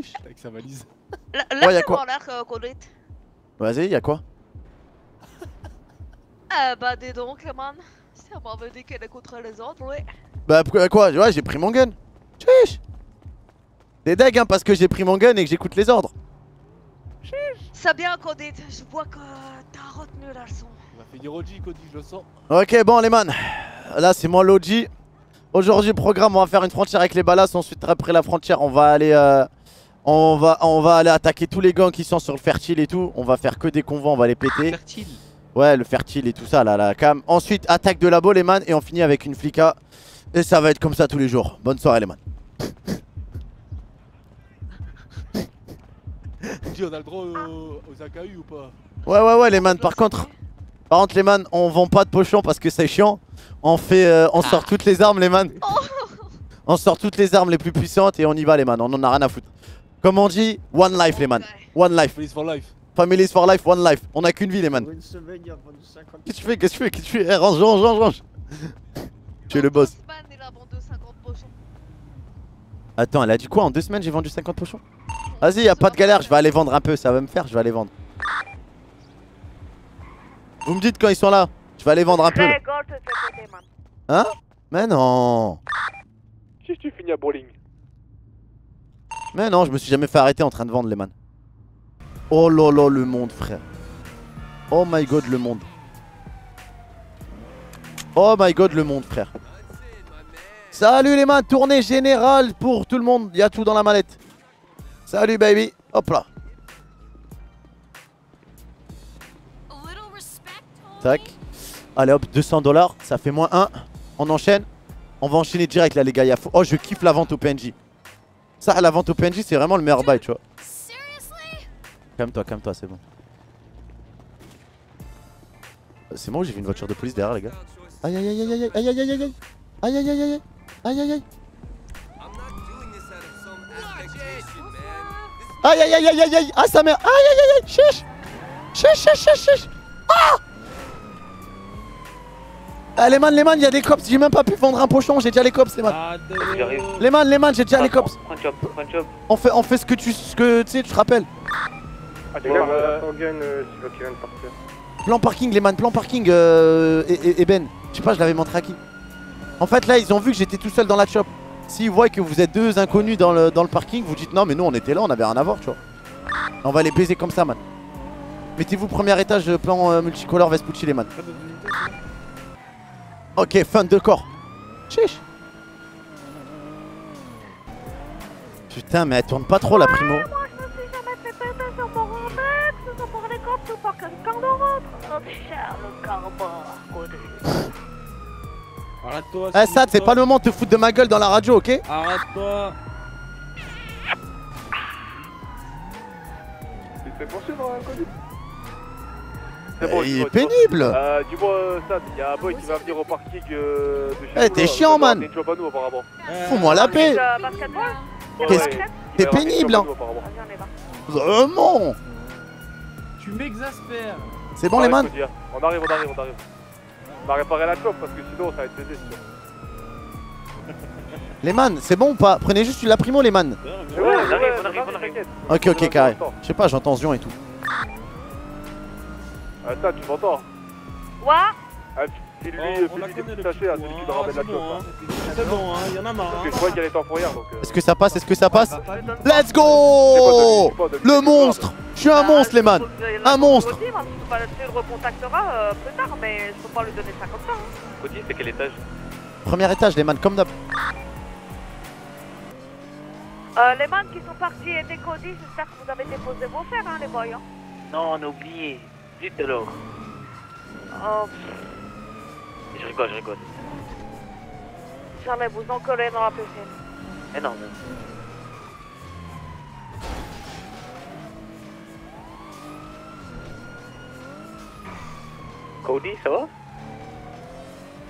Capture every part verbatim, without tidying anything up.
riche avec sa valise. Là, là ouais, y'a quoi euh, vas-y, y'a quoi? Euh bah dis donc, man. C'est un mauvais dit qu'elle est contre les autres, ouais. Bah pourquoi quoi? Ouais, j'ai pris mon gun. Chiche. Des dagues, hein, parce que j'ai pris mon gun et que j'écoute les ordres. Chiche. Ça bien, Cody. Je vois que t'as retenu la leçon. On a fait du Roji, Cody, je le sens. Ok, bon, les man. Là, c'est moi l'O G. Aujourd'hui, programme, on va faire une frontière avec les Ballas. Ensuite, après la frontière, on va aller, euh, on va, on va aller attaquer tous les gangs qui sont sur le Fertile et tout. On va faire que des convois, on va les péter. Fertile. Ouais, le Fertile et tout ça, là, la cam. Ensuite, attaque de labo, les man, et on finit avec une flica. Et ça va être comme ça tous les jours. Bonne soirée, les man. On a le droit aux, aux A K U ou pas? Ouais, ouais, ouais, les man, par contre. Par contre, les man, on vend pas de pochons parce que c'est chiant. On fait, euh, on sort toutes les armes, les man. On sort toutes les armes les plus puissantes et on y va, les man. On en a rien à foutre. Comme on dit, one life, les man. One life. Families for life. Families for life, one life. On a qu'une vie, les man. Qu'est-ce que tu fais? Qu'est-ce que tu fais? Qu'est-ce que tu fais? Eh, range, range, range, range. Tu es le boss. Attends, elle a dit quoi? En deux semaines, j'ai vendu cinquante pochons? Vas-y, y'a pas de galère. Je vais aller vendre un peu. Ça va me faire. Je vais aller vendre. Vous me dites quand ils sont là. Je vais aller vendre un peu. Hein? Mais non. Si tu finis à bowling. Mais non, je me suis jamais fait arrêter en train de vendre, les man. Oh là là, le monde, frère. Oh my god, le monde. Oh my god, le monde, frère. Salut les mains, tournée générale pour tout le monde, y'a tout dans la mallette. Salut baby, hop là. Tac. Allez hop, deux cents dollars, ça fait moins un. On enchaîne, on va enchaîner direct là les gars. Oh, je kiffe la vente au P N J. Ça, la vente au P N J, c'est vraiment le meilleur bail, tu vois. Calme-toi, calme-toi, c'est bon. C'est moi ou j'ai vu une voiture de police derrière les gars? Aïe aïe aïe aïe aïe aïe aïe aïe aïe. Aïe aïe aïe aïe aïe aïe aïe. Aïe aïe aïe aïe aïe aïe. Ah sa mère. Aïe aïe aïe aïe. Chiche. Chiche chiche chiche. Ah. Ah les man, les man, y'a des cops. J'ai même pas pu vendre un pochon. J'ai déjà les cops les man. Les man, les man, j'ai déjà les cops. On fait, on fait ce que tu, ce que tu sais, tu te rappelles. Plan parking les man, plan parking euh, et, et, et Ben. Je sais pas, je l'avais montré à qui. En fait là ils ont vu que j'étais tout seul dans la shop. S'ils voient que vous êtes deux inconnus dans le, dans le parking, vous dites non mais nous on était là, on avait rien à voir tu vois. On va les baiser comme ça man. Mettez-vous premier étage plan euh, multicolore Vespucci les man. Ok, fin de corps. Chiche. Putain mais elle tourne pas trop la primo. Ouais, moi je me suis jamais fait péter sur mon remède, ce sont pour les cops ou pour quelqu'un d'autre. Notre cher le carbone. Arrête-toi. Eh Sad, c'est pas le moment de te foutre de ma gueule dans la radio, ok? Arrête-toi. Tu te fais poursuivre, Cody? C'est bon, il est pénible. Euh, dis-moi Sad, y'a un boy qui va venir au parking de chez nous. Eh, t'es chiant, man. Tu vois pas nous, apparemment. Fous-moi la paix. Qu'est-ce que... T'es pénible, hein. Vraiment. Tu m'exaspères. C'est bon, les man? On arrive, on arrive, on arrive. On va réparer la chope parce que sinon ça va être baisé. Les man, c'est bon ou pas? Prenez juste la primo les man. Ouais, ouais, ouais, on arrive, on arrive, on arrive. Ok, ok, carré. Je sais pas, j'entends Zion et tout. Ah ça, tu m'entends? Ouais. Ah, c'est lui, c'est lui qui tâché, c'est lui qui doit ramener la chope. C'est bon, hein, y'en a marre. Parce que je crois qu'il y a les temps pour hier. Est-ce que ça passe? Est-ce que ça passe? Let's go! Le monstre! Je suis un monstre, les man! Un monstre! Tu le recontacteras plus tard, mais je peux pas lui donner ça comme ça. Cody, c'est quel étage? Premier étage, les man, comme d'hab. Euh, les man qui sont partis aider Cody, j'espère que vous avez déposé vos fers, hein, les boys. Hein. Non, on a oublié. Dites alors. Oh. Je rigole, je rigole. Jamais vous encoller dans la piscine. Eh non, mais... Cody, ça va?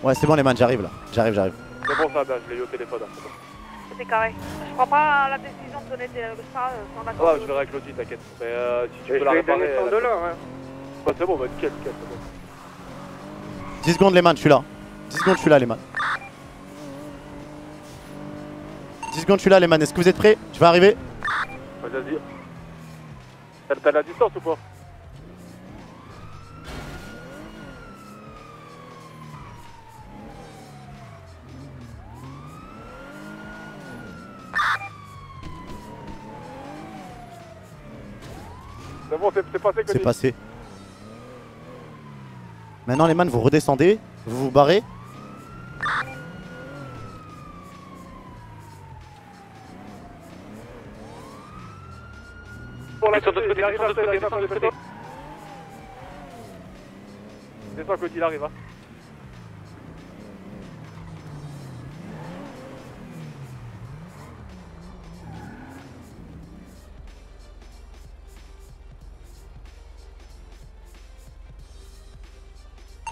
Ouais, c'est bon les man, j'arrive là. J'arrive, j'arrive. C'est bon ça, je l'ai eu au téléphone. C'est carré. Je crois pas à la décision de donner ça sans l'accord. Ouais, je verrai avec Cody, t'inquiète. Mais euh, si tu veux la réparer... Je vais donner cent dollars, hein. Ouais, c'est bon, bah nickel, nickel, c'est bon. dix secondes les man, je suis là. dix secondes, je suis là les man. dix secondes, je suis là les man. Est-ce que vous êtes prêts? Je vais arriver. Ouais, T'as de la distance ou pas? C'est bon, c'est passé. C'est passé. Maintenant les man, vous redescendez, vous vous barrez. Descends Cody, il arrive hein.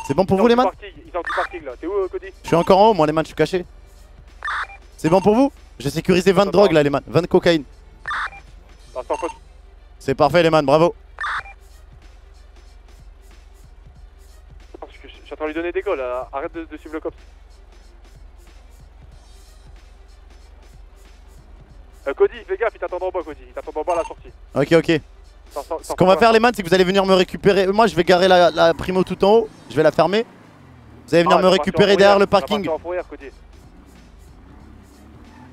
C'est bon pour vous les man? Ils sortent du parking là, t'es où Cody? Je suis encore en haut moi les man, je suis caché. C'est bon pour vous? J'ai sécurisé vingt drogues là les man, vingt cocaïne. C'est parfait les man, bravo. J'attends lui donner des goals, arrête de, de suivre le cop. Euh, Cody, fais gaffe, il t'attend en bas Cody, il t'attend en bas à la sortie. Ok ok. Ça, ça, ça, Ce qu'on va faire les man, c'est que vous allez venir me récupérer. Moi je vais garer la, la primo tout en haut, je vais la fermer. Vous allez venir ah, me récupérer derrière le parking. Fourrière,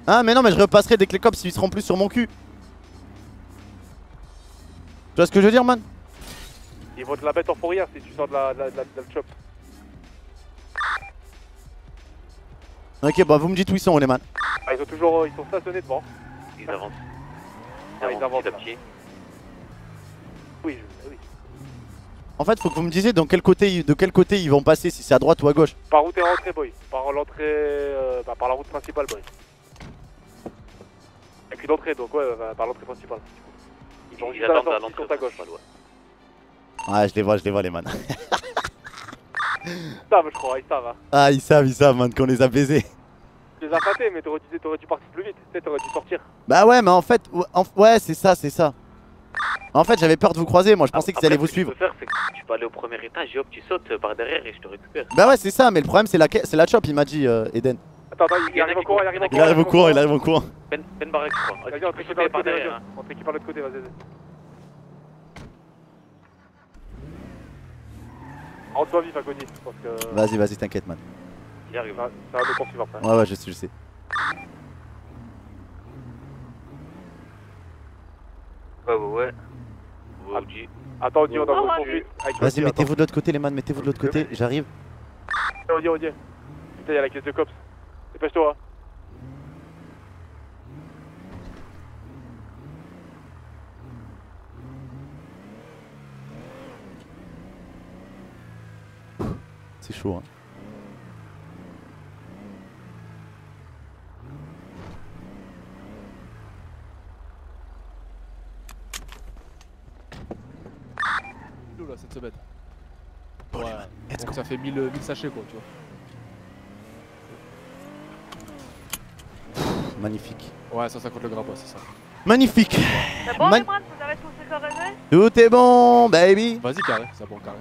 ah mais non mais je repasserai dès que les cops ils seront plus sur mon cul. Tu vois ce que je veux dire, man? Ils vont te la mettre en fourrière si tu sors de la, de la, de la, de la chop. Ok, bah vous me dites où ils sont, les man. Ah, ils sont toujours, euh, ils sont stationnés devant. Ils avancent. Ah, ils avancent. Petit à petit. Oui, je... oui. En fait, faut que vous me disiez dans quel côté, de quel côté ils vont passer, si c'est à droite ou à gauche. Par où t'es rentré, boy? Par l'entrée, euh, bah, par la route principale, boy. Et puis d'entrée, donc ouais, bah, par l'entrée principale. Genre ils attendent à l'entrée à gauche. Ah, je les vois, je les vois les man. Ils savent, je crois, ils savent. Hein. Ah, ils savent, ils savent, man, qu'on les a baisés. Tu les as ratés, mais t'aurais dû, t'aurais dû partir plus vite, t'aurais dû sortir. Bah ouais, mais en fait, en, ouais, c'est ça, c'est ça. En fait, j'avais peur de vous croiser, moi, je pensais ah, qu'ils allaient vous suivre. Ce que tu peux faire, c'est que tu peux aller au premier étage et hop, tu sautes par derrière et je te récupère. Bah ouais, c'est ça, mais le problème, c'est la, c'est la chop, il m'a dit, euh, Eden. Attends, attends, il arrive au courant, il arrive au courant. Il arrive au courant, il arrive au courant. Ben, ben Barrec, je crois. Vas-y, on triche par derrière. On triche par l'autre côté, vas-y. Rends-toi vif à Goddy, je pense que... Vas-y, vas-y, t'inquiète, man. Il arrive, ça va nous poursuivre après. Ouais, ouais, je sais, je sais. Ouais, ouais, ouais. O G. Attends, O G, on a poursuivi. Vas-y, mettez-vous de l'autre côté, les man, mettez-vous de l'autre côté, j'arrive. O G, O G. Putain, y'a la caisse de cops. Dépêche-toi. C'est chaud hein. Là, cette semaine. Ouais. Donc ça fait mille sachets quoi, tu vois. Magnifique. Ouais, ça, ça compte le grappin, c'est ça. Magnifique. C'est bon, man... les man, vous avez tous sécurisé? Tout est bon, baby. Vas-y, carré, ça prend carré.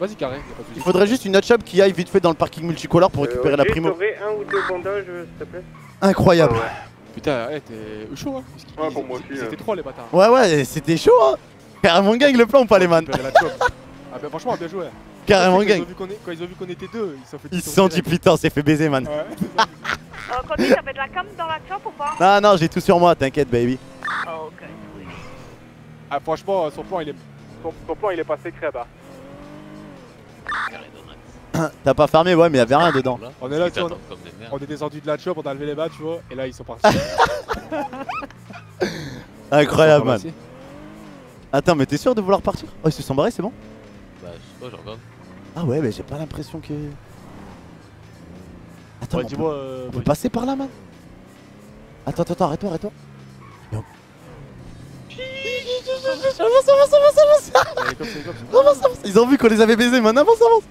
Vas-y, carré. Pas de Il faudrait juste une hot-shop qui aille vite fait dans le parking multicolore pour récupérer euh, la primo. Un ou deux bandages, s'il te plaît. Incroyable. Ah ouais. Putain, hey, t'es chaud, hein. Ils, ouais, pour moi aussi. C'était trois, les bâtards. Ouais, ouais, c'était chaud, hein. Carrément gang le plan ou pas, les man? Ah, bah, franchement, bien joué. Carrément gang. Quand ils ont vu qu'on était deux, ils se sont fait. Ils se sont dit, putain, c'est fait baiser, man. Ouais. Euh, Cody, t'avais de la cam dans la chop ou pas? Ah non, j'ai tout sur moi, t'inquiète baby. Ah ok, oui. Ah franchement, son plan il est, son, son plan, il est pas secret bah. T'as pas fermé, ouais mais y'avait rien dedans. On est là, tu vois, on... on est descendu de la chop, on a levé les bas, tu vois, et là ils sont partis. Incroyable man. Attends, mais t'es sûr de vouloir partir? Oh, ils se sont barrés, c'est bon? Bah je sais pas, j'en regarde. Ah ouais, mais j'ai pas l'impression que... Attends, ouais, on, peut, euh, on peut passer par là, man. Attends, attends, arrête-toi, arrête-toi. Avance, avance, avance, avance, avance. Ils ont vu qu'on les avait baisés, man. Avance, avance.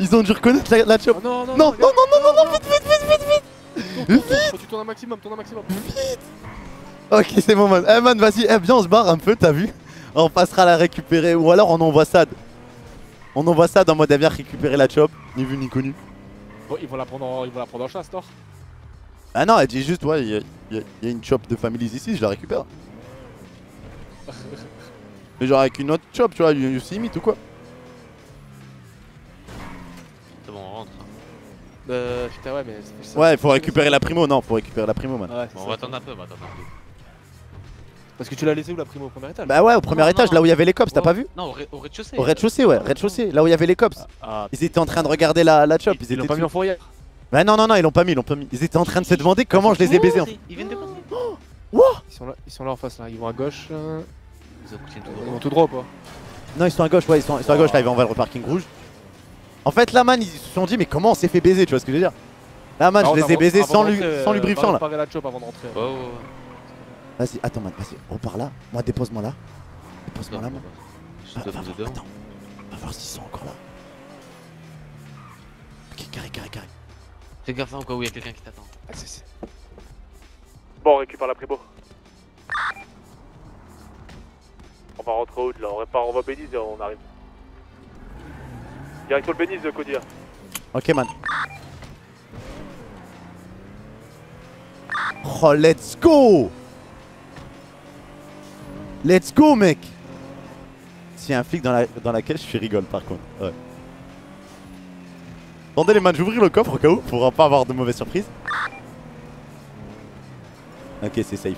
Ils ont dû reconnaître la, la chop. Oh, non, non, non, non, non, non, non, non, vite, vite, vite, vite, vite. Vite. Tu tournes un maximum, tourne un maximum. Vite. Ok, c'est bon, man. Eh, man, vas-y, eh, viens, on se barre un peu, t'as vu. On passera à la récupérer. Ou alors on envoie Sad. On envoie Sad en mode à bien récupérer la chop. Ni vu, ni connu. Bon, ils vont la prendre en, ils vont la prendre en chasse, Thor. Ah non, elle dit juste, ouais, il y, y, y a une chop de Families ici, je la récupère. Mais genre avec une autre chop, tu vois, you see me ou quoi. C'est bon, on rentre. Euh, putain, ouais, mais ça, ouais, faut récupérer la primo, non, faut récupérer la primo, man. Ouais, bon, on va attendre un peu, on va attendre un peu. Parce que tu l'as laissé où la primo, au premier étage? Bah ouais, au premier non, étage, non, là où il y avait les cops, oh, t'as pas vu? Non, au rez-de-chaussée. Au rez-de-chaussée, ouais, rez-de-chaussée, là où il y avait les cops. Ah, ah, ils étaient en train de regarder la, la chop, ils, ils, ils l'ont pas mis en fourrière. Bah non, non, non, ils l'ont pas mis, ils l'ont pas mis. Ils étaient en train de se demander comment je les ai baisés. Ils viennent de passer. Ils sont là, ils sont là en face, là, ils vont à gauche. Ils vont tout droit ou pas? Non, ils sont à gauche, ouais, ils sont à gauche, là, ils vont vers le parking rouge. En fait, là, man, ils se sont dit, mais comment on s'est fait baiser, tu vois ce que je veux dire? Là, man, je les ai baisés sans lubrifiant, là. Vas-y, attends, man, vas-y, repars là. Moi, dépose-moi là. Dépose-moi là, man. Attends, on va voir s'ils sont encore là. Ok, carré, carré, carré. Fais gaffe encore où il y a quelqu'un qui t'attend. Bon, on récupère la prébo. On va rentrer au haut là, on répare, on va Béniz et on arrive. Direct sur le Béniz, Cody. Ok, man. Oh, let's go! Let's go, mec! S'il y a un flic dans la, dans la caisse, je suis rigole par contre. Ouais. Attendez les man, j'ouvre le coffre au cas où, pour pas avoir de mauvaises surprises. Ok, c'est safe.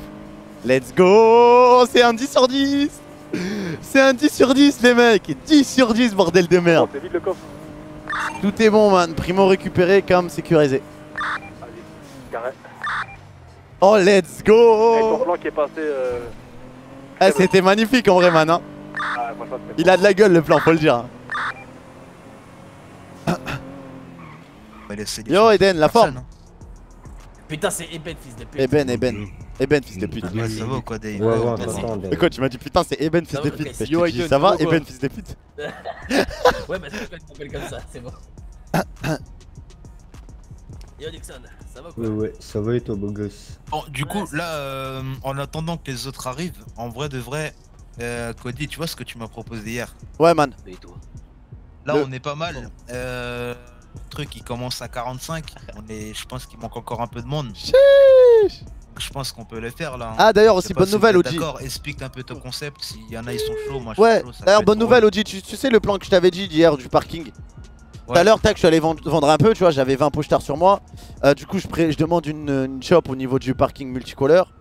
Let's go! C'est un dix sur dix! C'est un dix sur dix, les mecs! dix sur dix, bordel de merde! Oh, vide le coffre. Tout est bon, man. Primo récupéré, cam sécurisé. Allez, carré. Oh, let's go! Et ton plan qui est passé. Euh... Eh, c'était magnifique en vrai, man. Hein. Ah, bon. Il a de la gueule, le plan, faut le dire. Hein. Yo, Eden, la forme! Putain, c'est Eben, fils de pute! Eben, Eben. Eben, fils de pute. Ouais, ça va ou quoi, Dave? Ouais, ouais, écoute, tu m'as dit putain, c'est Eben, fils de pute. Yo, Eden, ça va, Eben, fils de pute? Ouais, parce que je vais te t'appeler comme ça, c'est bon. Yo, Nixon, ça va ou quoi? Ouais, ouais, ça va et toi, beau gosse? Bon, du coup, là, euh, en attendant que les autres arrivent, en vrai de vrai, euh, Goddy, tu vois ce que tu m'as proposé hier? Ouais, man. Là, on est pas mal. Euh. Le truc il commence à quarante-cinq, on est, je pense qu'il manque encore un peu de monde. Chiche. Je pense qu'on peut le faire là. Hein. Ah d'ailleurs aussi bonne nouvelle, O G. D'accord, explique un peu ton concept, s'il y en a ils sont chauds, moi je ouais. suis chaud. D'ailleurs bonne nouvelle, O G, tu, tu sais le plan que je t'avais dit hier du parking? Tout à l'heure, tac, je suis allé vendre, vendre un peu, tu vois, j'avais vingt pochetars sur moi. Euh, du coup je, pré je demande une, une shop au niveau du parking multicolore.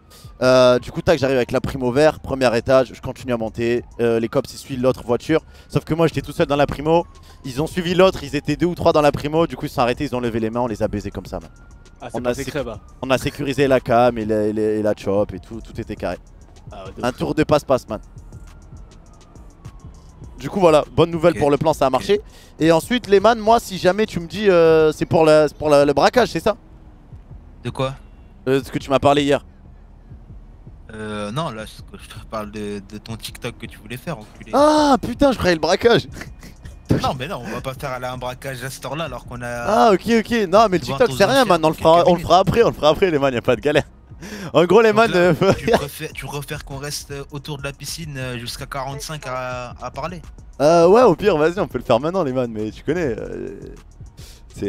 Euh, du coup tac, j'arrive avec la primo vert, premier étage, je continue à monter, euh, les cops ils suivent l'autre voiture. Sauf que moi j'étais tout seul dans la primo, ils ont suivi l'autre, ils étaient deux ou trois dans la primo, du coup ils se sont arrêtés, ils ont levé les mains, on les a baisés comme ça, man. Ah, on, a secret, bah. on a sécurisé la cam et la, et la, et la chop et tout, tout était carré. Ah, ouais, un tour de passe-passe, man. Du coup voilà, bonne nouvelle okay. pour le plan, ça a marché. Okay. Et ensuite les man, moi si jamais tu me dis euh, c'est pour, la, pour la, le braquage, c'est ça? De quoi? euh, Ce que tu m'as parlé hier. Euh, non, là je te parle de, de ton TikTok que tu voulais faire, enculé. Ah putain, je croyais le braquage. Non, mais non, on va pas faire un braquage à cette heure là alors qu'on a. Ah, ok, ok, non, mais le TikTok c'est rien, man, on le fera, on le fera après, on le fera après, les man, y'a pas de galère. En gros, les man. Là, euh... tu, préfères, tu préfères qu'on reste autour de la piscine jusqu'à quarante-cinq à, à parler? Euh, ouais, au pire, vas-y, on peut le faire maintenant, les man, mais tu connais. Euh...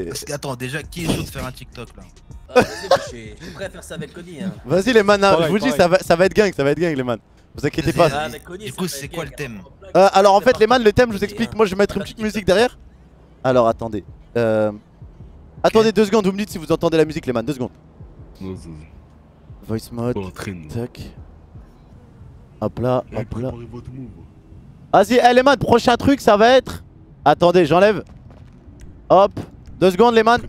Parce que, attends, déjà, qui est chaud de faire un TikTok là? Ah, vas-y, je suis prêt à faire ça avec Goddy. Hein. Vas-y, les man, je vous dis, ça va, ça va être gang, ça va être gang, les man. Vous inquiétez pas. Ah, Goddy, du coup, c'est quoi le thème? euh, Alors, en fait, les man, le thème, je vous explique. Moi, je vais mettre une petite musique derrière. Alors, attendez. Euh... Attendez deux secondes, vous me dites si vous entendez la musique, les man. Deux secondes. Voice mode. Tac. Hop là, hop là. Vas-y, eh, les man, prochain truc, ça va être. Attendez, j'enlève. Hop. Deux secondes, les man.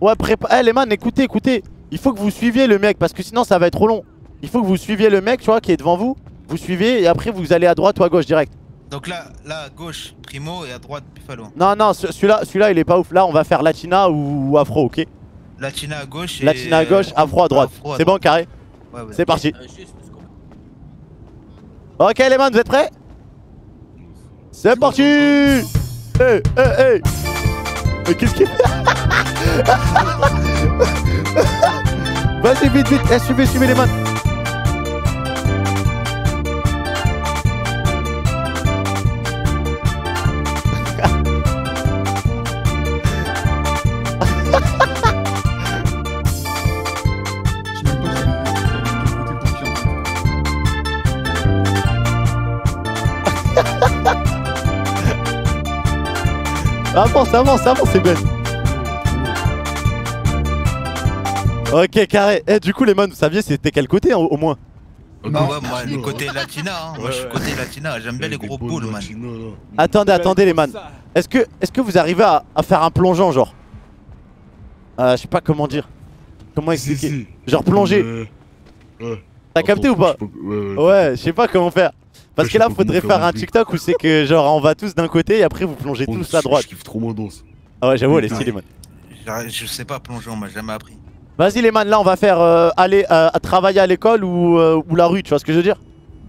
Ouais, prépa... Eh, les man, écoutez, écoutez. Il faut que vous suiviez le mec parce que sinon, ça va être trop long. Il faut que vous suiviez le mec, tu vois, qui est devant vous. Vous suivez et après vous allez à droite ou à gauche direct. Donc là, là à gauche, primo et à droite, Buffalo. Non, non, celui-là, celui-là, il est pas ouf. Là, on va faire Latina ou, ou Afro, ok? Latina à gauche et... Latina à gauche, Afro à droite. C'est bon, carré? Ouais, ouais. C'est parti. Ok, les man, vous êtes prêts? C'est parti. Hey, hey, hey. Mais qu'est-ce qu'il... Vas-y, vite, vite. Eh, suivez, suivez les man. Avance, avance, avance, Eben. Ok, carré. Eh, du coup, les moines, vous saviez c'était quel côté, hein, au moins? Non, ouais, moi, les côtés latina, hein. Ouais, moi, je suis côté ouais. latina, j'aime bien les gros boules, man. Latino, attendez, attendez, les man. Est-ce que, est-ce que vous arrivez à, à faire un plongeant, genre euh, je sais pas comment dire. Comment expliquer si, si. Genre plonger. Euh... Ouais. T'as capté ou pas? Ouais, ouais, ouais, je sais pas comment faire. Parce ouais, que là, faudrait faire un TikTok où c'est que, genre, on va tous d'un côté et après vous plongez on tous à droite. Je kiffe trop mon dos. Ah ouais, j'avoue, elle est stylée, man. Je sais pas plonger, on m'a jamais appris. Vas-y les man, là on va faire euh, aller euh, travailler à l'école ou, euh, ou la rue, tu vois ce que je veux dire?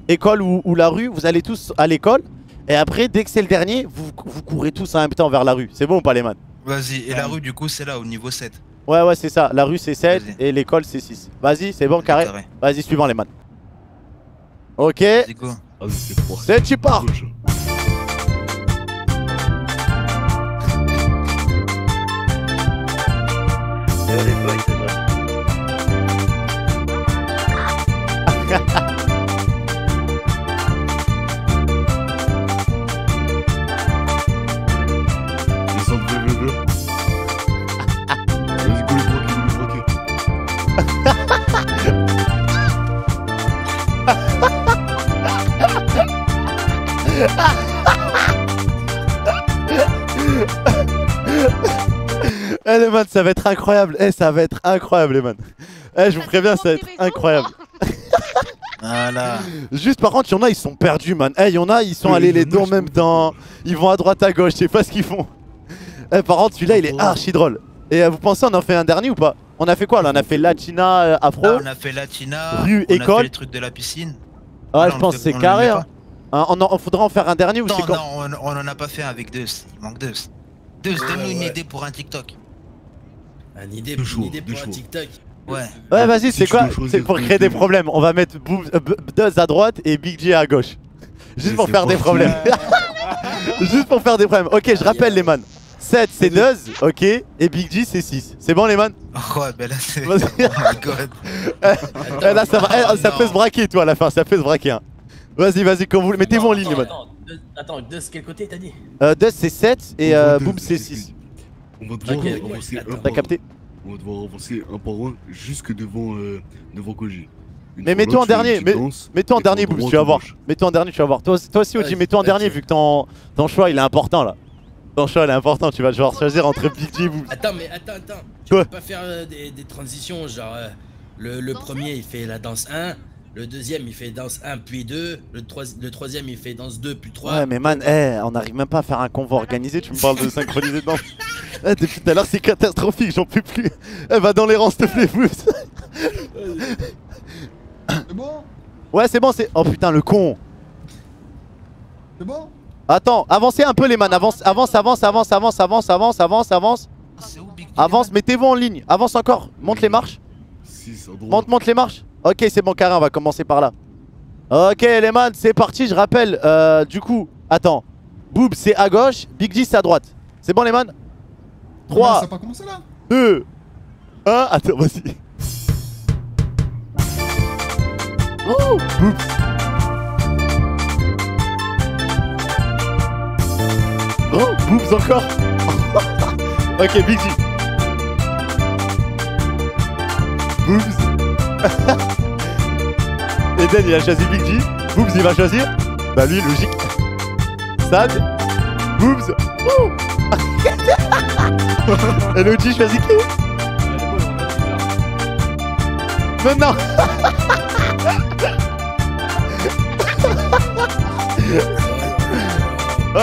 École ou, ou la rue, vous allez tous à l'école et après dès que c'est le dernier, vous, vous courez tous en même temps vers la rue. C'est bon ou pas les man? Vas-y, et ouais. La rue du coup c'est là au niveau sept. Ouais ouais c'est ça, la rue c'est sept et l'école c'est six. Vas-y c'est bon carré, carré. Vas-y suivant les man. Ok, c'est tu pars. Eh les man, ça va être incroyable. Eh ça va être incroyable les man. Eh je vous préviens, ça va être incroyable. Voilà. Juste par contre, y'en a ils sont perdus man. Eh y'en a ils sont allés les deux en même temps. Ils vont à droite à gauche, je sais pas ce qu'ils font. Eh par contre celui-là il est archi drôle. Et vous pensez on en fait un dernier ou pas? On a fait quoi là? On a fait Latina, Afro. On a fait Latina, rue, école. On a fait les trucs de la piscine. Ouais je pense c'est carré hein. On faudra en faire un dernier ou c'est quoi? Non non, on en a pas fait un avec Deuce. Il manque Deuce. Deuce, donne-nous une idée pour un TikTok. Un idée, une idée pour un TikTok. Ouais. Ouais, vas-y, c'est quoi? C'est pour créer des problèmes. On va mettre Deuce à droite et Big G à gauche. Juste pour faire des problèmes. Juste pour faire des problèmes. Ok, je rappelle les man. sept c'est Deuce, ok, et Big G c'est six. C'est bon les man? Ouais, ben là c'est. Oh my god. Là ça peut se braquer, toi, à la fin. Ça peut se braquer, hein. Vas-y, vas-y, quand vous voulez. Mettez-vous en ligne les man. Attends, Deuce, quel côté t'as dit? Deuce c'est sept et Boobz c'est six. On va devoir okay, avancer ouais, un capté. On va devoir avancer un par un jusque devant euh, devant Koji. Mais mets-toi en dernier, mets-toi en dernier Boobz, tu vas voir. Mets-toi en dernier, tu vas voir. Toi, toi aussi, Oji, ouais, mets-toi en dernier vu que ton, ton choix il est important là. Ton choix il est important, tu vas devoir choisir entre Big G et Boobz. Attends, mais attends, attends. Tu ouais. peux pas faire euh, des, des transitions genre euh, le, le premier il fait la danse un. Le deuxième il fait danse un puis deux, le, trois, le troisième il fait danse deux puis trois. Ouais mais man, hey, on n'arrive même pas à faire un convoi organisé, tu me parles de synchroniser de danse. Hey, depuis tout à l'heure c'est catastrophique, j'en peux plus. Hey, va dans les rangs s'il te plaît, vous. C'est bon? Ouais c'est bon, c'est... Oh putain le con. C'est bon? Attends, avancez un peu les man, avance, avance, avance, avance, avance, avance, avance, avance, avance. Avance, mettez-vous en ligne, avance encore, monte les marches. Monte, monte les marches. Ok c'est bon carré, on va commencer par là. Ok les man, c'est parti, je rappelle euh, du coup, attends, Boobz c'est à gauche, Big G c'est à droite. C'est bon les man? Trois, ça a pas commencé, là. deux, un, attends vas-y. Oh Boobz. Oh Boobz encore. Ok Big G. Boobz. Eden il a choisi Big G, Boobz il va choisir, bah lui logique, Sad, Boobz, oh. Et le O G choisit qui? Mais non.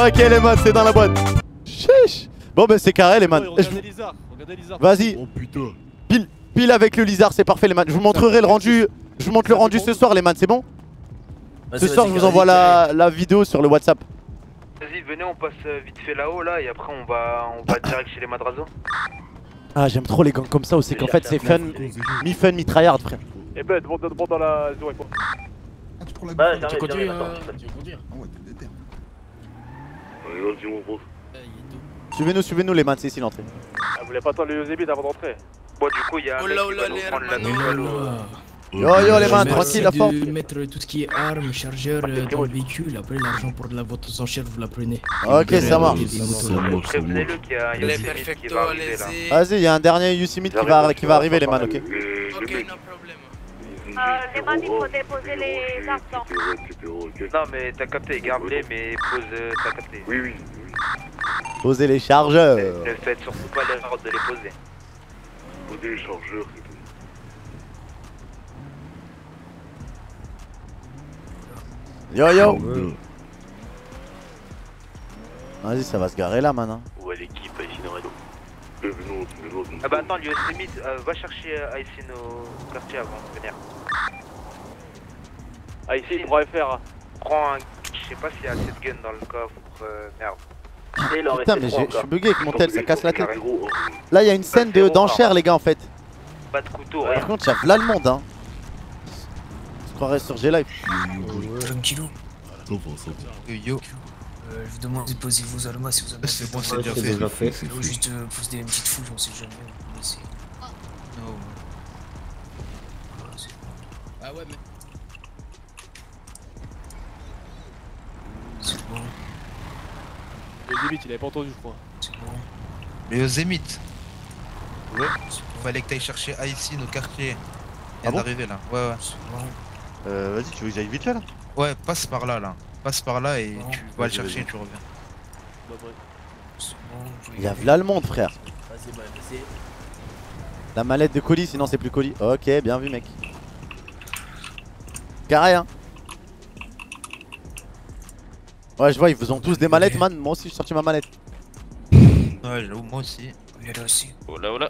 Ok les modes, c'est dans la boîte. Chiche. Bon bah c'est carré les man. Vas-y. Oh putain. Pile. Pile avec le lizard, c'est parfait les man. Je vous montrerai le rendu. Je vous montre le rendu ce soir les man, c'est bon? Ce soir je vous envoie la, la vidéo sur le WhatsApp. Vas-y venez, on passe vite fait là-haut là et après on va on va direct chez les Madrazo. Ah j'aime trop les gangs comme ça où c'est qu'en fait c'est fun, mi fun, mi tryhard frère. Eh ben devant devant dans la zone quoi. Ah tu prends la gueule. Tu conduis attends, tu vas conduire. Ah ouais t'es déter. Allez vas-y mon gros. Suivez-nous, suivez-nous les man, c'est ici l'entrée. Ah vous voulez pas attendre les zébits avant d'entrer? Bon, du coup, il y a. Oh là là, les hermanos! Yo yo les mains, tranquille la porte. Mettre tout ce qui est armes, chargeurs dans le véhicule, après l'argent pour de la vente aux enchères, vous la prenez. Ok ça marche. Vas-y, y'a un dernier Yosemite qui va qui va arriver les mains, ok. Ok, no problème. Euh, les mains, il faut déposer les armes dans. Non mais t'as capté, garde-les mais pose, t'as capté. Oui oui. Posez les chargeurs. Ne faites surtout pas l'erreur de les poser. Posez les chargeurs. Yo yo! Vas-y, ça va se garer là maintenant. Ouais, l'équipe I C N Radio. Ah bah attends, Yosemite, euh, va chercher I C N au quartier avant de venir. I C N pour F R. Prends un. Je sais pas s'il y a cette gun dans le coffre. Euh, merde. Et putain, mais je suis bugué avec mon tel, ça casse la tête. Là, il y a une scène d'enchère, les gars, en fait. Pas de couteau, rien. Par contre, y'a plein de monde, hein. Je croirais sur G-Live. Tranquilo. Yo yo. Euh, je vous demande de poser vos armas si vous avez. C'est bon, c'est déjà fait. Déjà fait. Sinon, juste euh, poser une petite fouille, on sait jamais. Ah. Non. Voilà, c'est bon. Ah ouais, mais. C'est bon. Le Zémite, il avait pas entendu, je crois. C'est bon. Mais le Zémite. Ouais. Fallait que t'ailles chercher Aïssine au quartier. Il vient d'arriver là. Ouais, ouais. C'est bon. Euh, vas-y, tu veux que j'aille vite là, là? Ouais, passe par là, là. Passe par là et non, tu vas le chercher et tu reviens. Bah, bon, il y a v'là le monde, frère. Vas-y, bah, vas-y. La mallette de colis, sinon c'est plus colis. Ok, bien vu, mec. Carré, hein. Ouais, je vois, ils vous ont tous des mallettes, man. Moi aussi, j'ai sorti ma mallette. Ouais, j'avoue, moi aussi. Yo, là aussi. Oh là, oh là.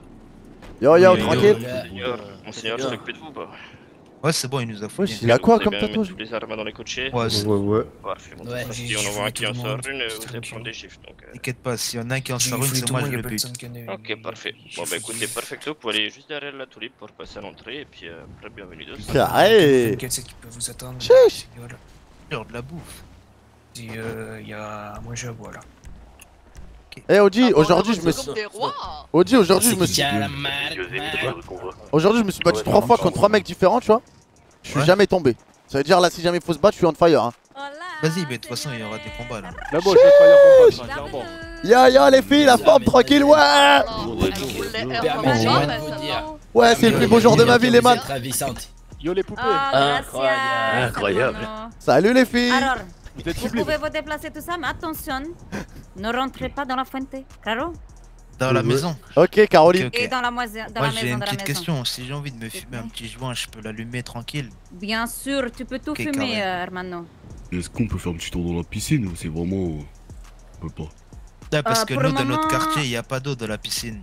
Yo, yo, yo tranquille. Yo, yo. On s'est se s'occuper de vous, bah. Ouais c'est bon, il nous a foutu. Il a quoi comme tatouage? Tous les armes dans les coachés. Ouais ouais ouais. Ouais, si on en voit un qui en sort une, vous allez prendre des chiffres donc. T'inquiète pas, s'il y en a un qui en sort une, c'est moi je le bute. Ok parfait. Bon bah écoutez, perfecto, pour aller juste derrière la tulipe pour passer à l'entrée et puis après bienvenue d'autres. Carré. Quel c'est qui peut vous attendre? Chiche. L'heure de la bouffe. Si euh y a à manger à boire là. Eh O G, aujourd'hui je me suis. O G, aujourd'hui je me suis. Aujourd'hui je me suis battu trois fois contre trois mecs différents, tu vois. Je suis jamais tombé. Ça veut dire là, si jamais faut se battre, je suis on fire. Hein. Vas-y, mais de toute façon il y aura des combats là. Là bon, je vais pas dire combat. Ya ya les filles, la forme tranquille, ouais. Ouais, c'est le plus beau jour de ma vie les man. Yo les poupées. Incroyable. Salut les filles. Vous pouvez vous déplacer tout ça, mais attention. Ne rentrez pas dans la fuente, Caro. Dans la maison. Ok, Caroline. Okay, okay. Et dans la, dans ouais, la maison. J'ai une petite question. Si j'ai envie de me fumer un petit joint, je peux l'allumer tranquille? Bien sûr, tu peux tout okay, fumer, Hermano. Euh, Est-ce qu'on peut faire un petit tour dans la piscine ou c'est vraiment. On peut pas. Ouais, parce euh, que nous, dans moment... notre quartier, il n'y a pas d'eau dans la piscine.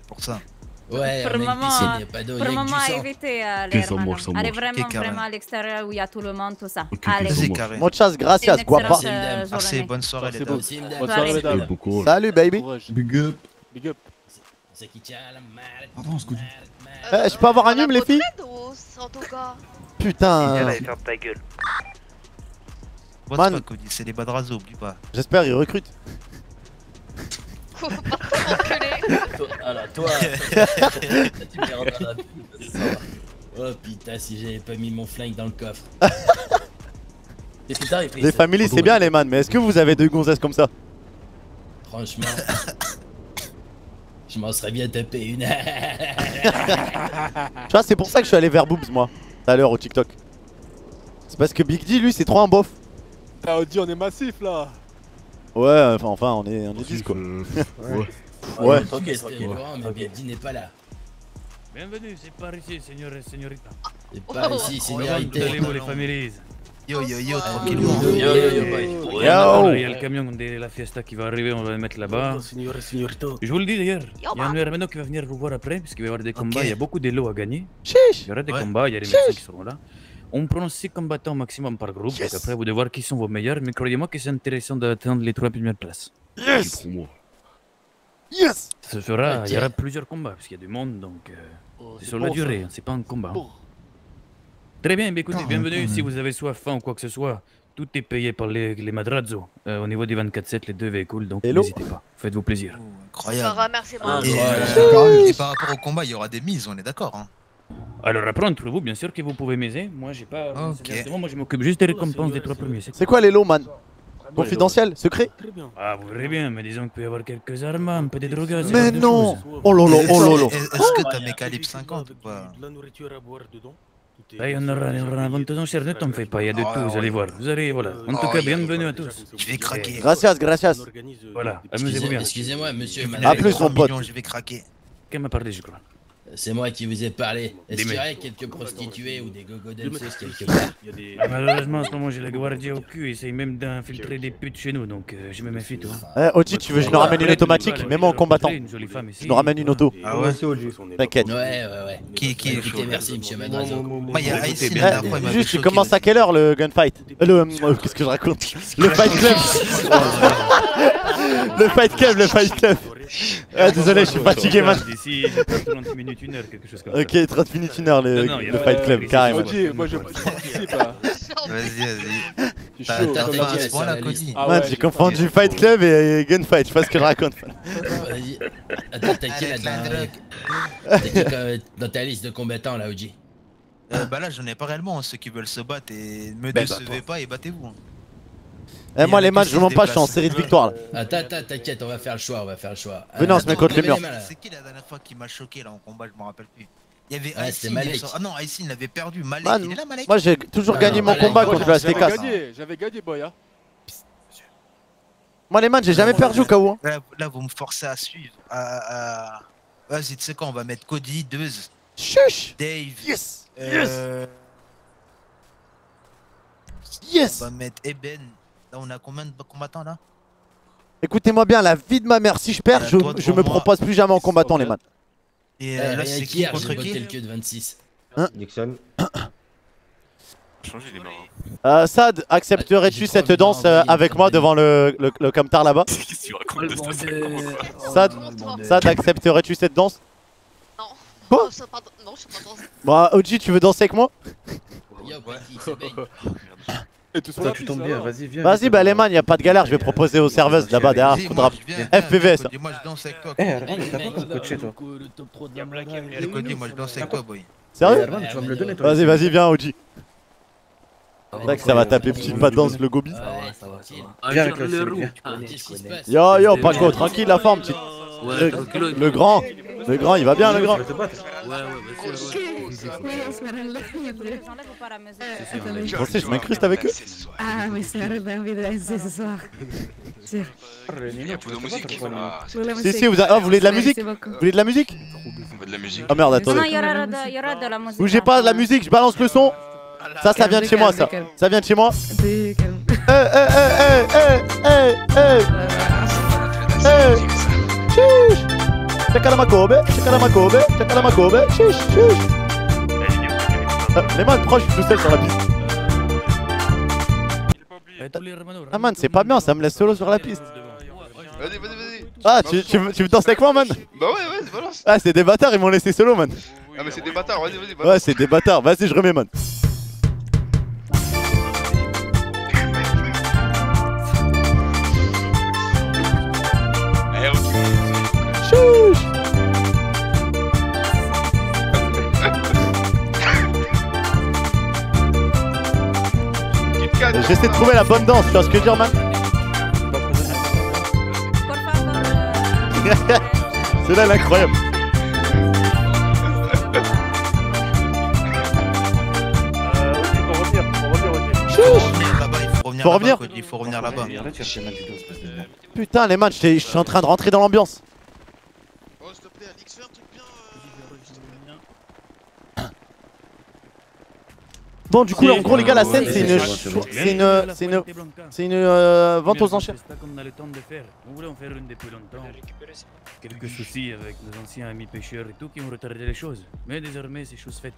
C'est pour ça. Ouais, pour le moment, il y a pas d'eau, il y a que du éviter, euh, okay, ça marche, ça marche. Allez vraiment, okay, vraiment à l'extérieur où il y a tout le monde, tout ça. Okay, allez, okay, ça muchas gracias, guapa. Merci, bonne soirée les dames. Bonne soirée les dames. Salut baby. Big up. Big up. Pardon, scoot. Euh, je peux avoir un hume les filles? Putain. Il allait faire ta gueule. Man, c'est les Badrazo, oublie pas. J'espère ils recrutent. Alors toi, tu me rends dans la pub. Oh putain, si j'avais pas mis mon flingue dans le coffre. Et putain, il les familles, c'est bien les man, mais est-ce que vous avez deux gonzesses comme ça? Franchement, je m'en serais bien tapé une. Tu vois, c'est pour ça que je suis allé vers Boobz moi, tout à l'heure au TikTok. C'est parce que Big G lui, c'est trop un bof. Ah, Audi, on est massif là. Ouais, enfin, enfin on est dix quoi. Ouais. Ouais, tranquille, tranquille. Mais Biggie n'est pas là. Bienvenue, c'est pas ici, seigneur et señorita. C'est pas ici, señorita. Salut les familles. Yo yo yo, tranquillement. Yo yo yo. Il y a le camion de la fiesta qui va arriver, on va le mettre là-bas. Je vous le dis d'ailleurs, il y a un Hermano qui va venir vous voir après, parce qu'il va y avoir des combats, il y a beaucoup de lots à gagner. Il y aura des combats, il y a des médecins qui seront là. On prend six combattants maximum par groupe, yes. Donc après vous devez voir qui sont vos meilleurs, mais croyez-moi que c'est intéressant d'atteindre les trois premières places. Yes. Yes. Ça fera, il y aura plusieurs combats, parce qu'il y a du monde, donc euh, oh, c'est sur bon, la durée, c'est pas un combat. Bon. Très bien, mais écoutez, oh, bienvenue, oh, si vous avez soit faim ou quoi que ce soit, tout est payé par les, les Madrazo, euh, au niveau des vingt-quatre sept, les deux véhicules, donc n'hésitez pas, faites-vous plaisir. Oh, incroyable. Et, euh, et par rapport au combat, il y aura des mises, on est d'accord hein. Alors après entre vous, bien sûr que vous pouvez m'aider. Moi j'ai pas... Okay. Moi je m'occupe juste des récompenses des trois premiers. C'est quoi les lots, man? Confidentiel, secret? Très bien. Ah, vous verrez bien, mais disons qu'il peut y avoir quelques armes, un peu des drogues. Mais non! Oh lolo, oh lolo! Est-ce que t'as mes calibres cinquante ou pas? De la nourriture à boire dedans. Il y en aura, il y en aura vingt-deux ans, cher, ne t'en fais pas, il y a de tout, vous allez voir. Vous allez, voilà. En tout cas, bienvenue à tous. Je vais craquer. Gracias, gracias. Voilà, amusez-vous bien. Excusez-moi, monsieur. A plus, mon pote. Je vais craquer. Qui m'a parlé, je crois? C'est moi qui vous ai parlé. Est-ce qu'il y aurait quelques prostituées ou des gogo danseuses quelque part? Ah, malheureusement, en ce moment, j'ai la guardia au cul. Essaye même d'infiltrer des putes chez nous, donc euh, je me méfie, toi. Eh, Oji, tu veux je nous ramène une automatique? Même en combattant. Je nous ramène une auto. Ah ouais, c'est Oji. T'inquiète. Ouais, ouais, ouais. Qui, qui est... Merci, monsieur Madrazo. Moi, il y a Aïssi bien d'après. Juste, tu commences à quelle heure le gunfight? Le... Qu'est-ce que je raconte? Le fight club. Le fight club, le fight club. Ah, désolé, je suis fatigué maintenant. D'ici trente minutes, une heure, quelque chose comme ça. Ok, trente minutes, une heure, le, non, le Fight Club, carrément. Moi, je participe. Vas-y, vas-y. T'as fait à ce point là, Cody? Man, j'ai confondu Fight Club et Gunfight, je sais pas ce que je raconte. Vas-y. Attends, t'as qui là dans ta liste de combattants là, O G? Bah là, j'en ai pas réellement. Ceux qui veulent se battre, et me décevez pas et battez-vous. Eh, moi les matchs je mens pas, je suis en série de victoires là. Attends, attends, t'inquiète, on va faire le choix, on va faire le choix. Mais non, on se met contre les murs. C'est qui la dernière fois qui m'a choqué là en combat, je m'en rappelle plus. Il y avait Aïsine, ah non, Aïsine l'avait perdu, Malek, il est là Malek. Moi j'ai toujours gagné mon combat contre le Aztecas. J'avais gagné, Boya. Moi les matchs j'ai jamais perdu au K O. Là vous me forcez à suivre. Vas-y, tu sais quoi, on va mettre Cody, Deuce, Chuch, Dave. Yes. Yes. On va mettre Eben. Là, on a combien de combattants là? Écoutez-moi bien, la vie de ma mère, si je perds, je, je me propose plus jamais en combattant, les man. Et euh, là, c'est qui contre qui? J'ai voté le vingt-six. Hein? Nixon. Changer les mains. Sad, accepterais-tu cette danse avec moi devant le le camtar là-bas? Qu'est-ce que tu racontes de ça? Sad, Sad, accepterais-tu cette danse? Non. Quoi? Non, je sais pas danser. Bah, O G, tu veux danser avec moi? Et tout ça, tu tombes bien, vas-y, viens. Vas-y, bah, les man, y'a pas de galère, je vais proposer aux serveuses là-bas derrière. Faudra F P V ça. Moi, je danse avec toi. Eh, t'as pas comme coaché, toi. Cody, moi, je danse avec toi, boy. Sérieux? Vas-y, vas-y, viens, O G. C'est vrai que ça va taper petite pas de danse, le gobi. Viens avec le roux. Yo, yo, Paco, tranquille, la forme, petite. Le grand, le grand, il va bien, le grand. Je pensais, je m'incruste avec eux. Ah, mais c'est envie de danser ce soir. Si, si, vous, a... ah, vous voulez de la musique? Vous voulez de la musique? Ah merde, attendez. Bougez pas de la musique, je balance le son. Ça, ça vient de chez moi, ça. Ça vient de chez moi. Eh, eh, eh, eh, eh, eh, eh. Chiche! Chaka la macobe, chaka la macobe, chaka la macobe, chiche, chiche! Euh, les mains proches tout seul sur la piste. Ah man, c'est pas bien, ça me laisse solo sur la piste. Vas-y, vas-y, vas-y. Ah, tu, tu, tu me danses avec moi, man? Bah ouais, ouais, c'est balance. Ah, c'est des bâtards, ils m'ont laissé solo, man. Ah, mais c'est des bâtards, vas-y, vas-y. Ouais, c'est des bâtards, vas-y, je remets, man. J'essaie de trouver la bonne danse, tu vois ce que je veux dire, man? C'est là l'incroyable. Euh, faut revenir, faut revenir, faut revenir. Il faut revenir là-bas. Putain, les matchs, je suis en train de rentrer dans l'ambiance. Bon, du coup, en gros, les gars, la scène, c'est une. C'est une. C'est une. C'est une vente aux enchères. C'est ça qu'on a le temps de faire. On voulait en faire une depuis longtemps. Quelques soucis avec nos anciens amis pêcheurs et tout qui ont retardé les choses. Mais désormais, c'est chose faite.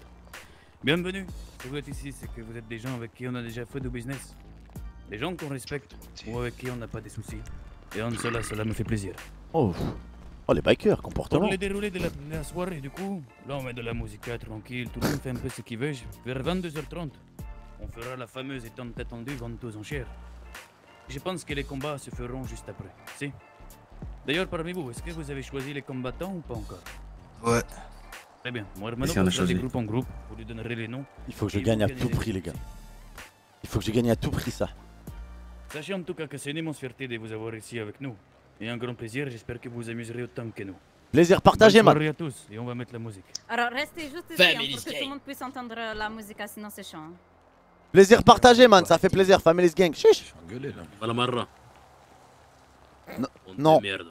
Bienvenue. Si vous êtes ici, c'est que vous êtes des gens avec qui on a déjà fait du business. Des gens qu'on respecte ou avec qui on n'a pas de soucis. Et en cela, cela me fait plaisir. Oh. Oh, les bikers, comportement. Pour le déroulé de la, de la soirée, du coup, là on met de la musique tranquille, tout le monde fait un peu ce qu'il veut. Vers vingt-deux heures trente, on fera la fameuse et tant attendue vente aux enchères. Je pense que les combats se feront juste après, si. D'ailleurs, parmi vous, est-ce que vous avez choisi les combattants ou pas encore? Ouais. Très bien, moi si on a choisi groupe en groupe, pour lui donner les noms. Il faut que je gagne à tout prix les gars. Il faut que je gagne à tout prix ça. Sachez en tout cas que c'est une immense fierté de vous avoir ici avec nous. Et un grand plaisir, j'espère que vous vous amuserez autant que nous. Plaisir partagé, man. Bonne soirée à tous et on va mettre la musique. Alors restez juste ici hein, pour que tout le monde puisse entendre la musique, sinon c'est chiant. Hein. Plaisir partagé, man, ça fait plaisir, Families Gang. Chiche. Je suis engueulé là. Voilà marra. Non. Non. Merde.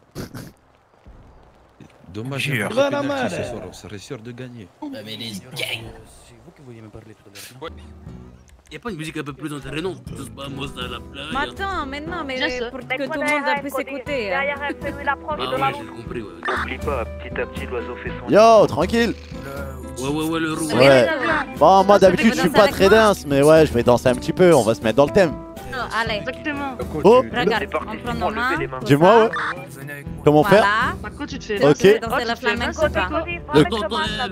Dommage, je suis la main. On serait sûr de gagner. Families Gang. C'est vous qui vouliez me parler tout à l'heure. Y'a pas une musique un peu plus entraînante? Mais attends, mais non, mais pour que tout le monde puisse écouter. Derrière elle, c'est lui l'approche de la roue. N'oublie pas, petit à petit l'oiseau fait son. Yo, tranquille. Ouais, ouais, ouais, le roux. Ouais. Bon, moi d'habitude je suis pas très dense, mais ouais, je vais danser un petit peu, on va se mettre dans le thème. Allez, exactement. Oh, regarde, on prend nos mains. Dis-moi, ouais. Comment faire? Paco, tu te fais danser la flamenco, pas?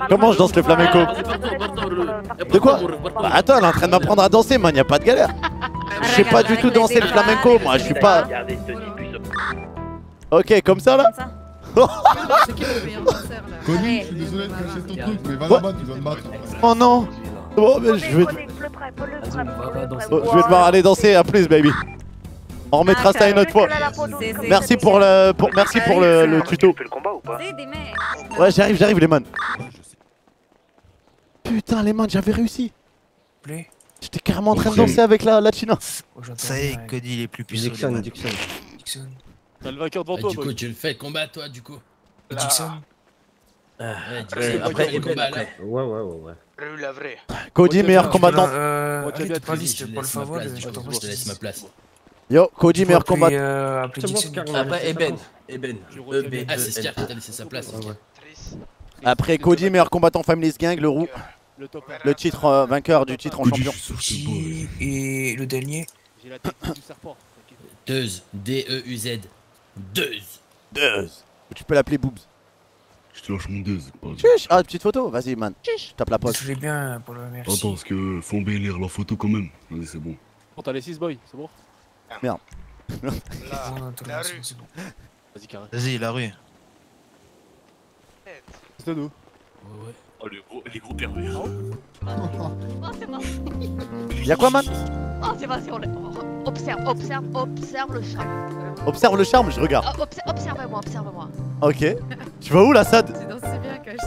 Comment je danse le flamenco? De quoi? Bah attends, elle est en train de m'apprendre à danser, man, y'a pas de galère. Je sais pas du tout danser le flamenco, moi, je suis pas. Ok, comme ça là? C'est qui le meilleur danseur là? Connu, je suis désolé de cacher ton truc, mais va là-bas, tu vas me battre. Oh non! Oh, mais je vais. Je vais devoir aller danser à plus, baby. On remettra ça une autre fois. Merci pour le, pour, merci pour le, le tuto. Ouais, j'arrive, j'arrive les man. Putain les man, j'avais réussi. J'étais carrément en train de danser avec la, la China. Ça y est, Goddy il est plus puissant. Nixon, Nixon. T'as le vainqueur devant toi. Du coup, tu le fais combat toi, du coup. Nixon. Après le combat là. Ouais, ouais, ouais, ouais. La vraie. Cody, meilleur combattant. Je te laisse ma place. Yo, Cody, meilleur combattant. Après Eben. Eben. Ah, c'est Stier qui t'a laissé sa place. Après Cody, meilleur combattant Families Gang, le roux. Le titre vainqueur du titre en champion. Et le dernier. J'ai la tête du serpent. Deuze. D E U Z. Deuze. Deuze. Tu peux l'appeler Boobz. Je te lâche mon Dez. Ah, petite photo, vas-y, man. Chiche. Tape la poche. Je l'ai bien pour le merci. Attends, parce que faut embellir la photo quand même. Allez, c'est bon. Bon, t'as les six boys, c'est bon. Merde. La, la rue. Vas-y, carré. Vas-y, la rue. C'est nous. Ouais, ouais. Oh, le gros, les gros pervers. Oh, c'est parti. Y'a quoi, man? Oh, c'est parti, on observe, observe, observe le charme. Observe le charme, je regarde. Oh, observe, observe-moi, observe-moi. Ok. Tu vas où, la Sad? C'est dans ce bien, Cash.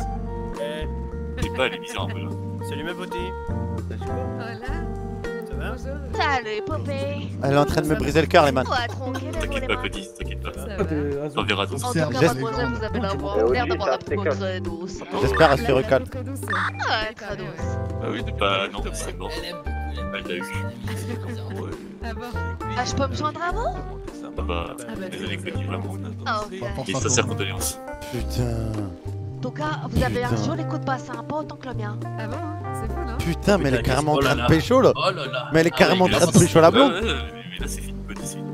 Eh. Je sais pas, elle est bizarre un peu là. Salut, ma beauté. Salut. Voilà. Ça va? Salut, Popé. Elle est en train de me briser le cœur, les man. T'inquiète pas, Cody, t'inquiète pas. T'en verras tout. En tout cas, mademoiselle, vous avez la voix claire d'avoir la peau très douce. J'espère, elle se recale. Ah, ouais, très douce. Bah oui, t'es pas. Non, c'est bon. Elle t'a eu. Ah bon? Ah, je peux me joindre avant? Ah bah, désolé Cody, vraiment. Et ça sert condoléances. Putain. En tout cas, vous avez un joli coup de passe, hein, pas autant que le mien. Ah bon? C'est fou, non? Putain, mais elle est carrément en train de pécho là. Oh là là. Mais elle est carrément en train de pécho la blonde. Mais là, c'est fini, Cody, c'est fini.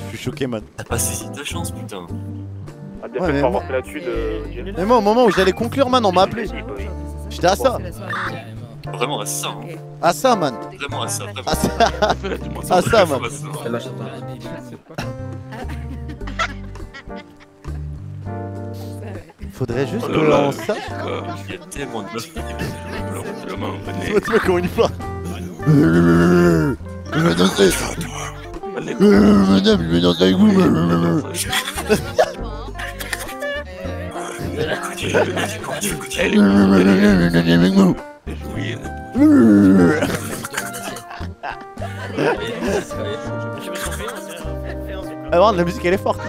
Je suis choqué, man. T'as pas saisi ta chance, putain. Ah, bien fait de pas avoir fait la thune. Mais moi, au moment où j'allais conclure, man, on m'a appelé. J'étais à ça. Vraiment à ça, hein. À ça, man. Vraiment à ça, vraiment. À ça, à ça, man. Faudrait juste que l'on sache. Il y a tellement de meufs qui me disent comment on venait. Tu vois, encore une fois. Je vais danser. Madame, je vais danser avec vous. Elle est avec vous. Oui. Ah, la musique elle est forte.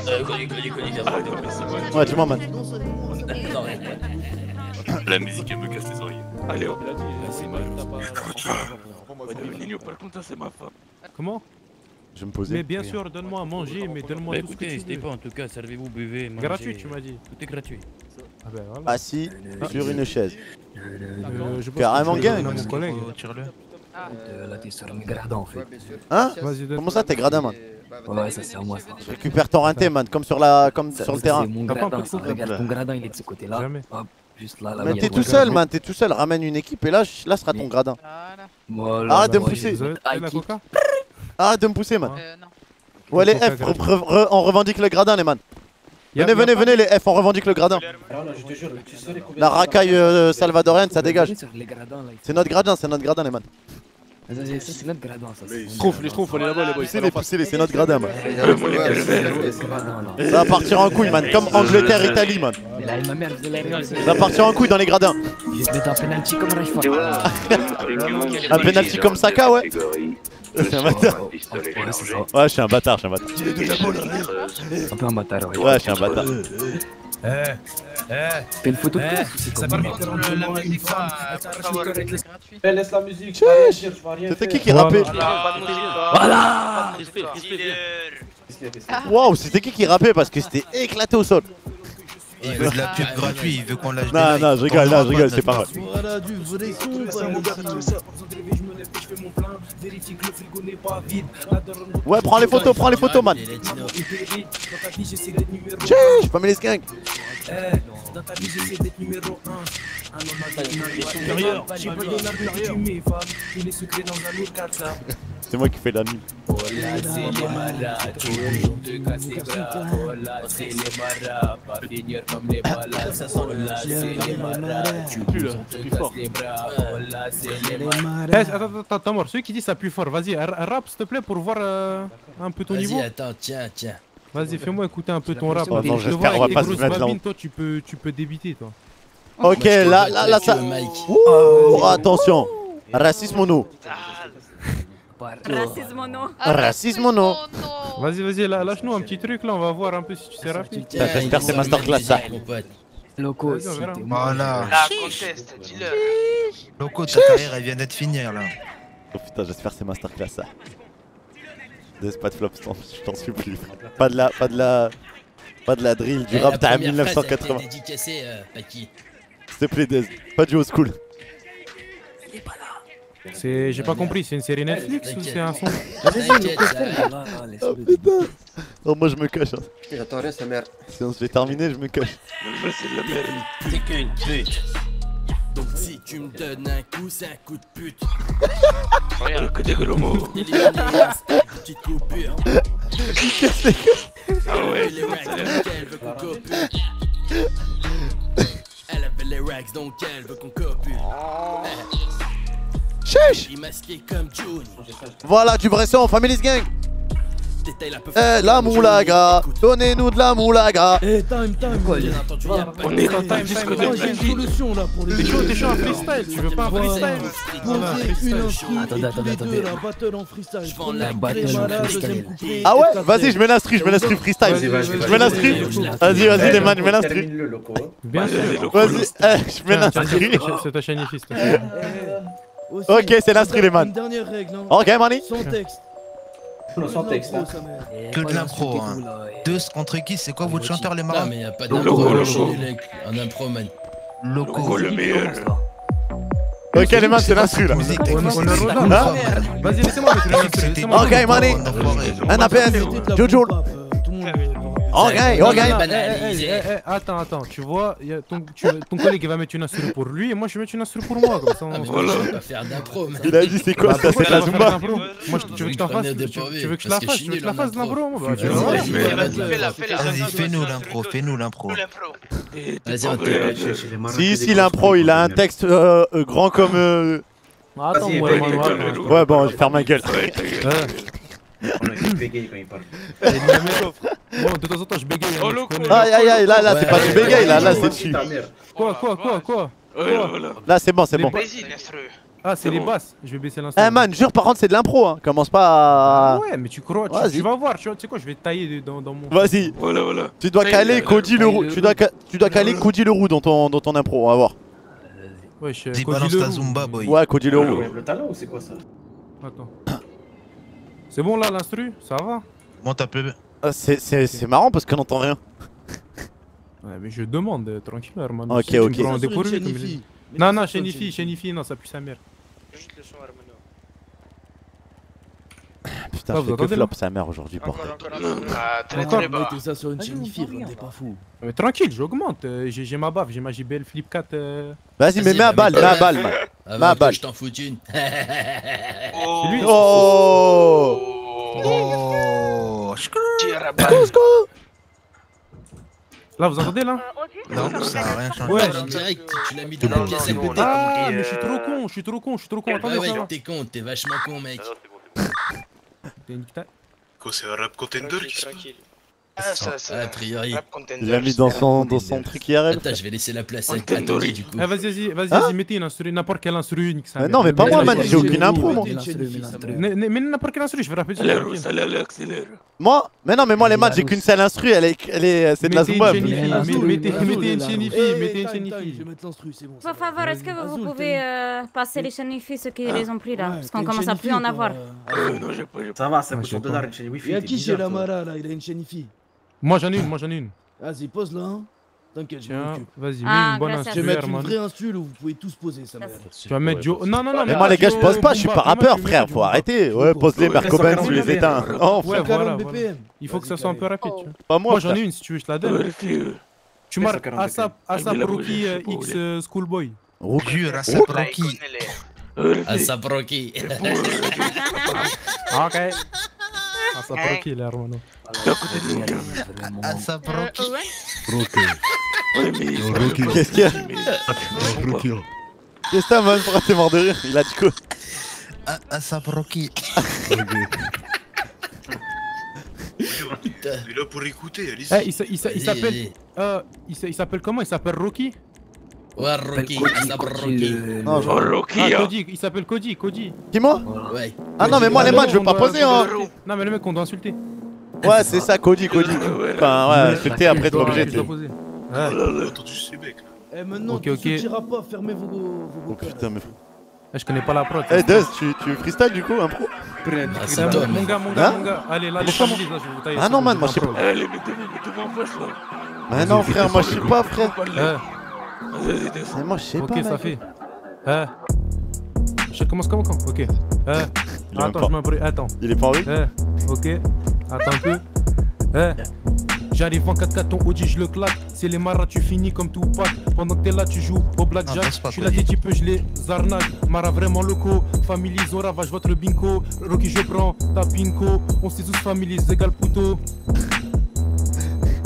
Ouais, tu m'en man. La musique elle me casse les oreilles. Allez, hop. C'est ma femme. Comment? Je me posais. Mais bien sûr, donne-moi à manger, mais donne-moi tout ce que tu veux. Écoutez, pas en tout cas, servez-vous, buvez, mangez. Gratuit, tu m'as dit. Tout est gratuit. Ah ben, voilà. Assis ah, sur une chaise. Euh, Carrément gang. Mon collègue, tire-le. Ah, t'es sur mes gradins en fait. Hein? Comment ça t'es gradin, man? Ouais, ça c'est à moi ça. Je récupère ton rinté, man, comme sur la, comme sur le terrain. Mon gradin, regarde, ton gradin il est de ce côté-là. Jamais. Hop, juste là. Mais t'es tout seul, man, t'es tout seul. Ramène une équipe et là, là sera ton gradin. Arrête de me pousser. Arrête de me pousser, man. Ouais, allez, F, on revendique le gradin, les man. Venez, venez, venez les F, on revendique le gradin. La racaille euh, salvadorienne, ça dégage. C'est notre gradin, c'est notre gradin les man. C'est notre gradin ça. Trouve, les trouve, faut aller là-bas les boys. Poussez les, poussez les, c'est notre gradin man. Ça va partir en couille man, comme Angleterre, Italie man. Ça va partir en couille dans les gradins. Un penalty comme Saka ouais. C'est un bâtard. Ouais, je suis un bâtard, je suis un bâtard. C'est un peu un bâtard, ouais. Ouais, je suis un bâtard. Eh, eh. Une photo de ça permet de la laisse la musique. C'était qui qui rappait? Voilà. Waouh, c'était qui qui rappait parce que c'était éclaté au sol. Il veut de la pub gratuite, il veut qu'on lâche. Non, non, je rigole, non, je rigole, c'est pas vrai. Voilà du vrai coup. Ouais, prends les photos, prends les photos, man. Tchèche, Families Gang. C'est moi qui fais la nuit. Comme les Ballas, ça sent le la, c'est les Maras. Tu pue là, tu pue fort. Eh, attends, attends, t'as mort. Celui qui dit ça pue fort, vas-y, rap s'il te plaît pour voir euh, un peu ton niveau. Vas-y, attends, tiens, tiens. Vas-y, fais-moi écouter un peu ton rap. Attends, j'espère qu'on va pas se mettre là. Toi, tu peux, tu peux débiter, toi. Ok, là, là, là, ça. Ouh, attention. Racisme ou non? Racisme ou non? Racisme ou non? Vas-y, vas-y, lâche-nous un petit truc là, on va voir un peu si tu sais rapide. J'espère que c'est masterclass ça. Loco, voilà. La conteste, dis-leur. Loco, ta carrière elle vient d'être finie là. Oh putain, j'espère que c'est masterclass ça. Dez, pas de flop, je t'en supplie. Pas de la, pas de la, pas de la drill, du rap t'as mille neuf cent quatre-vingts. S'il te plaît, Dez, pas du haut school. Il est pas là. C'est... j'ai pas compris, c'est une série Netflix ou c'est un son? Oh putain! Non, moi je me cache. J'attends rien, sa merde. Si on se fait terminer, je me cache. C'est de la merde. T'es qu'une pute. Donc si tu me donnes un coup, c'est un coup de pute. Regarde le côté de l'homo. Petite coupure. Ah ouais, elle appelle les racks, donc elle veut qu'on copule. Chiche. Voilà du bresson, Families Gang. Eh la moulaga, donnez-nous de la moulaga. Eh time time quoi. On est en time disco de la solution là pour les. T'es chaud, t'es chaud en freestyle, tu veux pas un freestyle? Attendez, attendez, attendez. La battle en freestyle. La battle en freestyle. Ah ouais, vas-y, je mets l'instru, je mets l'instru freestyle. Je mets l'instru. Vas-y, vas-y les man, je mets l'instru. Bien sûr. Vas-y, je mets l'instru. C'est ta chaîne fils. Aussi, ok, c'est l'instru les man. Ok, money. Sans texte. Non, sans texte. Hein. Que de l'impro. Hein. Deux contre qui? C'est quoi votre chanteur les marins? Non, mais y'a pas d'impro. Un impro, man. Loco, le meilleur. Ok, les man, c'est l'instru là. Vas-y, laissez-moi le. Ok, money. Un A P S. Jojo. Ok, ok. Attends, attends, tu vois, y a ton, tu, ton collègue va mettre une instru pour lui et moi je vais mettre une instru pour moi. Comme ça, on... voilà. Il a dit c'est quoi ça? C'est la Zumba. Moi je, tu veux que je t'en fasse? Tu veux que je la fasse? Tu veux que je la fasse l'impro? Vas-y, fais-nous l'impro, fais-nous l'impro. Si, si l'impro, il a un texte euh, euh, grand comme... Euh... Attends, ouais, ouais, ouais, ouais. Ouais, bon, je ferme ma gueule. On bégaye quand il parle. Bon, de temps en temps je bégaye. Oh, loco, aïe aïe aïe, là là c'est pas du bégaye là, là c'est dessus. Quoi quoi quoi quoi? Là c'est bon, c'est bon. Ah c'est les basses, je vais baisser l'instru. Eh man, jure par contre c'est de l'impro hein, commence pas à... Ouais mais tu crois, tu vas voir, tu sais quoi je vais tailler dans mon... Vas-y, voilà voilà. Tu dois caler Cody Le Roux, tu dois caler Cody Le Roux dans ton impro, on va voir. Ouais, balance ta Zumba boy. Ouais, Cody Le Roux. Le talent ou c'est quoi ça? Attends. C'est bon là l'instru, ça va? Bon t'as plus... Ah, c'est marrant parce qu'on n'entend rien. Ouais mais je demande, euh, tranquille Hermano. Ok si ok. Tu me dépourvu, comme je... Non non, Chenifi, Chenifi, non ça pue sa mère. Juste le son Hermano. Putain ah, je fais que flop sa mère aujourd'hui bordel. Ah très très bas. Mettez ça sur une Chenifi, t'es pas fou. Mais tranquille, j'augmente, euh, j'ai ma baffe, j'ai ma J B L Flip quatre. Euh... Vas-y mais mets à balle, mets à balle man. Ah bah bah, je t'en fous une. Oh, lui, oh, oh, oh, oh, Là, vous entendez là? Non, ça a rien changé. Ouais, direct, tu l'as mis dans la pièce à côté. Ah, mais je suis trop con, je suis trop con, je suis trop con. Attendez, ouais, t'es con, t'es vachement con, mec. Quoi, c'est un rap contender qui se passe? Ah, ça, ça. A priori. Il l'a mis dans son, dans son truc I R L. Attends, je vais laisser la place à Toddy du coup. Ah, vas-y, vas-y, vas-y, vas-y, mettez une instru, n'importe quelle instru. Non, mais pas moi, man, j'ai aucune impro, moi. Mais n'importe quelle instru, je vais rappeler. Moi, mais non, mais moi, les matchs, j'ai qu'une seule instru, elle est, elle est, c'est de la zumba. Mettez une chaîne I F I, mettez une chaîne I F I. Je vais mettre l'instru, c'est bon. Pour favor, est-ce que vous pouvez passer les chaînes I F I, ceux qui les ont pris là? Parce qu'on commence à plus en avoir. Non, j'ai pas. Ça va, ça me coûte deux dollars une chaîne I F I. Y'a qui chez la Mara là? Il a une chaîne I F I. Moi j'en ai une, moi j'en ai une. Vas-y, pose là, hein. T'inquiète, je m'occupe. Vas-y, mets une bonne instru. Je vais mettre une vraie instru, vous pouvez tous poser, ça. Tu vas mettre du. Non, non, non, mais moi les gars, je pose pas, je suis pas rappeur, frère, faut arrêter. Ouais, pose les Mercoben, tu les éteins. Ouais, voilà. Il faut que ça soit un peu rapide, tu vois. Pas moi. Moi j'en ai une si tu veux, je te la donne. Tu marques ASAP, ASAP Rookie X Schoolboy. Rookie, ASAP Rookie. ASAP Rookie. Ok. Ah, ça proquille, là, Hermano. Ah, ça proquille. Proquille. Qu'est-ce qu'il y a? Qu'est-ce que t'as, man? Pourquoi t'es mort de rire? Il a du coup. Ah, ça proquille. Il est là pour écouter, allez-y. Il s'appelle. Il s'appelle comment? Il s'appelle Rocky? Ouais, Rocky, il s'appelle Rocky. Non, Rocky. Ah, Cody, il s'appelle Cody, Cody. Dis-moi? Ouais. Ah non, mais moi les matchs, je veux pas poser, hein. Non, mais le mec, on doit insulter. Ouais, c'est ça, Cody, Cody. Enfin, ouais, insulter après, t'es obligé de. Ouais, attends, tu sais, mec. Eh, maintenant, tu sortiras pas, fermez vos vos. Oh putain, mais. Je connais pas la prod. Eh, Dez, tu freestyle du coup, un pro? Mon gars, mon gars, mon gars. Allez, là, je vous taille. Ah non, man, moi je sais pas. Allez, mettez-vous en face, là. Ah non, frère, moi je sais pas, frère. Mais moi je sais pas. Ok, ça fait. Euh. Je commence comme quand? Ok. Euh. Attends, je m'abruis. Attends. Il est pas en rue? Euh. Ok. Attends un peu. Euh. J'arrive en quatre quatre, ton O G je le claque. C'est les maras, tu finis comme tout pack. Pendant que t'es là, tu joues au blackjack. Je suis là, t'es type, je les arnaque. Maras vraiment loco. Families, on ravage votre bingo. Rocky, je prends ta bingo. On sait tous families, égal puto.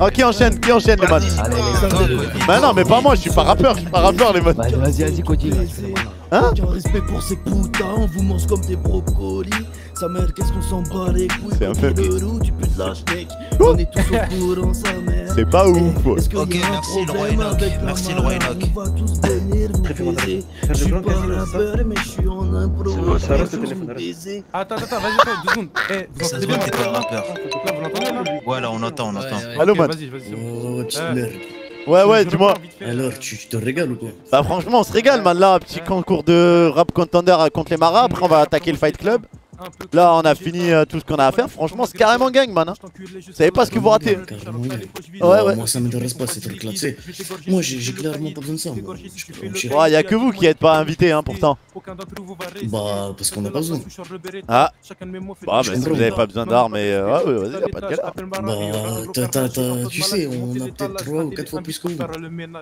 Ah, qui enchaîne, qui enchaîne les matchs? Bah non, mais pas moi, je suis pas rappeur, je suis pas rappeur les matchs. Vas-y, vas-y, continue. Hein? J'ai un respect pour ces putains, on vous mange comme des brocolis. Sa mère, qu'est-ce qu'on s'en bat les couilles? C'est un faible. Tu peux te lâcher, mec. On est tous au courant, sa mère. C'est pas ouf, quoi. Ok, merci le roi Enoch. Merci le roi Enoch. On va tous venir vous baiser. Je suis pas rappeur, mais je suis en impro. Ça reste le téléphone. Attends, attends, vas-y, deux secondes. Ça se voit que t'es pas rappeur. Vous l'entendez là? Ouais, là, on entend, on entend. Allô, man. Vas-y, vas-y. Ouais, ouais, dis-moi. Alors, tu, tu te régales ou quoi? Bah, franchement, on se régale, man. Là, petit concours de rap contender contre les maras. Après, on va attaquer le Fight Club. Là, on a fini euh, tout ce qu'on a à faire. Franchement, c'est carrément gang, man. Hein. Vous savez pas ce que vous ratez. Ouais, ouais. Moi, ça m'intéresse pas, ces trucs-là. Moi, j'ai clairement pas besoin de ça. Moi. Ouais, y'a que vous qui êtes pas invité, hein, pourtant. Bah, parce qu'on a pas besoin. Ah. Bah, mais si vous avez pas besoin d'armes, mais. Euh, ouais, ouais, vas-y, y'a pas de galère. Bah, t'as, t'as, t'as, tu sais, on a peut-être trois ou quatre fois plus que vous.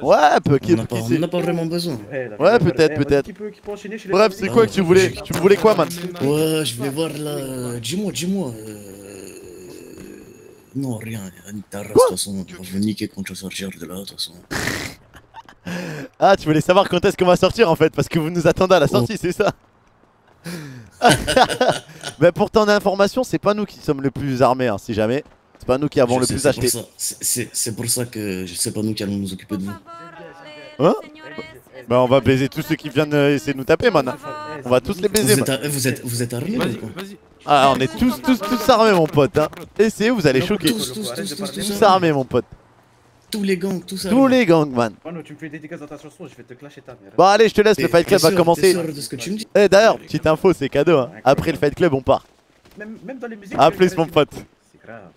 Ouais, peut-être. On n'a pas vraiment besoin. Ouais, peut-être, peut-être. Bref, c'est quoi que tu voulais? Tu voulais quoi, man? Ouais, je vais voir là. Dis-moi, dis-moi. Non, rien. T'as de toute façon. Je vais niquer quand tu vas sortir de là, de toute façon. Ah, tu voulais savoir quand est-ce qu'on va sortir en fait? Parce que vous nous attendez à la sortie, oh. C'est ça? Mais pour ton information, c'est pas nous qui sommes le plus armés, hein, si jamais. C'est pas nous qui avons je le sais, plus acheté. C'est pour ça que c'est pas nous qui allons nous occuper de vous. Hein? Bah on va baiser tous ceux qui viennent essayer de nous taper, man. On va tous les baiser, man. Vous êtes, vous êtes armés, vas-y, vas-y. Ah, on est tous, tous, tous armés, mon pote, hein. Essayez, vous allez choquer. Tous, tous, tous, tous, tous armés, mon pote. Tous les gangs, tous armés. Tous les gangs, man. Mano, tu me fais des dédicaces dans ta chanson, je vais te clasher ta mère. Bon, allez, je te laisse, le Fight Club va commencer. Eh, d'ailleurs, petite info, c'est cadeau, hein. Après le Fight Club, on part. Même dans les musiques. A plus, mon pote. C'est grave.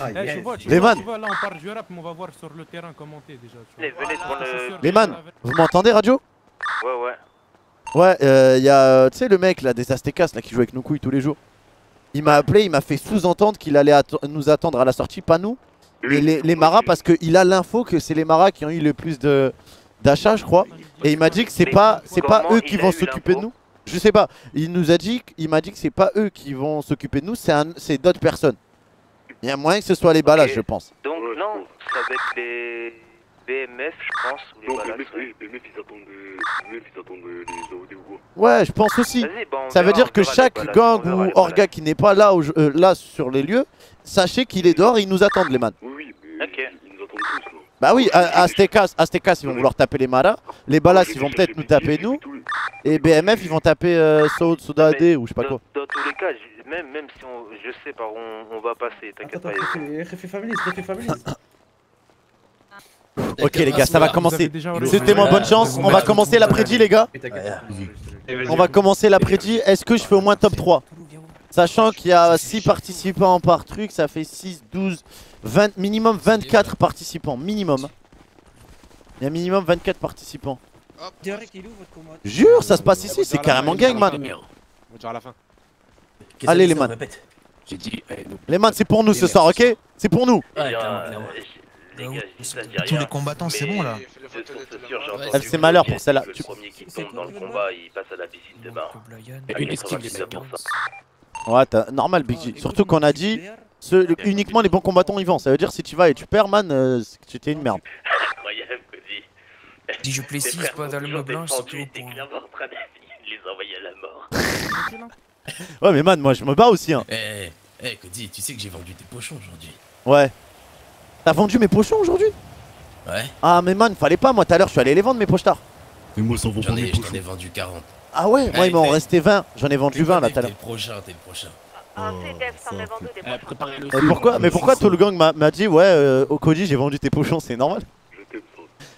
Ah, yes. Eh, tu vois, tu les vois, man. Tu vois, là on parle du rap, mais on va voir sur le terrain commenter déjà. Les, voilà. le... les man, vous m'entendez radio? Ouais, ouais. Ouais, euh, y a, tu sais, le mec là des Aztecas là qui joue avec nos couilles tous les jours. Il m'a appelé, il m'a fait sous-entendre qu'il allait at nous attendre à la sortie, pas nous. Lui, et les, les Maras, parce qu'il a l'info que c'est les Maras qui ont eu le plus d'achats, je crois. Et il m'a dit que c'est pas, pas eux qui vont s'occuper de nous. Je sais pas, il nous a dit, il m'a dit que c'est pas eux qui vont s'occuper de nous, c'est d'autres personnes. Il y a moyen que ce soit les Ballas, okay. Je pense. Donc non, ça va être les B M F, je pense. Ou les non, Ballas, les B M F, ils attendent les O D ou quoi. Ouais, je pense aussi. Bah ça veut dire que chaque Ballas, gang ou orga qui n'est pas là, euh, là sur les lieux, sachez qu'il est dehors, ils nous attendent les man. Oui, mais okay. Ils nous attendent tous. Là. Bah oui, Aztecas, Aztecas ils vont vouloir taper les Maras, les Ballas ils vont peut-être nous taper nous, et B M F ils vont taper euh, Saoud, Soudadé ou je sais pas quoi. Dans tous les cas, même, même si on, je sais par où on, on va passer, t'inquiète pas. Refais Families, refais Families. Ok les gars, ça va commencer. C'était moins bonne chance, on va commencer l'après-midi les gars. On va commencer l'après-midi, est-ce que je fais au moins top trois? Sachant qu'il y a six participants par truc, ça fait six, douze, vingt, minimum vingt-quatre participants, minimum. Il y a minimum vingt-quatre participants. Jure, ça se passe ici, c'est carrément gang, man. Allez les man. Les man, c'est pour nous ce soir, ok? C'est pour nous. Tous les combattants, c'est bon là. Elle c'est malheur pour celle-là. Le premier qui tombe dans le combat, il passe à la piscine de bar. Une esquive les mecs. Ouais, t'as normal Big G. Surtout qu'on a dit uniquement les bons combattants ils vont. Ça veut dire si tu vas et tu perds, man, c'était une merde. Incroyable, Goddy. Si je plessis, c'est pas dans le mot blanc, c'est tout. T'es clairement en train de les envoyer à la mort. Ouais, mais man, moi je me bats aussi. Hein. Eh, eh, Goddy, tu sais que j'ai vendu tes pochons aujourd'hui. Ouais. T'as vendu mes pochons aujourd'hui? Ouais. Ah, mais man, fallait pas. Moi, tout à l'heure, je suis allé les vendre mes pochards. Mais moi, sans vos pochons. J'en ai vendu quarante. Ah ouais, moi il m'en restait vingt, j'en ai vendu vingt là tout à l'heure. T'es le prochain, t'es le prochain. Ah c'est Dave, t'en as vendu des pochons. Et pourquoi, mais pourquoi tout le gang m'a dit ouais, euh, au Cody j'ai vendu tes pochons, c'est normal?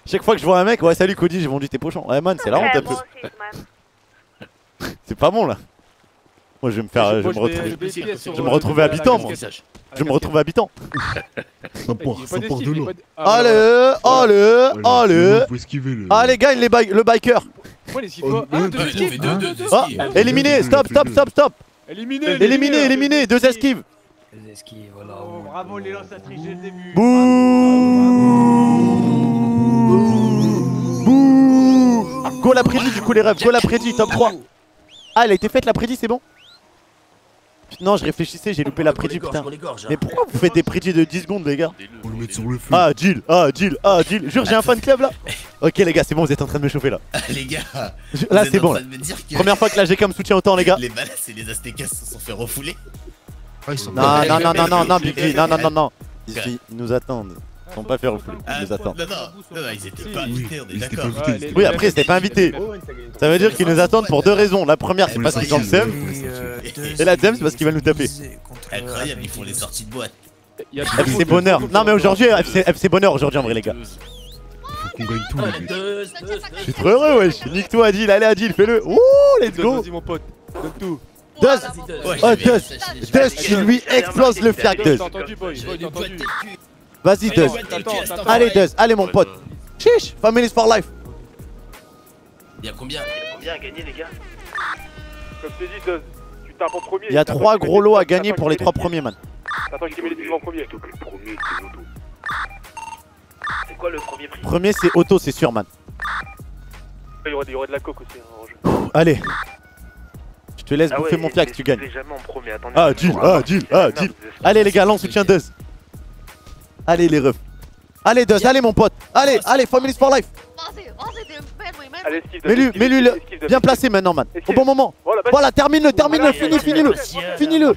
Chaque fois que je vois un mec, ouais salut Cody j'ai vendu tes pochons. Ouais man, c'est la honte un peu. C'est pas bon là. Moi je vais me faire, je vais me retrouver, je me retrouver habitant moi. Je me retrouve habitant. Allez, allez, allez. Allez gagne le biker. Éliminez, stop, stop, stop, stop. Éliminez, éliminez, éliminez, deux esquives. Deux esquives, voilà. Bravo les lances à triche dès le début. Bouh. Bouh. Go la prédit du coup les rêves, go la prédit, top trois. Ah elle a été faite la prédit, c'est bon. Non, je réfléchissais, j'ai loupé la prédit, putain. Mais pourquoi vous faites des prédits de dix secondes, les gars? Pour le mettre sur le feu. Ah, Jill, ah, Jill, ah, Jill. Jure, j'ai un fan club là. Ok, les gars, c'est bon, vous êtes en train de me chauffer là. Les gars, là, c'est bon. Première fois que la G K me soutient autant, les gars. Les Ballas et les Aztecas se sont fait refouler. Non, non, non, non, non, non, Biggie, non, non, non, non. Ils nous attendent. Ils sont pas fait refouler, ils nous attendent. Non, non, non, ils étaient pas invités, on est d'accord. Oui, après, ils étaient pas invités. Ça veut dire qu'ils nous attendent pour deux raisons. La première, c'est parce qu'ils ont le seum. Et la deuxième, c'est parce qu'ils veulent nous taper. Incroyable, ils font les sorties de boîte. F C Bonheur. Non, mais aujourd'hui, F C Bonheur, aujourd'hui, en vrai, les gars. Faut qu'on gagne tout, les gars. Je suis trop heureux, wesh. Nique-toi, Adil. Allez, Adil, fais-le. Ouh, let's go. Vas-y, mon pote. Donne tout. Dez. Oh, Dez. Dez qui lui explose le fiac, Dez. Vas-y, Dez. Allez, Dez. Allez, mon pote. Chiche. Families for life. Il y a combien à gagner, les gars? Comme je t'ai dit, Dez. Il y a trois gros lots à gagner pour les trois premiers, man. Attends, je t'ai mis les plus en premier. C'est quoi le premier prix? Premier, c'est auto, c'est sûr, man. Il y aurait de la coke aussi en jeu. Allez, je te laisse bouffer mon fiac si tu gagnes. Ah, deal, ah, deal, ah, deal. Allez, les gars, là, on soutient Dez. Allez, les refs. Allez, Dez, allez, mon pote. Allez, allez, Families for life. Mets-lui, mets-lui le. Bien placé maintenant, man. Au bon moment. Voilà, termine-le, termine-le, finis-le, finis-le. Finis-le,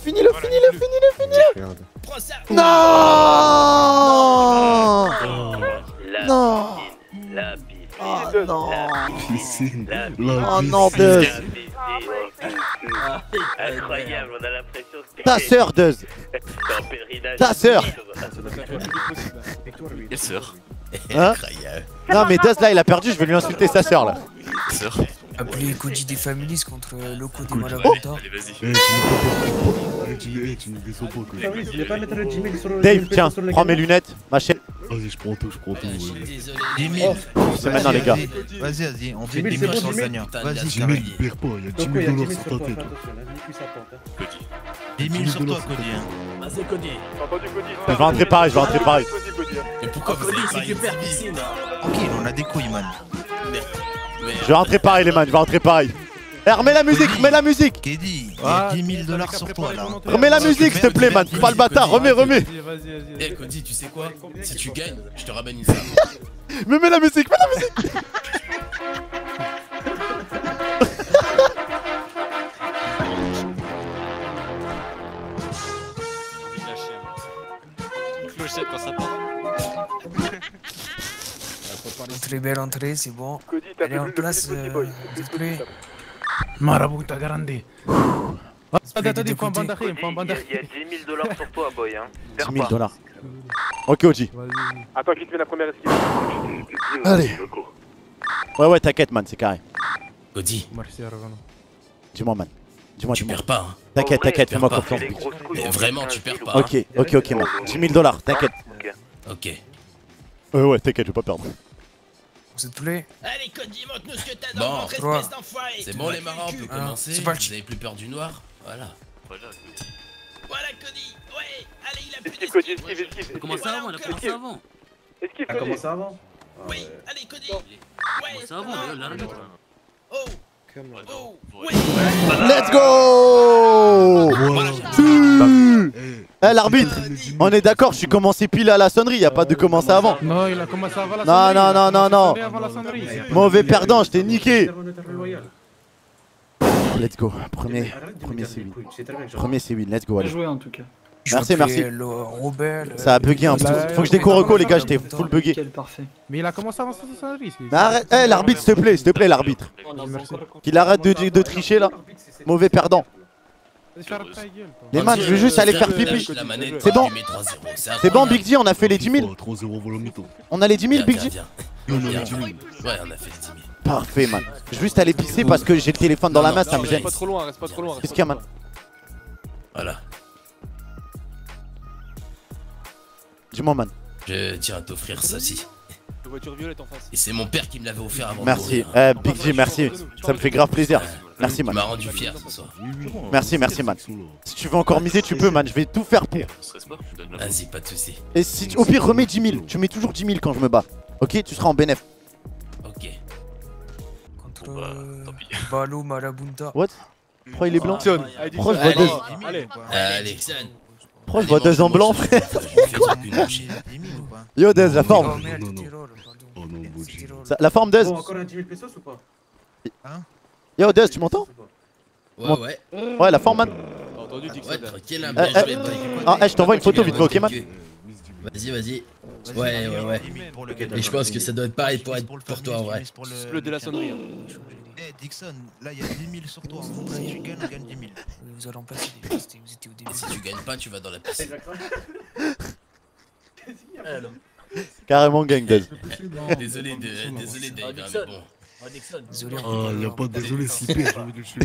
finis-le, finis-le, finis-le. Non. Non. Oh non, Dez. Incroyable, on a l'impression que ta sœur, Dez. Ta sœur. Quelle sœur? Hein? Non mais Dez là il a perdu, je vais lui insulter sa sœur là. Appelez Cody des Families contre Loco des Malabandas. Allez, vas-y. Dave, tiens, prends mes lunettes, ma chaîne. Vas-y, je prends tout, je prends tout. dix mille. C'est maintenant, les gars. Vas-y, vas-y, on fait dix mille sur le Sanya. Vas-y, dix mille, perds pas, il y a dix mille dollars sur ta tête. dix mille sur toi, Cody. Vas-y, Cody. Je vais rentrer pareil, je vais rentrer pareil. Mais pourquoi Cody, c'est que perd piscine. Ok, on a des couilles, man. Je vais rentrer pareil, les man, je vais rentrer pareil. Eh, remets la musique, remets la musique! Keddy, il y a dix mille dollars sur toi là. Remets la musique, s'il te plaît, man, pas le bâtard, remets, remets! Eh, Cody, tu sais quoi? Si tu gagnes, je te ramène une salle. Mais mets la musique, mets la musique! Clochette quand ça part. Entrée, belle entrée, c'est bon. Allez, en place, s'il te plaît. Marabuta grande. Attends, attendez, faut un bandage, faut un bandage. Il y a dix mille dollars sur toi, boy. Hein. dix mille dollars. Ok, O G. Attends, qui te met la première esquive. Allez. Ouais, ouais, t'inquiète, man, c'est carré. Goddy. Dis-moi, man. Dis-moi, tu perds pas. Hein. T'inquiète, t'inquiète, fais-moi confiance. Mais vraiment, tu perds pas. Ok, ok, ok, man. dix mille dollars, t'inquiète. Ok. Ouais, ouais, t'inquiète, je vais pas perdre. Vous êtes plaît. Allez Cody, montre-nous ce que t'as dans votre espèce d'enfoiré. C'est bon les marins, on peut commencer. Vous avez plus peur du noir. Voilà. Voilà Cody. Voilà Cody. Ouais. Allez, il a plus d'esquive. Esquive, esquive, esquive. Comment ça avant, on a commencé avant. Esquive, Cody. Comment ça avant. Oui, allez Cody. Ouais, ça avant, la règle. Oh. Oh. Ouais. Let's go. Eh l'arbitre, on est d'accord, je suis commencé pile à la sonnerie, y a pas de commencer avant. Non, il a commencé avant la sonnerie. Non, non, non, non, non. Mauvais perdant, je t'ai niqué. Let's go, premier, premier C huit. Premier C huit, let's go. Allez. Merci, merci. Ça a bugué un peu. Faut que je découvre Reco, les gars, j'étais full bugué. Mais il a commencé avant la sonnerie. Arrête, eh l'arbitre, s'il te plaît, s'il te plaît, l'arbitre. Qu'il arrête de, de tricher là. Mauvais perdant. Les man, je veux juste aller faire pipi. C'est bon, c'est bon Big G, on a fait les dix mille. On a les dix mille Big G. Ouais, on a fait les dix mille. Parfait man, je veux juste aller pisser parce que j'ai le téléphone dans la main, ça me gêne. Reste pas trop loin, reste pas trop loin. Qu'est-ce qu'il y a man? Voilà. Dis-moi man. Je tiens à t'offrir ça aussi. Et c'est mon père qui me l'avait offert avant. Merci, euh, Big G, merci. Ça me fait grave plaisir. Merci, man. Tu m'as rendu fier ce soir. Merci, merci, man. Si tu veux encore miser, tu peux, man. Je vais tout faire pour. Vas-y, pas de soucis. Et si tu... au pire, remets dix mille. Tu mets toujours dix mille quand je me bats. Ok, tu seras en bénéf. Ok. Contre. Bon, bah, tant pis. Balo, Malabunta. What? Pourquoi il est blanc? Proche, je vois deux. Allez, allez. Pourquoi je vois deux en blanc, frère? Quoi? Yo, Dez, la forme. La forme, Dez. Encore un dix mille pesos ou pas? Hein? Yo Deuce, tu m'entends? Ouais, ouais. Ouais, la forme, man. T'as entendu, Dixon? Ah, eh, je t'envoie une photo vite, ok, man? Vas-y, vas-y. Ouais, ouais, ouais. Et je pense que ça doit être pareil pour être pour toi, en vrai. Le de la sonnerie. Eh, Dixon, là, il y a dix mille sur toi. Si tu gagnes, on gagne dix mille. Vous allez en passer des pistes, vous étiez au début. Si tu gagnes pas, tu vas dans la piscine. Carrément, gang, Deuce. Désolé, désolé, Dave, mais bon. Oh, Nixon. Désolé, ah, y'a pas de désolé, si pire, j'ai envie de le tuer.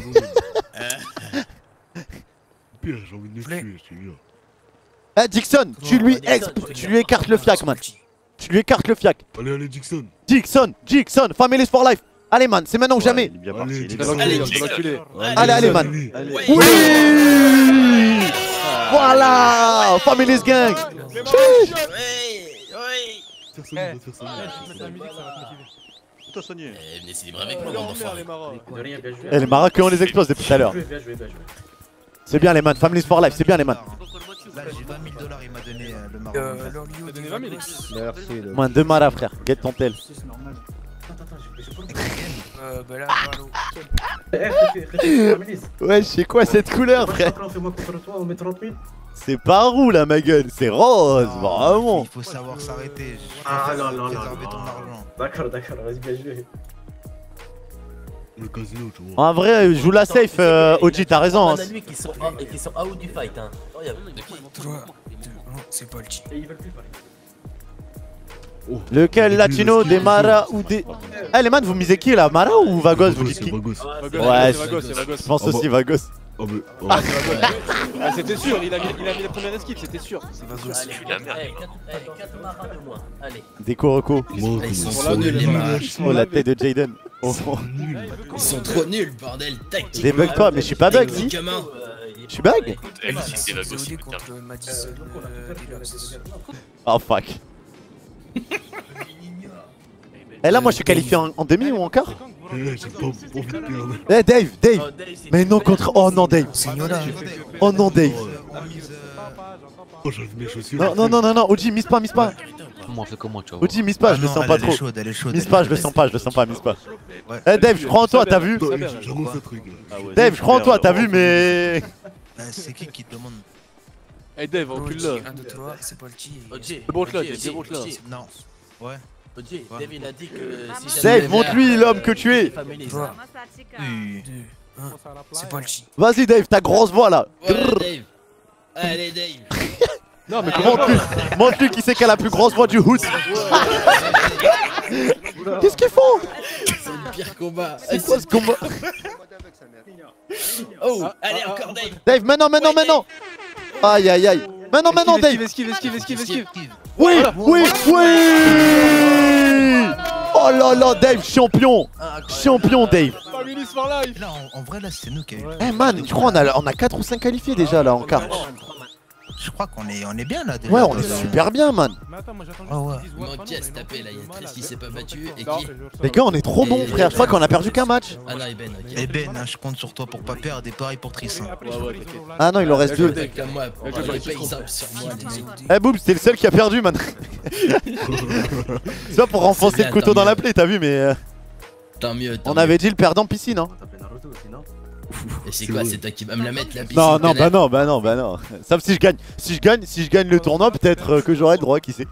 Pire, j'ai envie de le tuer, c'est bien. Eh, Dixon, tu lui exp... tu lui écartes le fiac, man. Tu lui écartes le fiac. Allez, allez, Dixon. Dixon, Dixon, Families for life. Allez, man, c'est maintenant ou jamais. Allez, allez, allez, man. Oui. Voilà, Families Gang. Oui, oui. Faire ça, faire ça. Soigné. Eh, venez célébrer avec moi, bande d'enfoirés. Eh, les maras, que on les explose depuis tout à l'heure. C'est bien, les man. Families for life, c'est bien, les man. Là, j'ai vingt mille dollars, il m'a donné le mara. Euh, il m'a donné vingt mille. Merci. Moins deux maras, frère. Get ton tel. C'est normal. Attends, attends, j'ai pas le. Euh, bah là, l'eau. Ouais, c'est quoi cette couleur, frère? C'est pas roux, là, ma gueule. C'est rose, vraiment. Il faut savoir s'arrêter. Ah, non, non, non. D'accord, d'accord, vas-y, bien joué. Le casino, tu vois. En vrai, joue la safe, O G, t'as raison. Il y en a lui qui sont out du fight. C'est pas le cheat. Oh. Lequel latino, des Maras ou des... Eh les man, vous misez qui là, Maras ou Vagos? Vous dites qui? Vagos. Ouais, je pense aussi Vagos. Oh, mais... oh. Ah, ah, c'était sûr, il a, mis, il a mis la première esquive, c'était sûr. C'est pas sûr. Allez, allez, quatre Maras de moins. Allez. Des Kuroko. Oh, ils sont, sont nuls, oh, la tête de Jaden. Ils sont nuls. Ils sont trop nuls, bordel. Tactique. Débug toi, mais je suis pas bug, si. Je suis bug. Oh fuck. Et là, moi je suis qualifié en, en demi ou en quart? Eh Dave, Dave! Mais non contre... Oh non Dave! Oh non Dave! Non non non non non, O G mise pas, mise pas! Comment on fait comment tu vois? O G mise pas, je le sens pas trop! Mise pas, je le sens pas, je le sens pas, mise pas! Eh Dave, je crois en toi, t'as vu? Dave, je crois en toi, t'as vu mais... C'est qui qui te demande? Eh Dave, encule-le! C'est pas le qui? C'est bon là, c'est bon là! Non, ouais. Dave, il a dit que... Dave, montre-lui l'homme que tu es. Vas-y Dave, ta grosse voix là. Allez Dave. Non mais comment tu... Montre-lui qui c'est qui a la plus grosse voix du hood. Qu'est-ce qu'ils font? C'est le pire combat. C'est quoi ce combat? Oh, allez encore Dave. Dave, maintenant, maintenant, maintenant. Aïe, aïe, aïe. Maintenant, maintenant Dave. Esquive, esquive, esquive, esquive. Oui, oui, oui. Oh là là, Dave, champion. Champion, Dave. Là, en vrai, là, c'est nous qui avons eu. Eh man, tu crois on a quatre ou cinq qualifiés déjà, là, en quart. Je crois qu'on est, on est bien, là, déjà. Ouais, on est super bien, man. Non, qui a se tapé, là? Il y a Triss qui s'est pas battu, et qui? Les gars, on est trop bons, frère. Je crois qu'on a perdu qu'un match. Ah non, Eben, ok. Eben, je compte sur toi pour pas perdre, et pareil pour Triss. Ah non, il en reste deux. Eh, Boobz, t'es le seul qui a perdu, man. C'est pas pour renfoncer le couteau dans la plaie, t'as vu, mais... Tant mieux, tant on avait mieux. Dit le perdant piscine, hein. Et c'est quoi? C'est toi qui vas me la mettre la piscine? Non, non, bah non, bah non, bah non. Sauf si je gagne, si je gagne, si je gagne le tournoi, peut-être que j'aurai le droit, qui sait?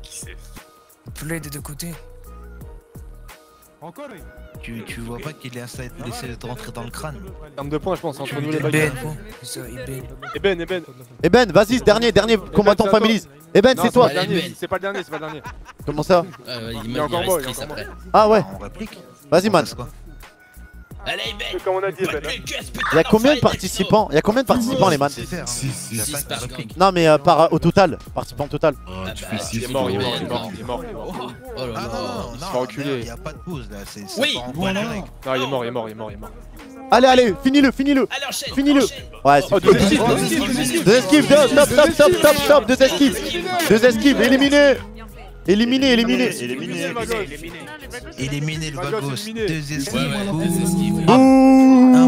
Qui sait? Play des deux côtés. Encore? Tu, tu vois pas qu'il essaie de rentrer dans le crâne? Terme de points, je pense, entre nous les bagarres. Eben, Eben. Eben, vas-y, dernier, dernier combattant Families. Eben, c'est toi. C'est pas le dernier, c'est pas le dernier. Comment ça? Il est encore mort. Ah ouais. Vas-y, man. Allez, Eben. Comme on a dit, Eben. Il y a combien de participants? Il y a combien de participants, les man? six. Non, mais par au total. Participants total. Il est mort, il est mort, il est mort. Oh là là. Il se fait reculer. Il y a pas de pause là. Oui. Non, il est mort, il est mort, il est mort, il est mort. Allez, allez, finis-le, finis-le. Finis-le. Ouais, c'est deux esquives, deux, stop, stop, stop, stop, stop, deux esquives. Deux esquives, éliminez. Éliminer, éliminer, éliminer, éliminer le Vagos, deux esquives, un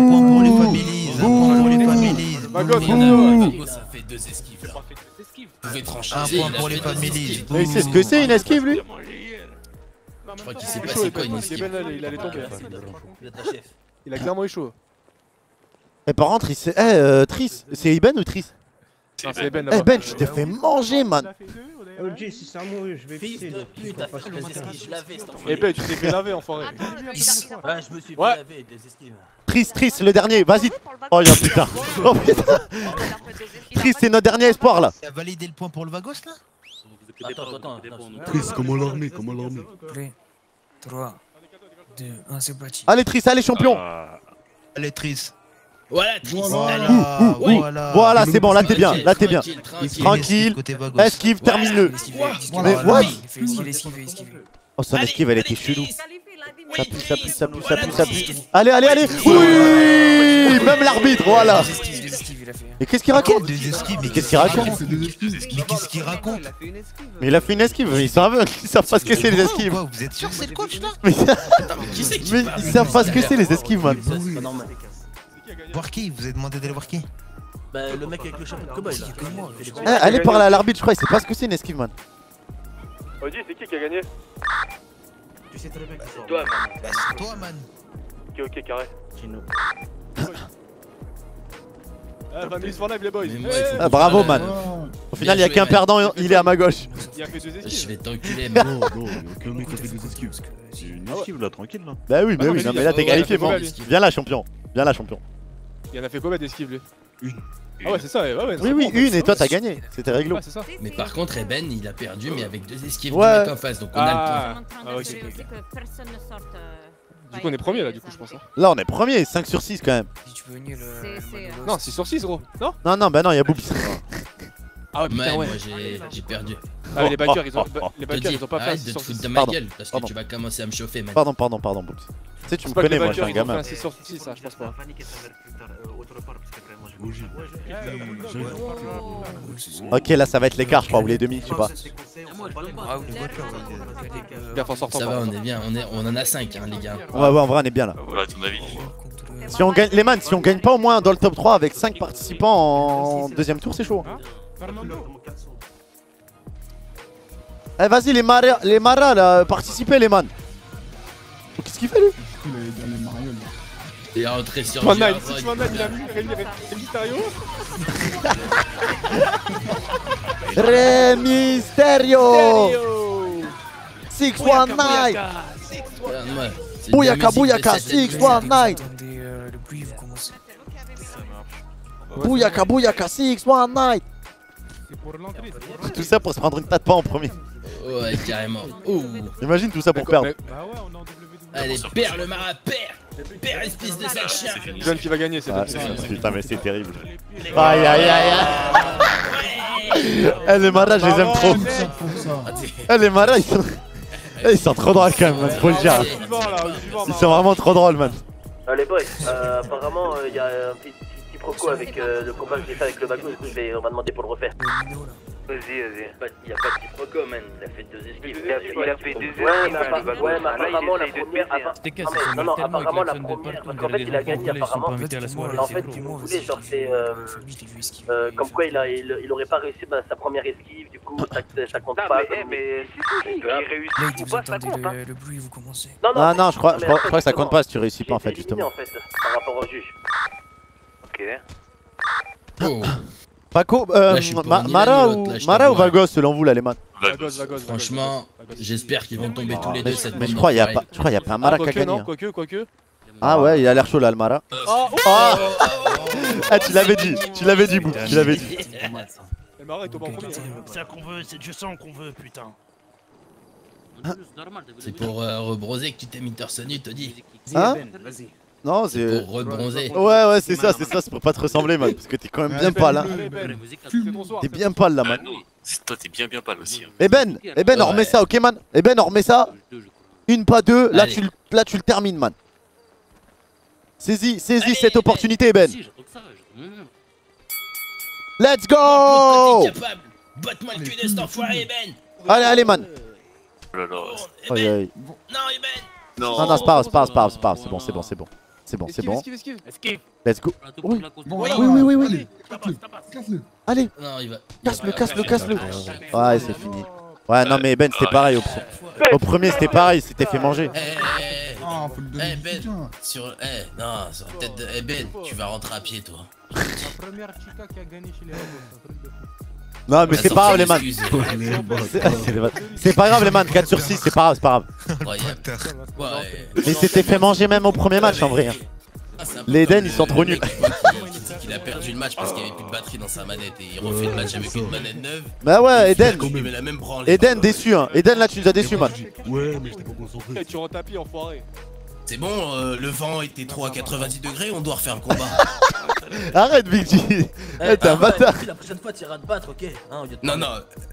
point pour les Families, un point pour les Families, ça fait deux esquives là, un point pour les Families. Mais c'est ce que c'est une esquive lui? Je crois qu'il s'est passé quoi une esquive? Il allait tomber, il a clairement eu chaud. Eh par contre, eh Triss, c'est Eben ou Triss? C'est Eben. Eben, je t'ai fait manger man. O G, si c'est un mot, je vais pisser. Eh ben, tu t'es fait laver, enfoiré. Ouais, je me suis fait laver, des esquives. Triss, Triss, le dernier, vas-y. Oh, y'a putain. Oh putain. Triss, c'est notre dernier espoir là. T'as validé le point pour le Vagos là? Attends, attends. Triss, comment l'armée? Comment l'armée? trois, deux, un, c'est parti. Allez, Triss, allez, champion. Allez, Triss. Voilà, Triss, voilà, ouh, ouh, oui. Voilà, voilà c'est bon, là t'es bien, là t'es bien. Tranquille, esquive, termine-le. Mais what? Oh, son esquive, elle était chelou. Ça pue, ça pue, ça pue, ça pue, ça pue. Allez, allez, allez. Oui, même l'arbitre, voilà. Mais qu'est-ce qu'il raconte? Mais qu'est-ce qu'il raconte? Mais qu'est-ce qu'il raconte? Mais il a fait une esquive, ils sont aveugles, ils savent pas ce que c'est les esquives. Vous êtes sûr c'est le coach là? Mais ils savent pas ce que c'est les esquives, man. Voir qui? Vous avez demandé d'aller voir qui? Bah le mec avec le chapeau de cowboy là. Eh, allez parler à l'arbitre, je crois, il sait pas ce que c'est une esquive, man. Oji, c'est qui qui a gagné? Tu sais très bien que c'est toi, man. Bah c'est toi, man. Ok, ok, carré. Gino. Ah, vingt minutes for live, les boys. Bravo, man. Au final, il y a qu'un perdant, il est à ma gauche. Je vais t'enculer, man. Non, non, il y a aucun mec qui a fait des esquives. C'est une esquive là, tranquille là. Bah oui, bah oui, mais là t'es qualifié, bon. Viens là, champion. Viens là, champion. Il en a fait combien d'esquives lui? Une. Ah ouais, c'est ça, ouais, ouais. Oui, oui, une, et toi t'as gagné, c'était réglo. Mais par contre, Eben, il a perdu, mais avec deux esquives de mec en face, donc on a le temps. Du coup, on est premier là, du coup, je pense. Là, on est premier, cinq sur six quand même. Non, six sur six, gros. Non, non, non, bah non, y'a Boobz. Ah ouais, putain, ouais. Moi, j'ai perdu. Ah, mais les backers, ils ont pas fait. Arrête de te foutre de ma gueule, parce que tu vas commencer à me chauffer, mec. Pardon, pardon, pardon, Boobz. Tu sais, tu me connais, moi, je suis un gamin. six sur six, ça, je pense pas. Ok, là ça va être l'écart, je crois, ou les demi, je sais pas. Ça va, on est bien, on, est, on en a cinq, hein, les gars. Ouais, ouais, en vrai, on est bien là. Si on gagne, les man, si on gagne pas au moins dans le top trois avec cinq participants en deuxième tour, c'est chaud. Eh, vas-y, les maras, les maras là, participez, les man. Qu'est-ce qu'il fait lui? Il est rentré sur le terrain. Il a mis Rémisterio. Rémisterio six un neuf. Bouyaka, Bouyaka, six un neuf. Bouyaka, Bouyaka, six un neuf. Tout ça pour se prendre une tête pas en premier. Ouais, carrément. Imagine tout ça pour perdre. Allez, perds le marat, perds. Père espèce de sac chien. C'est John qui va gagner, c'est putain, mais c'est terrible. Aïe aïe aïe aïe. Les maras, je les aime trop. Eh, les maras, ils sont... ils sont trop drôles quand même, man, faut le dire. Ils sont vraiment trop drôles, man. Allez, boys, apparemment, il y a un petit quiproquo avec le combat que j'ai fait avec le Vagos, du coup, on m'a demandé pour le refaire. Vas-y, vas-y. Il n'y a pas de quiproquo, man. Il a fait deux esquives. Il a, il il a fait deux esquives. Ouais, mais ouais, bah, apparemment, la première... Non, non, apparemment, la première... Parce qu'en fait, il a gagné, apparemment. En fait, si vous voulez, genre, c'est... Comme quoi, il aurait pas réussi sa première esquive, du coup, ça compte pas. Mais si tu réussis ou pas, ça compte, hein. Non, non, je crois que ça compte pas si tu réussis pas, en fait, justement. Par rapport au juge. Ok. Paco, euh, Ma Mara ou, Mara ou Vagos selon vous là les maths? Vagos, Vagos. Franchement, j'espère qu'ils vont tomber ah, tous les deux cette mais, mais je crois qu'il n'y a, a pas un Mara ah, qui a gagné. Non, hein. Quoique, quoique. Ah ouais, il a l'air chaud là le Mara. Euh, oh, oh, oh, oh, oh, ah tu l'avais dit, tu l'avais dit, Boub, tu l'avais dit. Le Mara est au banc premier. C'est ça qu'on veut, c'est du sang qu'on veut, putain. C'est pour euh, rebronzer que tu t'es mis torse nu, Toddy. Hein? Vas-y. Non, c'est pour rebronzer. Ouais, ouais, c'est ça, c'est ça, c'est pour pas te ressembler, man. Parce que t'es quand même bien pâle, hein. T'es bien pâle là, man. Toi, t'es bien, bien pâle aussi. Eben, Eben, on remet ça, ok, man. Eben, on remet ça. Une, pas deux. Là, tu le termines, man. Saisis, saisis cette opportunité, Eben. Let's go! Botte-moi le cul de cet enfoiré, Eben. Allez, allez, man. Non, Eben. Non, non, c'est pas, c'est pas, c'est pas, c'est pas, c'est bon, c'est bon, c'est bon. C'est bon, c'est bon. Let's go. Oui, oui, oui, oui. Allez. Casse-le, casse-le, casse-le. Ouais, c'est fini. Ouais, non, mais Ben, c'était pareil. Au premier, c'était pareil, c'était fait manger. Eh Ben, sur la tête de Ben, tu vas rentrer à pied, toi. La première chica qui a gagné chez les robots. Non mais c'est pas grave les man. C'est pas grave les man, quatre sur six c'est pas grave, c'est pas grave. Mais c'était fait manger même au premier match en vrai. Les Dens ils sont trop nuls. Il a perdu le match parce qu'il n'y avait plus de batterie dans sa manette et il refait le match avec une manette neuve. Bah ouais Eden, Eden déçu hein, Eden là tu nous as déçu man. Ouais mais j'étais pas concentré. Tu rentres à pied enfoiré. C'est bon, euh, le vent était trop à quatre-vingt-dix degrés, on doit refaire un combat. Arrête, Big G. Hey, t'es un bâtard. La prochaine fois, tu iras te battre, ok hein, de... Non, non,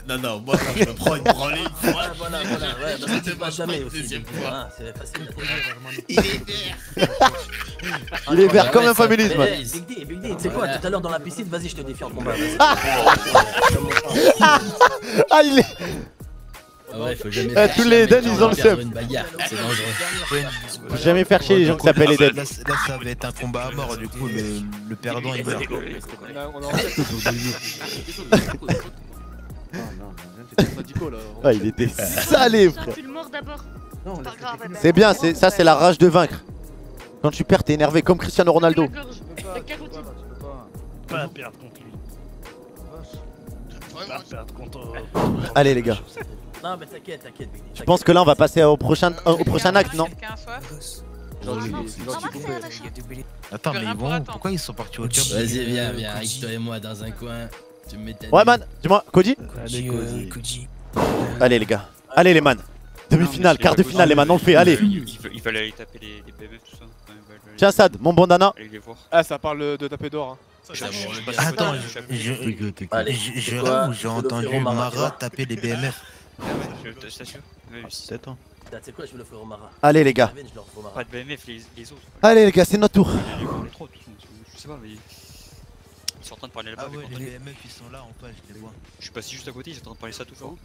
non, non, moi, quand je me prends une branlée, une fois, voilà, voilà, ouais, bah, je ne pas jamais aussi. Deuxième fois. Hein, c'est facile pour lui. Il est vert. Il est vert comme un familisme. Big D, Big D, tu sais quoi, tout à l'heure dans la piscine, vas-y, je te défie en combat. Ah, il est... Ouais, faut jamais euh, tous les Eden ils ont le seum. C'est dangereux. Faut jamais faire chier les gens qui s'appellent Eden. Là, là ça va être un combat à mort du coup le, le perdant il meurt. Ah il était salé frère. C'est bien, ça c'est la rage de vaincre. Quand tu perds t'es énervé comme Cristiano Ronaldo. Pas perdre contre lui. Pas perdre contre... Allez les gars. Non mais t'inquiète, t'inquiète. Je pense que là on va passer au prochain, euh, au prochain acte, non? Attends, mais ils vont. Pourquoi ils sont partis au cœur? Vas-y, viens, viens, avec toi et moi dans un coin. Tu me mets ta. Ouais, man, dis-moi, Cody. Allez, les gars, allez, les man. Demi-finale, quart de finale, les man, on le fait, allez. Ils veulent aller taper les B M F, tout ça. Tiens, Sad, mon bandana. Ah, ça parle de taper d'or. Attends, j'ai j'ai entendu Mara taper les B M F. Allez les gars. Pas de B M F, les, les autres. Allez les gars, c'est notre tour. Je sais pas, mais ils sont en train de parler là-bas. Ah ouais, les B M F ils sont là en page, je les vois. Je suis passé juste à côté, ils sont en train de parler ça tout fort.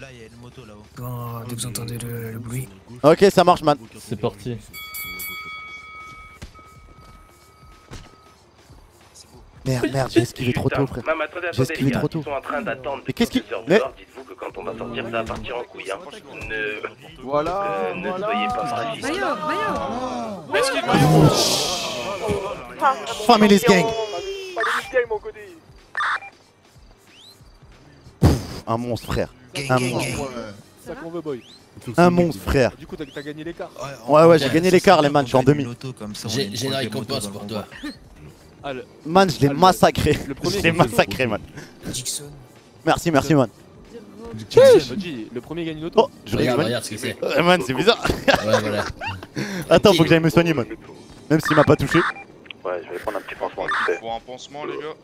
Là il y a une moto là-haut. Quand dès que vous entendez le, le bruit. Ok, ça marche man. C'est parti. Merde, merde, j'ai esquivé trop tôt, frère. J'ai esquivé trop tôt. Mais qu'est-ce qui. Mais. Dites-vous que quand on va sortir, ça va partir en couille. Ne. Voilà. Ne soyez pas fragile. Maillot, maillot. Families Gang. Un monstre, frère. Un monstre. Un monstre, frère. Du coup, t'as gagné l'écart. Ouais, ouais, j'ai gagné l'écart, les man. Je suis en demi. J'ai une récompense pour toi. Ah, le... Man, je l'ai ah, massacré. Le premier je l'ai massacré, man. Dixon. Merci, merci, man. Dixon, le premier gagne une auto. Oh, je regarde, regarde ce que c'est. Euh, man, c'est bizarre. Ouais, voilà. Attends, faut que j'aille me soigner, man. Même s'il m'a pas touché. Ouais, je vais prendre un petit pansement. Pour un pansement, les gars.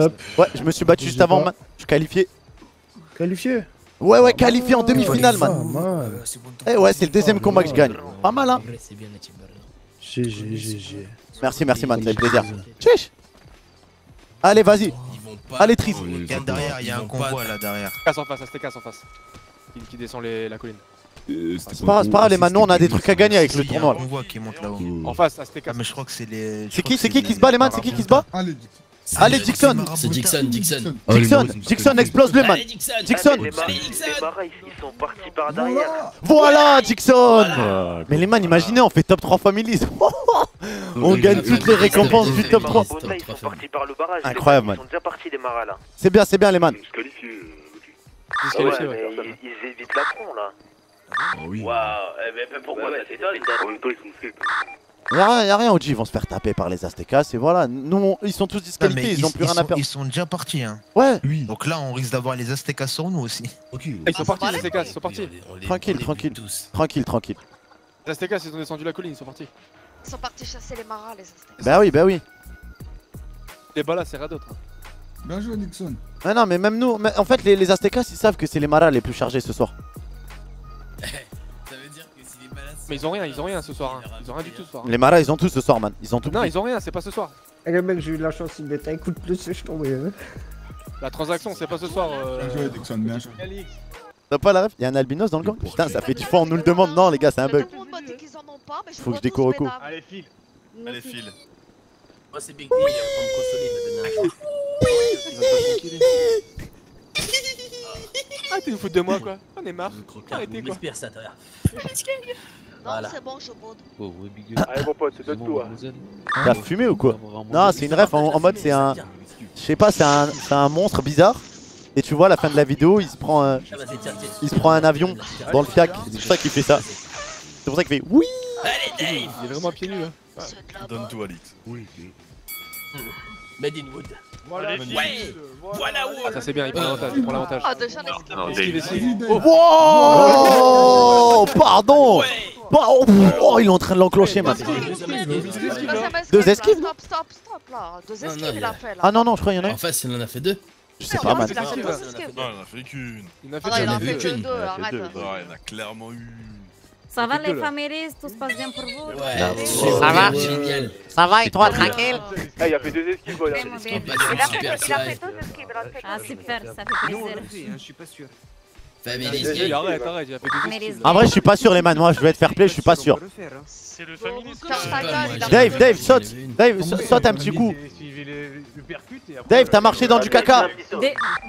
Hop. Ouais, je me suis battu juste avant, man. Je suis qualifié. Qualifié. Ouais, ouais, qualifié en demi-finale, man. Eh ouais, c'est le deuxième combat que je gagne. Pas mal, hein. G G G G. Merci, merci, man, c'est le plaisir. Chiche. Allez, vas-y. Allez, Triss. Derrière, il y a un convoi là derrière. Casse en face, Aztecas en face. Qui, qui descend les, la colline. Euh, ah, c'est pas grave, les man, nous on a des trucs à gagner avec le tournoi. Un convoi qui monte là-haut. En face, Aztecas. Mais je crois que c'est les. C'est qui, c'est qui qui se bat, les man? C'est qui qui se bat? Allez, Dixon. C'est Dixon, Dixon. Dixon, Dixon explose le man. Dixon. Ils sont partis par derrière. Voilà, Dixon. Mais les man, imaginez, on fait top trois families. On gagne toutes les récompenses du top trois. Incroyable, man. C'est bien, c'est bien, les man. Ils évitent la con là. Waouh, mais pourquoi c'est dingue? Y'a rien, rien O G, ils vont se faire taper par les Aztecas et voilà, nous, on, ils sont tous disqualifiés, ah, ils, ils ont plus ils rien sont, à perdre. Ils sont déjà partis hein. Ouais oui. Donc là on risque d'avoir les Aztecas sur nous aussi. Okay. Ah, ils sont ah, partis les Aztecas, ils sont partis. Tranquille, tranquille, tranquille, tranquille. Les Aztecas ils ont descendu la colline, ils sont partis. Ils sont partis chasser les Maras les Aztecas. Bah oui, bah oui. Les Ballas c'est rien d'autre. Bien joué Nixon. Ah non mais même nous, mais, en fait les, les Aztecas ils savent que c'est les Maras les plus chargés ce soir. Mais ils ont rien, ils ont rien ce soir. Hein. Ils ont rien du tout ce soir. Hein. Les Maras, ils ont tout ce soir, man. Ils ont tout. Non, ils ont rien, c'est pas ce soir. Et le mec, j'ai eu de la chance, il m'était écoute plus, je suis tombé. Hein. La transaction, c'est pas ce soir. Euh... Bien joué, Dixon, bien joué. T'as pas la ref? Y'a un albinos dans le gang? Putain, ça fait du fois, on nous le demande. Non, les gars, c'est un bug. Faut que je découvre au coup. Allez, file. Allez, file. Moi, c'est Big G, il est en train de consoler, maintenant. Ah, t'es une foute de moi, quoi. On est marre. Arrêtez, quoi. Non, c'est bon, je bode. Allez, mon pote, c'est donne tout. T'as fumé ou quoi? Non, c'est une ref en, en mode c'est un. Je sais pas, c'est un, un monstre bizarre. Et tu vois, à la fin de la vidéo, il se prend, euh, il se prend un avion dans le fiac. C'est pour ça qu'il fait ça. C'est pour ça qu'il fait oui. Allez, Dave. Il est vraiment pieds nus, hein. Donne tout, Alix. Oui. Made in wood. Voilà, ouais. Voilà où. Ah, ça c'est bien, il prend l'avantage, il prend l'avantage. Ah, déjà, oh, pardon. Oh, oh, il est en train de l'enclencher, man. Deux esquives. Stop, stop, stop là. Deux esquives, il a fait là. Ah non, non, je crois qu'il y en a. En face, il en a fait deux. Je sais pas, man. Il en a fait deux. Non, il en a fait qu'une. Il en a fait qu'une. Il en a clairement eu. Ça va les families, tout se passe bien pour vous? Ouais, ça va? Ça va et toi, tranquille? Ah, il a fait deux esquives, voilà. Il a fait deux esquives, ah, super, ça fait plaisir. Je suis pas sûr. Families, arrête, arrête, il a fait deux esquives. En vrai, je suis pas sûr, les man, moi je vais te faire play, je suis pas sûr. C'est le families. Dave, Dave, saute! Dave, saute un petit coup. Dave, t'as marché dans du caca!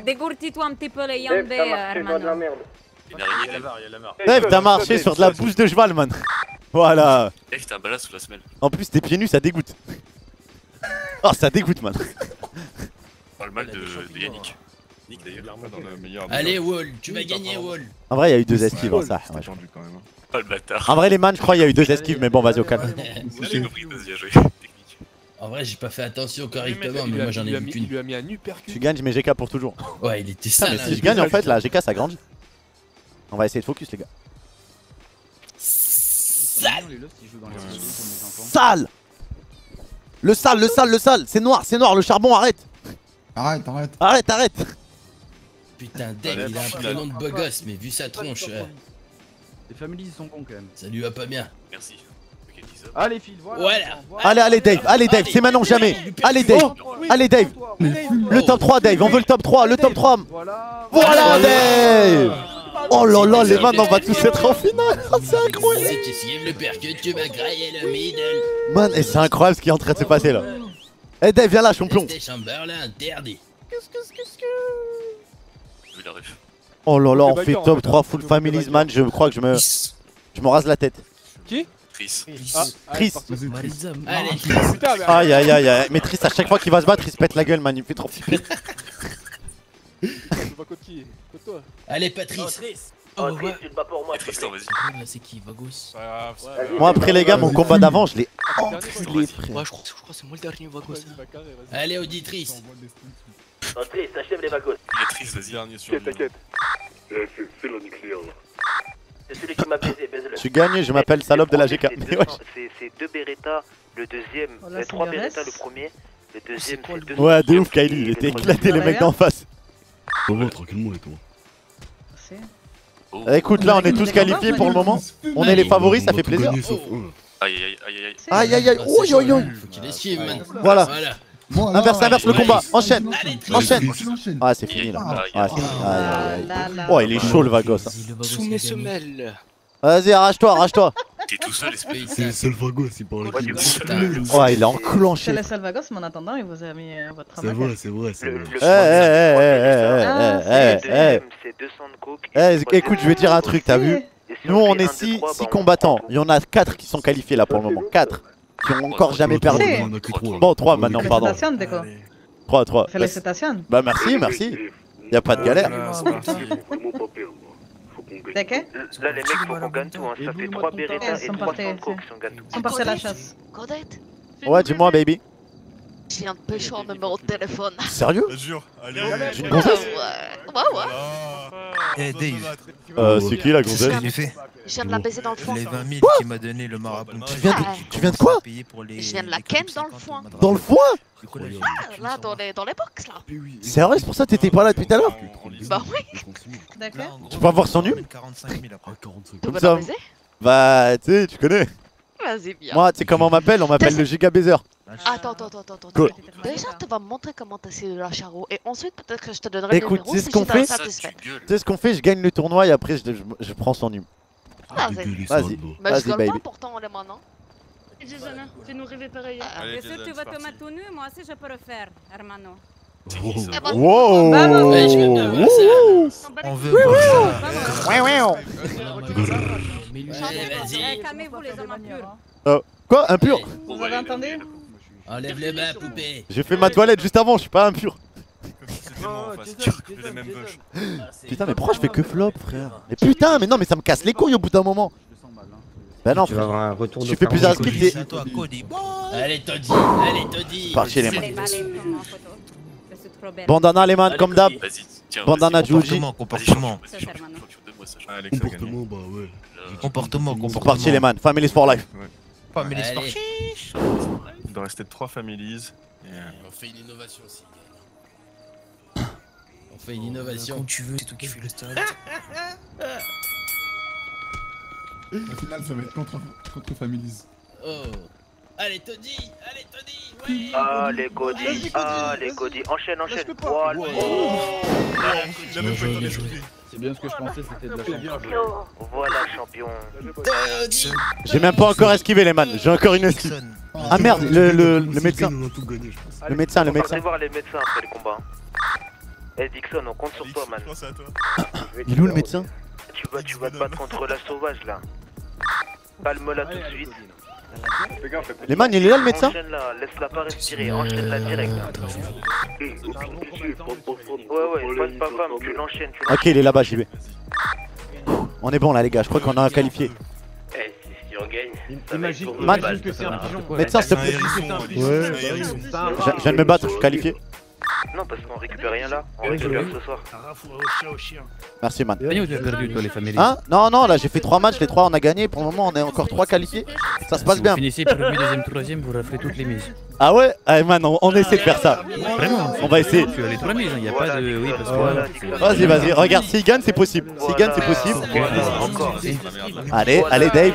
Dégourtis-toi un petit peu les yambés, Hermano. Dave, t'as marché sur de la bouche de cheval, man. Voilà. Dave, t'as un ballas sous la semelle. En plus, tes pieds nus, ça dégoûte. Oh, ça dégoûte, man. Pas le mal de Yannick. Yannick, d'ailleurs. Allez, Wall, tu vas gagner, Wall. En vrai, il y a eu deux esquives, ça. Oh le bâtard. En vrai les man je crois il y a eu deux esquives mais bon vas-y au calme. En vrai j'ai pas fait attention correctement mais moi j'en ai vu qu'une. Tu gagnes mais G K pour toujours. Ouais il était sale. Si je gagne en fait là G K ça grandit. On va essayer de focus les gars. Sale. Sale. Le sale, le sale, le sale. C'est noir, c'est noir, le charbon arrête. Arrête, arrête. Arrête, arrête. Putain, Dave, il a un prénom de beau gosse, mais vu sa tronche. Les Families ils sont cons quand même. Ça lui va pas bien. Merci. Allez fils, voilà. Allez, allez Dave, allez Dave, c'est maintenant jamais. Allez Dave, allez Dave. Le top trois Dave, on veut le top trois, le top trois. Voilà Dave. Oh là là, les man, on va tous être en finale. C'est incroyable. Man, et c'est incroyable ce qui est en train de se passer là. Eh Dave, viens là, champion. Oh là là, on fait top trois full Families, man. Je crois que je me. Je me rase la tête. Qui? Triss. Triss. Aïe aïe aïe. Mais Triss, à chaque fois qu'il va se battre, il se pète la gueule, man. Il me fait trop flipper. Allez Patrice. Oh, oh Triss, tu te bats pour moi. Tristan, vas-y. Ah, c'est qui Vagos ah, ouais, moi après les gars, mon combat d'avant, je l'ai enculé frère. Ouais, je crois, je crois que c'est moi le dernier Vagos. Allez auditrice. Oh Triss, t'achèves les Vagos. Triss, vas-y, dernier sur. T'inquiète. C'est le nucléaire. C'est celui qui m'a baisé, baise-le. Tu gagnes, je m'appelle salope de la G K. C'est deux Beretta, le deuxième, les trois Beretta le premier, le deuxième c'est deux. Ouais, de ouf Kylie, il était éclaté les mecs d'en face. Comment tranquillement et toi. Oh. Écoute là on est tous qualifiés pour le moment. On est les favoris ça fait plaisir. Aïe aïe aïe aïe aïe aïe aïe aïe aïe. Faut qu'il esquive man. Voilà. Inverse inverse le combat. Enchaîne. Enchaîne. Ah c'est fini là. Oh il est chaud le Vagos. Sous mes semelles. Vas-y arrache-toi arrache-toi. T'es tout seul espèce. C'est le seul Vagos il parle. Oh il a enclenché. C'est le seul Vagos mais en attendant il vous a mis votre travail. C'est vrai c'est vrai c'est vrai. Eh, écoute, je vais dire un truc, t'as vu? Nous, on est six combattants. Il y en a quatre qui sont qualifiés là pour le moment. quatre qui ont encore jamais perdu. Bon, trois maintenant, pardon. trois, trois. Félicitations. Bah, merci, merci. Y'a pas de galère. D'accord? Là, les mecs, faut qu'on gagne tout. Ça fait trois Beretta et trois Sanko qui sont gagnés. Ils sont partis à la chasse. Ouais, dis-moi, baby. J'ai un pécheur numéro de téléphone. Sérieux? J'ai une gonzesse? Ouais, ouais, ouais. Eh Dave. Euh, c'est qui la gonzesse? Je viens de la baiser dans le foin. Les vingt mille qui m'a donné le marabout. Tu viens de quoi? Je viens de la ken dans le foin. Dans le foin? Ah, là, dans les, dans les box là. C'est vrai, c'est pour ça que t'étais pas là depuis tout à l'heure? Bah oui. D'accord. Tu peux avoir son nul? Comme ça. Bah, tu sais, tu connais. Vas-y, bien. Moi, tu sais comment on m'appelle? On m'appelle le giga baiser. Attends, attends, attends, attends. Cool. Déjà, tu vas me montrer comment t'essayes de la charo et ensuite peut-être que je te donnerai le numéro si j'étais satisfaite. Tu sais ce qu'on fait, je gagne le tournoi et après je, je, je prends son hume. Ah, vas-y, vas-y, mais je gagne pas pourtant les mains, non? Jason, fais-nous rêver pareil. Est-ce que tu vas te mettre tout nu? Moi aussi, je peux le faire, Hermano. Wow! On veut voir. Quoi? Impur? Vous avez entendu? Enlève les mains, poupée! J'ai fait ma toilette juste avant, je suis pas impur! Putain, mais pourquoi je fais que flop, frère? Mais putain, mais non, mais ça me casse les couilles au bout d'un moment! Bah non, frère! Tu fais plusieurs splits. Allez, Toddy! Allez, Toddy! Parti, les mains! Bandana, les mains, comme d'hab! Bandana, Juji! Comportement, comportement! Comportement, comportement! Parti, les mains! Families for life! Families for chiche! Il doit rester trois Families. On fait une innovation aussi. On fait une innovation. Quand tu veux, c'est toi qui fais le stade. Au final, ça va être contre, contre Families. Oh. Allez, Toddy! Allez, Toddy! Ouais. Allez, Goddy! Allez, Goddy! Enchaîne, enchaîne! Voilà! C'est bien ce que je pensais, c'était de la champion. Voilà, champion. J'ai même pas encore esquivé les man, j'ai encore une esquive. Ah merde, le, le, le médecin. Le médecin, le médecin. On va voir les médecins après le combat. Eh Dixon, on compte sur toi, man. Il est où le médecin? Tu vas, tu vas te battre contre la sauvage là. Palme-la tout de suite. Les man, il est là le médecin? Enchaîne-la, laisse-la pas respirer, enchaîne-la direct. Ouais, ouais, bonne papa, tu l'enchaînes. Ok, il est là-bas, j'y vais. On est bon là, les gars, je crois qu'on a qualifié. Imagine, imagine que c'est un pigeon. Mais ça, c'est un pigeon. Je viens de me battre, je suis qualifié. Non, parce qu'on récupère rien là, on récupère ce soir. Merci, man. Hein? Non, non, là j'ai fait trois matchs, les trois on a gagné. Pour le moment, on est encore trois qualifiés. Ça se passe bien. Vous finissez premier, deuxième, troisième, vous raflez toutes les mises. Ah ouais? Ah, man, on, on essaie de faire ça. Vraiment? On va essayer. Tu as les trois mises, il n'y a pas de. Oui, parce que. Vas-y, vas-y, regarde, s'il gagne, c'est possible. S'il gagne, c'est possible. Allez, allez, Dave.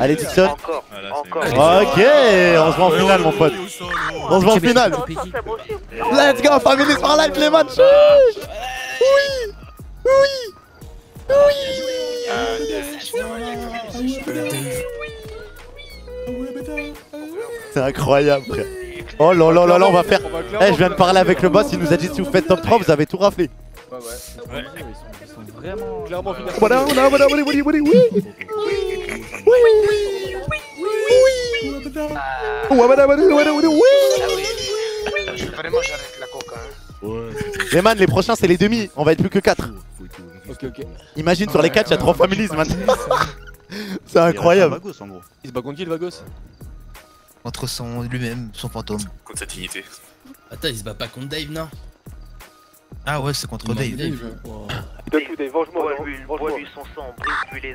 Allez, Dixon. Ok, on se voit en finale, mon pote. On se voit en finale. Let's go, Families for Life, les matchs. Oui, oui, oui. C'est incroyable, frère. Oh là là là là, on va faire... Eh, hey, je viens de parler avec le boss, il nous a dit si vous faites top trois, vous avez tout raflé. Ouais, ouais. Ils sont vraiment... Clairement, voilà, voilà, voilà, voilà, oui, oui, oui, oui, oui, oui, oui, oui. Vraiment, j'arrête la coca. Hein. Ouais, les man, les prochains c'est les demi, on va être plus que quatre. Okay, okay. Imagine sur ouais, les quatre, il y a trois Families maintenant. C'est incroyable. Il, Vagos, en gros. Il se bat contre qui le Vagos? Entre son lui-même, son fantôme. Contre sa dignité. Attends, il se bat pas contre Dave, non? Ah ouais, c'est contre Dave. Dave, wow. Dave, Dave, venge-moi, venge-lui son sang, brise-lui les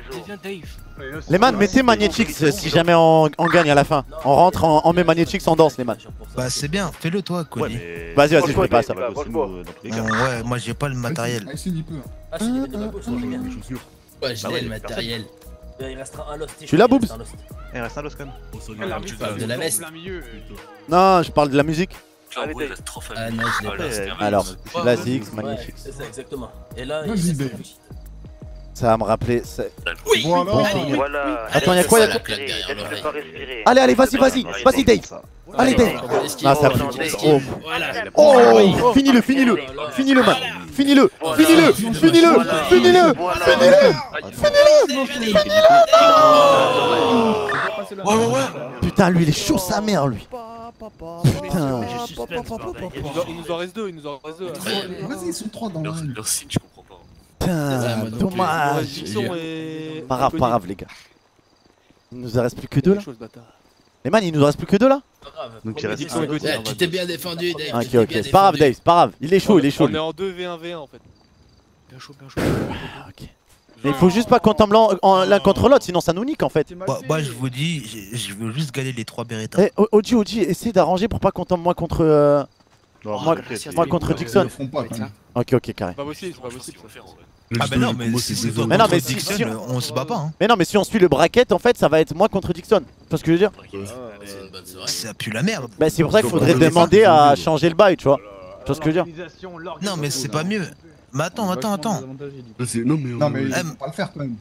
os. Les man, mettez Magnetix si jamais on, on gagne à la fin. On rentre, on, on met Magnetix, on danse les man. Bah c'est bien, fais-le toi, Cody. Ouais, vas-y, vas-y, je fais pas ça. Bah, bon, ouais, moi j'ai pas le matériel. Ah, si, il peut. Ah, si, il y a des sur les gars. Ouais, j'ai le matériel. Il restera un Lost. Tu l'as, Boobz? Il reste un Lost quand même. Tu parles de la veste? Non, je parle de la musique. Allez, Dave. Ah non, je l'ai pas. Alors, Lasix, magnifique. C'est ça, exactement. Et là, il y a des... Ça va me rappeler... Oui, bon, bon, allez, voilà. Attends, y'a quoi, y'a quoi? Allez, allez, vas-y, vas-y, vas-y, Dave. Allez, Dave. Ah, ça pue. Oh, oh, finis-le, finis-le, finis-le, man. Finis-le, finis-le, finis-le, finis-le, finis-le, finis-le, finis-le. Ouais, ouais, ouais. Putain, lui, il est chaud sa mère, lui. Putain, il nous en reste deux, il nous en reste deux. Vas-y, ils sont trois dans le monde. Leur signe, je comprends pas. Putain, dommage. Pas grave, pas grave, les gars. Il nous en reste plus que deux là. Mais man, il nous en reste plus que deux là. Donc il reste un. Tu t'es bien défendu, Dave. Ok, ok, c'est pas grave, Dave, c'est pas grave. Il est chaud, il est chaud. On est en deux v un v un en fait. Bien chaud, bien chaud. Ok. Mais il faut juste pas qu'on tombe l'un contre l'autre, sinon ça nous nique en fait. Bah, bah je vous dis, je veux juste gagner les trois Beretta. Eh, O G, O G, essaye d'arranger pour pas qu'on tombe moi contre. Euh, non, moi, moi contre Dixon. Pas, ok, ok, carré. Pas possible, pas possible. Ah, mais non, mais si on se bat pas. Hein. Mais non, mais si on suit le bracket, en fait, ça va être moi contre Dixon. Tu vois ce que je veux dire? Ça pue la merde. Bah, c'est pour ça qu'il faudrait demander à changer le bail, tu vois. Tu vois ce que je veux dire? Non, mais c'est pas mieux. Mais attends, attends, attends. Non mais, non, mais euh, pas le faire quand même.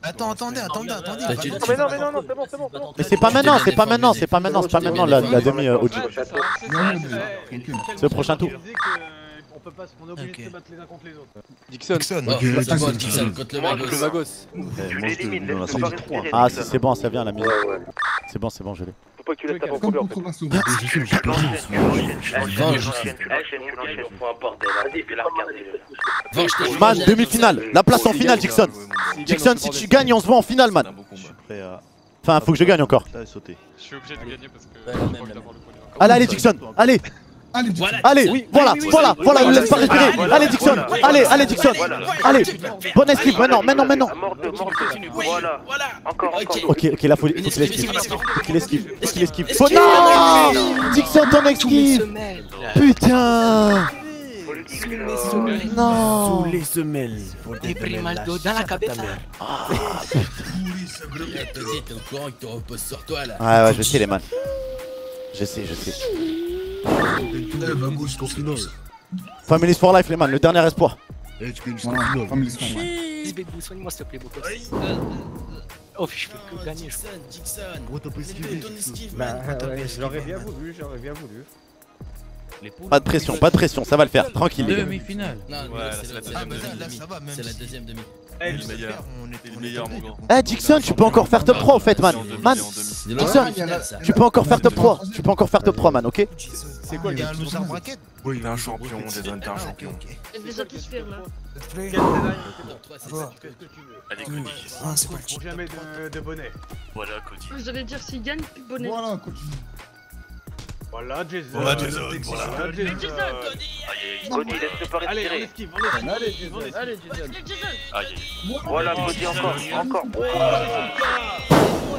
Attends, attendez, attendez, attendez. Non mais non, mais non, non, c'est bon, c'est bon, bon. Mais c'est pas maintenant, c'est pas maintenant, c'est pas maintenant, c'est pas maintenant la, la demi O G. C'est le prochain tour. On peut pas, on est obligé de se battre les uns contre les autres. Dixon, Dixon contre le Vagos. Ah si c'est bon, ça vient la mise. C'est bon, c'est bon, je l'ai. Faut pas que tu laisses ta propre couleur. Man, demi-finale, la place en finale, Dixon. Dixon, si tu gagnes, on se voit en finale, man. Enfin, faut que je gagne encore. Je suis obligé de gagner parce que. Allez, allez, Dixon, allez. Allez, voilà, allez, oui, voilà, oui, voilà, oui, voilà, ne oui, laisse pas respirer. Voilà, allez, Dixon, voilà, allez, allez, Dixon, voilà, allez, bonne esquive, maintenant, maintenant, maintenant. Voilà, encore, encore. Ok, ok, là, faut qu'il esquive. Faut qu'il esquive, faut qu'il esquive. Oh non, Dixon, ton esquive. Putain. Non, les semelles. Des primaldo dans la cabeza. Ah, putain. T'es au courant que tu reposes sur toi, là. Ah ouais, je sais, les man. Je sais, je sais. Families for Life, les man, le dernier espoir. Soigne-moi s'il te plaît, beaucoup. Oh, je peux que gagner. Dixon, Dixon. J'aurais bien voulu, j'aurais bien voulu. Pas de pression, pas de pression, ça va le faire, tranquille. Demi-finale. C'est la deuxième demi. Eh, le meilleur, le meilleur mon grand. Eh Dixon, tu peux encore faire top trois en fait, man. Man, Dixon, tu peux encore faire top trois. Tu peux encore faire top trois, man, ok? C'est quoi le gars? Il a un bracket. Oui, il a un champion, des un champion. Je vais satisfaire là. Allez, Cody. Ah, c'est pas le jamais de bonnet. Voilà, Cody. Vous allez dire s'il gagne, plus bonnet. Voilà, Cody. Voilà Jason, voilà Jason, voilà Jason, Cody, laisse-le pas respirer. Allez, on esquive, on esquive, on esquive. Allez Jason, voilà Cody, encore, encore.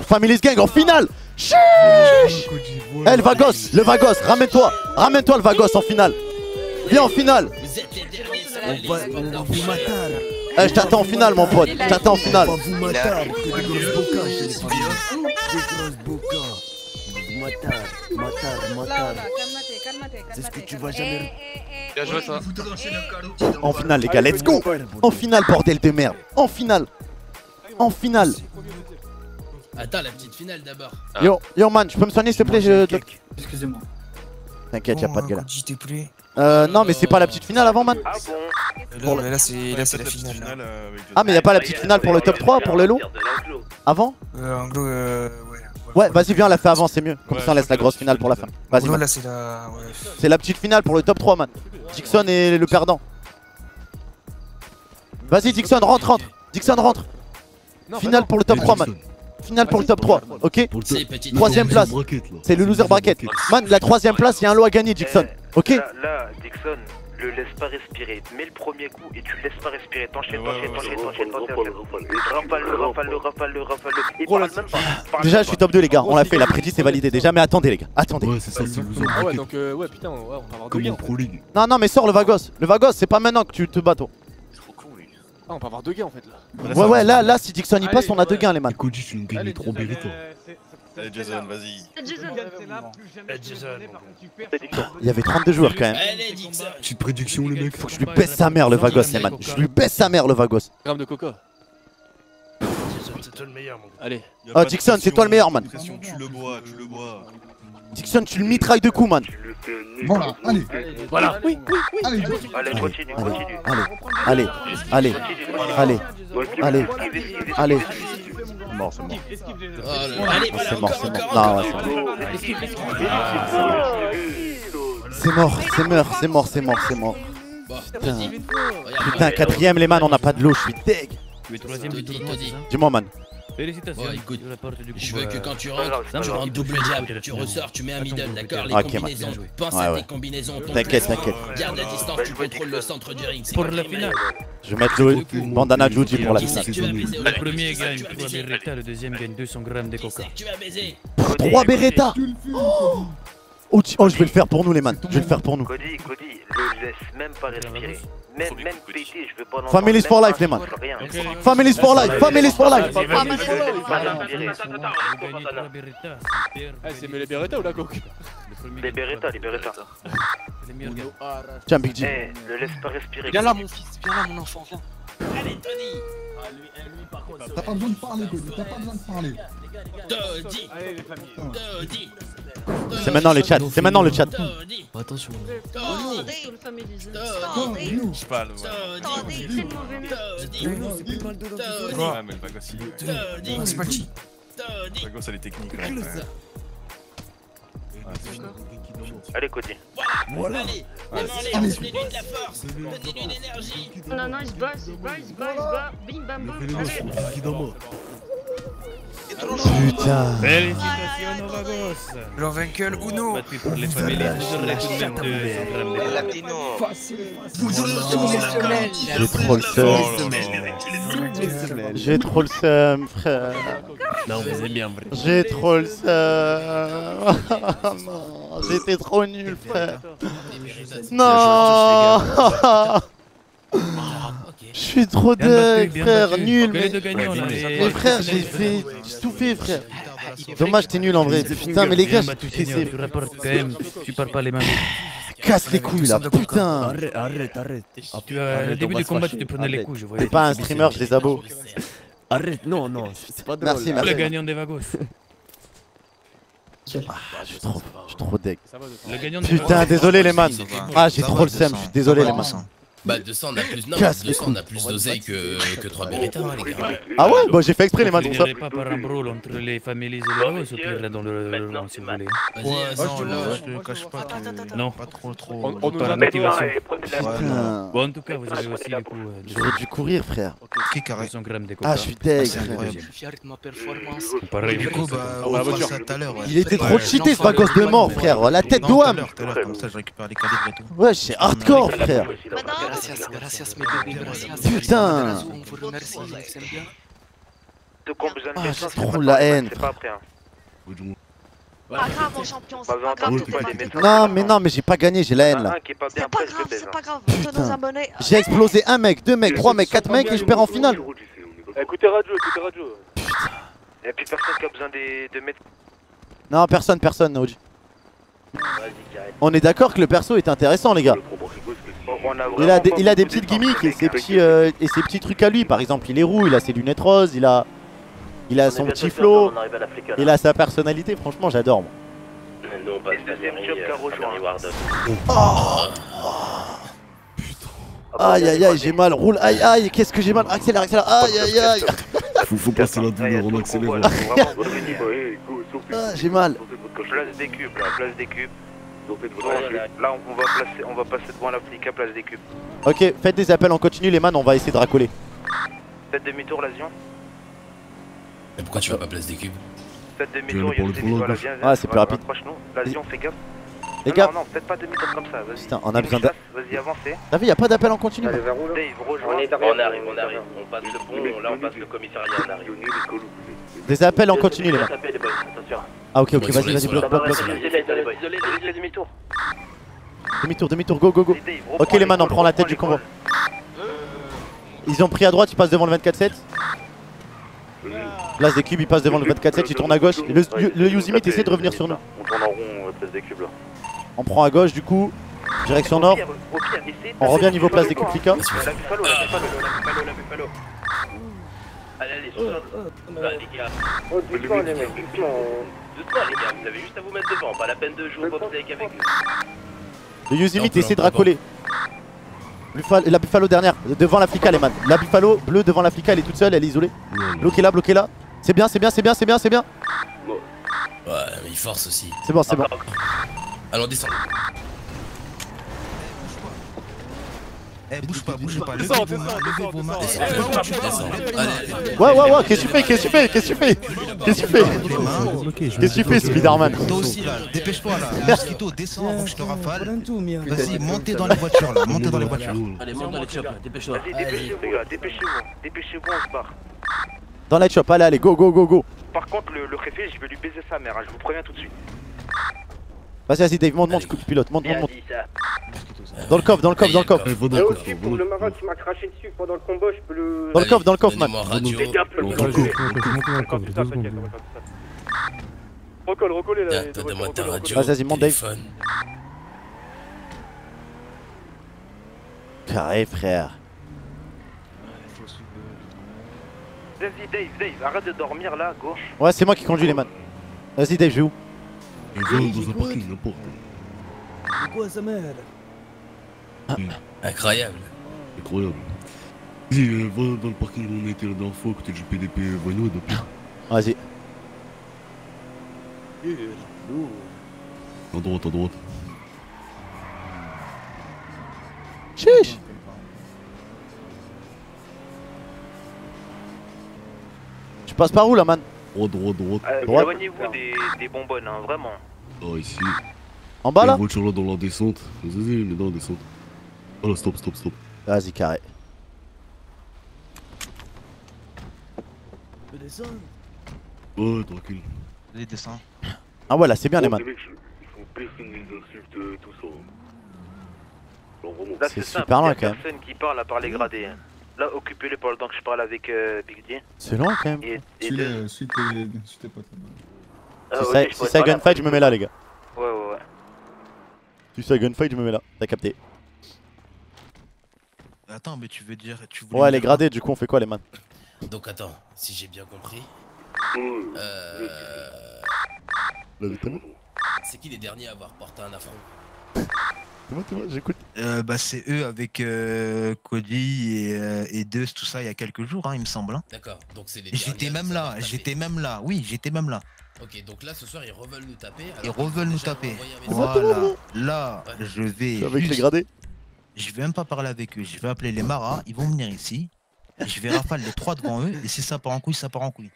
Families Gang en finale. Chiche. Eh le Vagos, le Vagos, ramène-toi, ramène-toi le Vagos en finale. Viens en finale. Vous êtes les derniers, on va vous matar. Eh je t'attends en finale mon pote, je t'attends en finale. On va vous matar, des grosses bocas chez les filles. Des grosses bocas. Matar, matar, matar. C'est ce que tu vas jamais. Bien joué ça. En finale les gars, let's go. En finale bordel de merde. En finale. En finale. Attends la petite finale d'abord. Yo, yo man, tu peux me soigner s'il te plaît je... Excusez-moi. T'inquiète, y'a pas de gueule. Euh non mais c'est pas la petite finale avant man. Bon mais là c'est la finale. Ah mais y'a pas la petite finale pour le top trois, pour le lot? Avant? Euh en gros euh... Ouais, vas-y, viens, on la fait avant, c'est mieux. Comme ouais, ça, on laisse la grosse finale pour la fin. Vas-y. Voilà, c'est la... Ouais. La petite finale pour le top trois, man. Dixon est le perdant. Vas-y, Dixon, rentre, rentre. Dixon, rentre. Finale pour le top trois, man. Finale pour le top trois, ok? Troisième place. C'est le loser bracket. Man, la troisième place, il y a un lot à gagner, Dixon. Ok? Là, Dixon, le laisse pas respirer. Mets le premier coup et tu le laisses pas respirer. T'enchaînes, t'enchaînes, t'enchaînes, t'enchaînes. Rafale, rafale, rafale, rafale. Et parle même pas. Déjà, je suis top deux, les gars. On l'a fait, la prédit, c'est validé déjà. Mais attendez, les gars, attendez. Ouais, c'est ça, c'est vous. Ah ouais, donc, ouais, putain, on va avoir deux games. Non, non, mais sors le Vagos. Le Vagos, c'est pas maintenant que tu te bats, toi. Ah, on va avoir deux gains en fait là. Ouais, ouais, là, là, si Dixon y passe, on a deux gains, les man. Cody, tu nous gagnes trop bien, toi. Allez Jason, vas-y. Il y avait trente-deux joueurs quand même. Petite prédiction le mec. Faut que je lui baisse sa mère le Vagos les man. Je lui baisse sa mère le Vagos. Gramme de coca. C'est toi le meilleur mon gars. Allez. Oh Dixon c'est toi le meilleur man. Tu le bois, tu le bois. Dixon tu le mitrailles de coups man. Voilà, allez. Voilà. Oui, oui, oui. Allez, continue, continue. Allez, allez, allez, allez, allez. C'est mort, c'est mort. C'est mort, c'est mort. C'est mort, c'est mort, c'est mort, c'est mort, c'est mort. Putain, quatrième les man, on n'a pas de l'eau, je suis deg. Dis-moi man. Félicitations. Je veux que quand tu rentres, tu rentres double jab, tu ressors, tu mets un middle, d'accord? Les combinaisons, pense à tes combinaisons. T'inquiète, t'inquiète. Garde la distance, tu contrôles le centre du ring. Pour la finale. Je vais mettre le bandana Juji pour la finale. Le premier gagne trois Beretta, le deuxième gagne deux cents grammes de coca. trois Beretta. Oh, je vais le faire pour nous les man, je vais le faire pour nous. Cody, Cody, le laisse même pas respirer. Même, même pété, je veux pas l'entendre. Families for life les man. Families for life, Families for life. C'est les Beretta ou la coke? Les Beretta, les Beretta. Tiens Big G. Le laisse pas respirer. Viens là mon fils, viens là mon enfant, viens. Allez Toddy. T'as pas besoin de parler Cody, t'as pas besoin de parler. Toddy. Toddy. C'est maintenant le chat, c'est maintenant le chat. Attention. Je parle. C'est pas qui. Vagos a les techniques. Allez Cody. Voilà. Donnez-lui de la force. Donnez-lui de l'énergie. Non non, il se bat, il se bat, il se bat. Bim bam bam. Putain. Félicitations Vagos. Leur vainqueur Uno. Les familles de j'ai trop le seum. J'ai trop le seum frère. Non vous aimez bien vrai. J'ai trop le seum. Non, j'étais trop nul frère. Non. Je suis trop dingue frère, nul mais... Mais frère, j'ai fait... j'ai tout fait frère. Dommage, t'es nul en vrai. Putain, mais les gars, j'ai tout fait. Tu rapportes quand même, tu parles pas les mains. Casse les couilles là, putain. Arrête, arrête, arrête. Au début du combat, tu te prenais les couilles, je voyais. T'es pas un streamer, j'ai des abos. Arrête, non, non, c'est pas drôle. Merci, merci. Le gagnant des Vagos. Nickel. Ah, je suis trop, je suis trop deg. Putain, désolé les mans. Ah, j'ai trop le seum, je suis désolé les mans. Bah deux cents on a plus, non, deux cents on a plus d'oseille que, que trois Beretta les gars. Ah ouais, bah j'ai fait exprès les mains comme ça. Il n'y aurait pas par un brawl entre les Families et les Vagos, là dans le rang si vous voulez. Non là je te cache pas que... Non, pas trop trop... On nous a mis dans les problèmes. Bon en tout cas vous avez aussi les coups... J'aurais dû courir frère. Ah je suis deg frère. Pareil du coup bah on va ça tout à l'heure. Il était trop cheaté ce Vagos de mort frère, la tête d'O A M. Comme ça je récupère les cadets et tout. Ouais c'est hardcore frère. Gracias, gracias, mes bébés, gracias. Putain! Ah, j'ai trop la haine! Pas grave, mon champion, c'est pas grave. Non, mais non, mais j'ai pas gagné, j'ai la haine là. C'est pas grave, c'est pas grave, putain, nos abonnés. J'ai explosé un mec, deux mecs, trois mecs, quatre mecs et je perds en finale. Écoutez radio, écoutez radio. Putain. Y'a plus personne qui a besoin de mettre. Non, personne, personne, O G. On est d'accord que le perso est intéressant, les gars. Il a, des, il a des petites gimmicks et ses petits, euh, et ses petits trucs à lui, par exemple il est roux, il a ses lunettes roses, il a il a son petit flow, il a sa personnalité, franchement j'adore moi. Oh aïe aïe aïe j'ai mal, roule aïe aïe, qu'est-ce que j'ai mal, accélère accélère, aïe aïe aïe. Faut, faut passer la douleur, on accélère. Ah j'ai mal. Place des cubes là, place des cubes. Là on va, placer, on va passer devant l'Africa, place des cubes. Ok, faites des appels en continu les man, on va essayer de racoler. Faites demi-tour l'avion. Mais pourquoi tu vas pas place des cubes? Faites demi-tour, il y a demi-tour à l'avion. Ah c'est plus rapide. L'avion fait gaffe. Les gars. Non, non, faites pas demi-tour comme ça, vas-y. Putain, on a besoin d'appel. Vas-y, avancez. T'as vu, y'a pas d'appel en continu. Allez, vers où là ? On arrive, on arrive, on arrive. On passe le pont, là on passe le commissariat, on arrive. Des appels en continu les man. Ah ok ok vas-y vas-y bloque bloque bloque. Demi-tour Demi-tour demi-tour go go go. Ok les man on prend la tête du convoi. Ils ont pris à droite, ils passent devant le vingt-quatre sept. Place des cubes, ils passent devant le vingt-quatre sept, ils tournent à gauche. Le Yuzimit essaie de revenir sur nous. On tourne en rond, place des cubes là. On prend à gauche du coup, direction nord. On revient niveau place des cubes Fika. Allez allez, je les gars. Oh doucement les mecs, doucement. Doucement les gars, vous avez juste à vous mettre devant, pas la peine de jouer au popsec avec nous. Le Yuzimit essaie de racoler. La Buffalo dernière, devant l'Africa les man. La Buffalo bleue devant l'Africa, elle est toute seule, elle est isolée. Bloquez là, bloquez là. C'est bien, c'est bien, c'est bien, c'est bien, c'est bien. Ouais, il force aussi. C'est bon, c'est bon. Alors descend. Eh bouge pas, bouge pas, descends, descends, descends. Ouais ouais ouais, qu'est-ce que tu fais, qu'est-ce que tu fais, qu'est-ce que tu fais, qu'est-ce que tu fais, qu'est-ce que tu fais Spiderman. Toi aussi là, dépêche-toi là, Mosquito descends avant que je te rafale. Vas-y, montez dans les voitures là, montez dans les voitures. Allez, monte dans les chops, dépêche-toi. Vas-y, dépêchez-vous là, dépêchez-vous, dépêchez-vous, on se barre. Dans les chops, allez, allez, go go go go. Par contre, le préfet, je vais lui baiser sa mère, je vous préviens tout de suite. Vas-y, vas-y, Dave, monte, monte, je coupe le pilote, monte, monte, monte. Dans le coffre, dans le coffre, dans le coffre. Et aussi pour le marin qui m'a craché dessus pendant le combat, je peux le. Dans le coffre, dans le coffre, man. Recolle, recolle là. Vas-y, vas-y, monte, Dave. Carré, frère. Vas-y, Dave, Dave, arrête de dormir là, gauche. Ouais, c'est moi qui conduis les man. Vas-y, Dave, je vais où? Ah, incroyable. Incroyable. Vas-y, euh, va dans le parking où on était la dernière fois, côté du P D P Voynaud. Vas-y. En droite, en droite. Chiche. Tu passes par où là, man? Droite, droite, droite. Euh, Éloignez-vous des, des bonbonnes, hein, vraiment. Oh, ici. En bas là? La voiture là dans la descente. Vas-y, il est dans la descente. Oh là, stop, stop, stop. Vas-y, carré. Je descends. Ouais, tranquille. Vas-y, descends. Ah ouais, là, c'est bien, oh, les man. Les mecs, ils font personne, ils insultent, tout ça. Genre, vraiment. Là, c'est super loin quand même. Personne qui parle à part les gradés. Hein. Là, occupez-les pendant le temps que je parle avec euh, Big G. C'est loin quand même. Et, et suis, de... les, suis, tes, suis tes potes. Ah, si okay, ça, si ça gunfight, je me mets là, les gars. Ouais, ouais, ouais. Si ça gunfight, je me mets là. T'as capté. Attends, mais tu veux dire. Tu ouais, les gradés, du coup, on fait quoi, les man? Donc, attends, si j'ai bien compris. Euh. La vitamine. C'est qui les derniers à avoir porté un affront? Comment tu vois, j'écoute. Euh, bah, c'est eux avec euh, Goddy et, euh, et Deuce, tout ça, il y a quelques jours, hein, il me semble. Hein. D'accord, donc c'est les derniers. J'étais même là, j'étais même là, oui, j'étais même là. Ok, donc là, ce soir, ils reveulent nous taper. Ils reveulent nous taper. Voilà, là, ouais. je vais. Avec juste... les gradés. Je vais même pas parler avec eux, je vais appeler les Maras, ils vont venir ici. Je vais rafale les trois devant eux, et si ça part en couille, ça part en couille.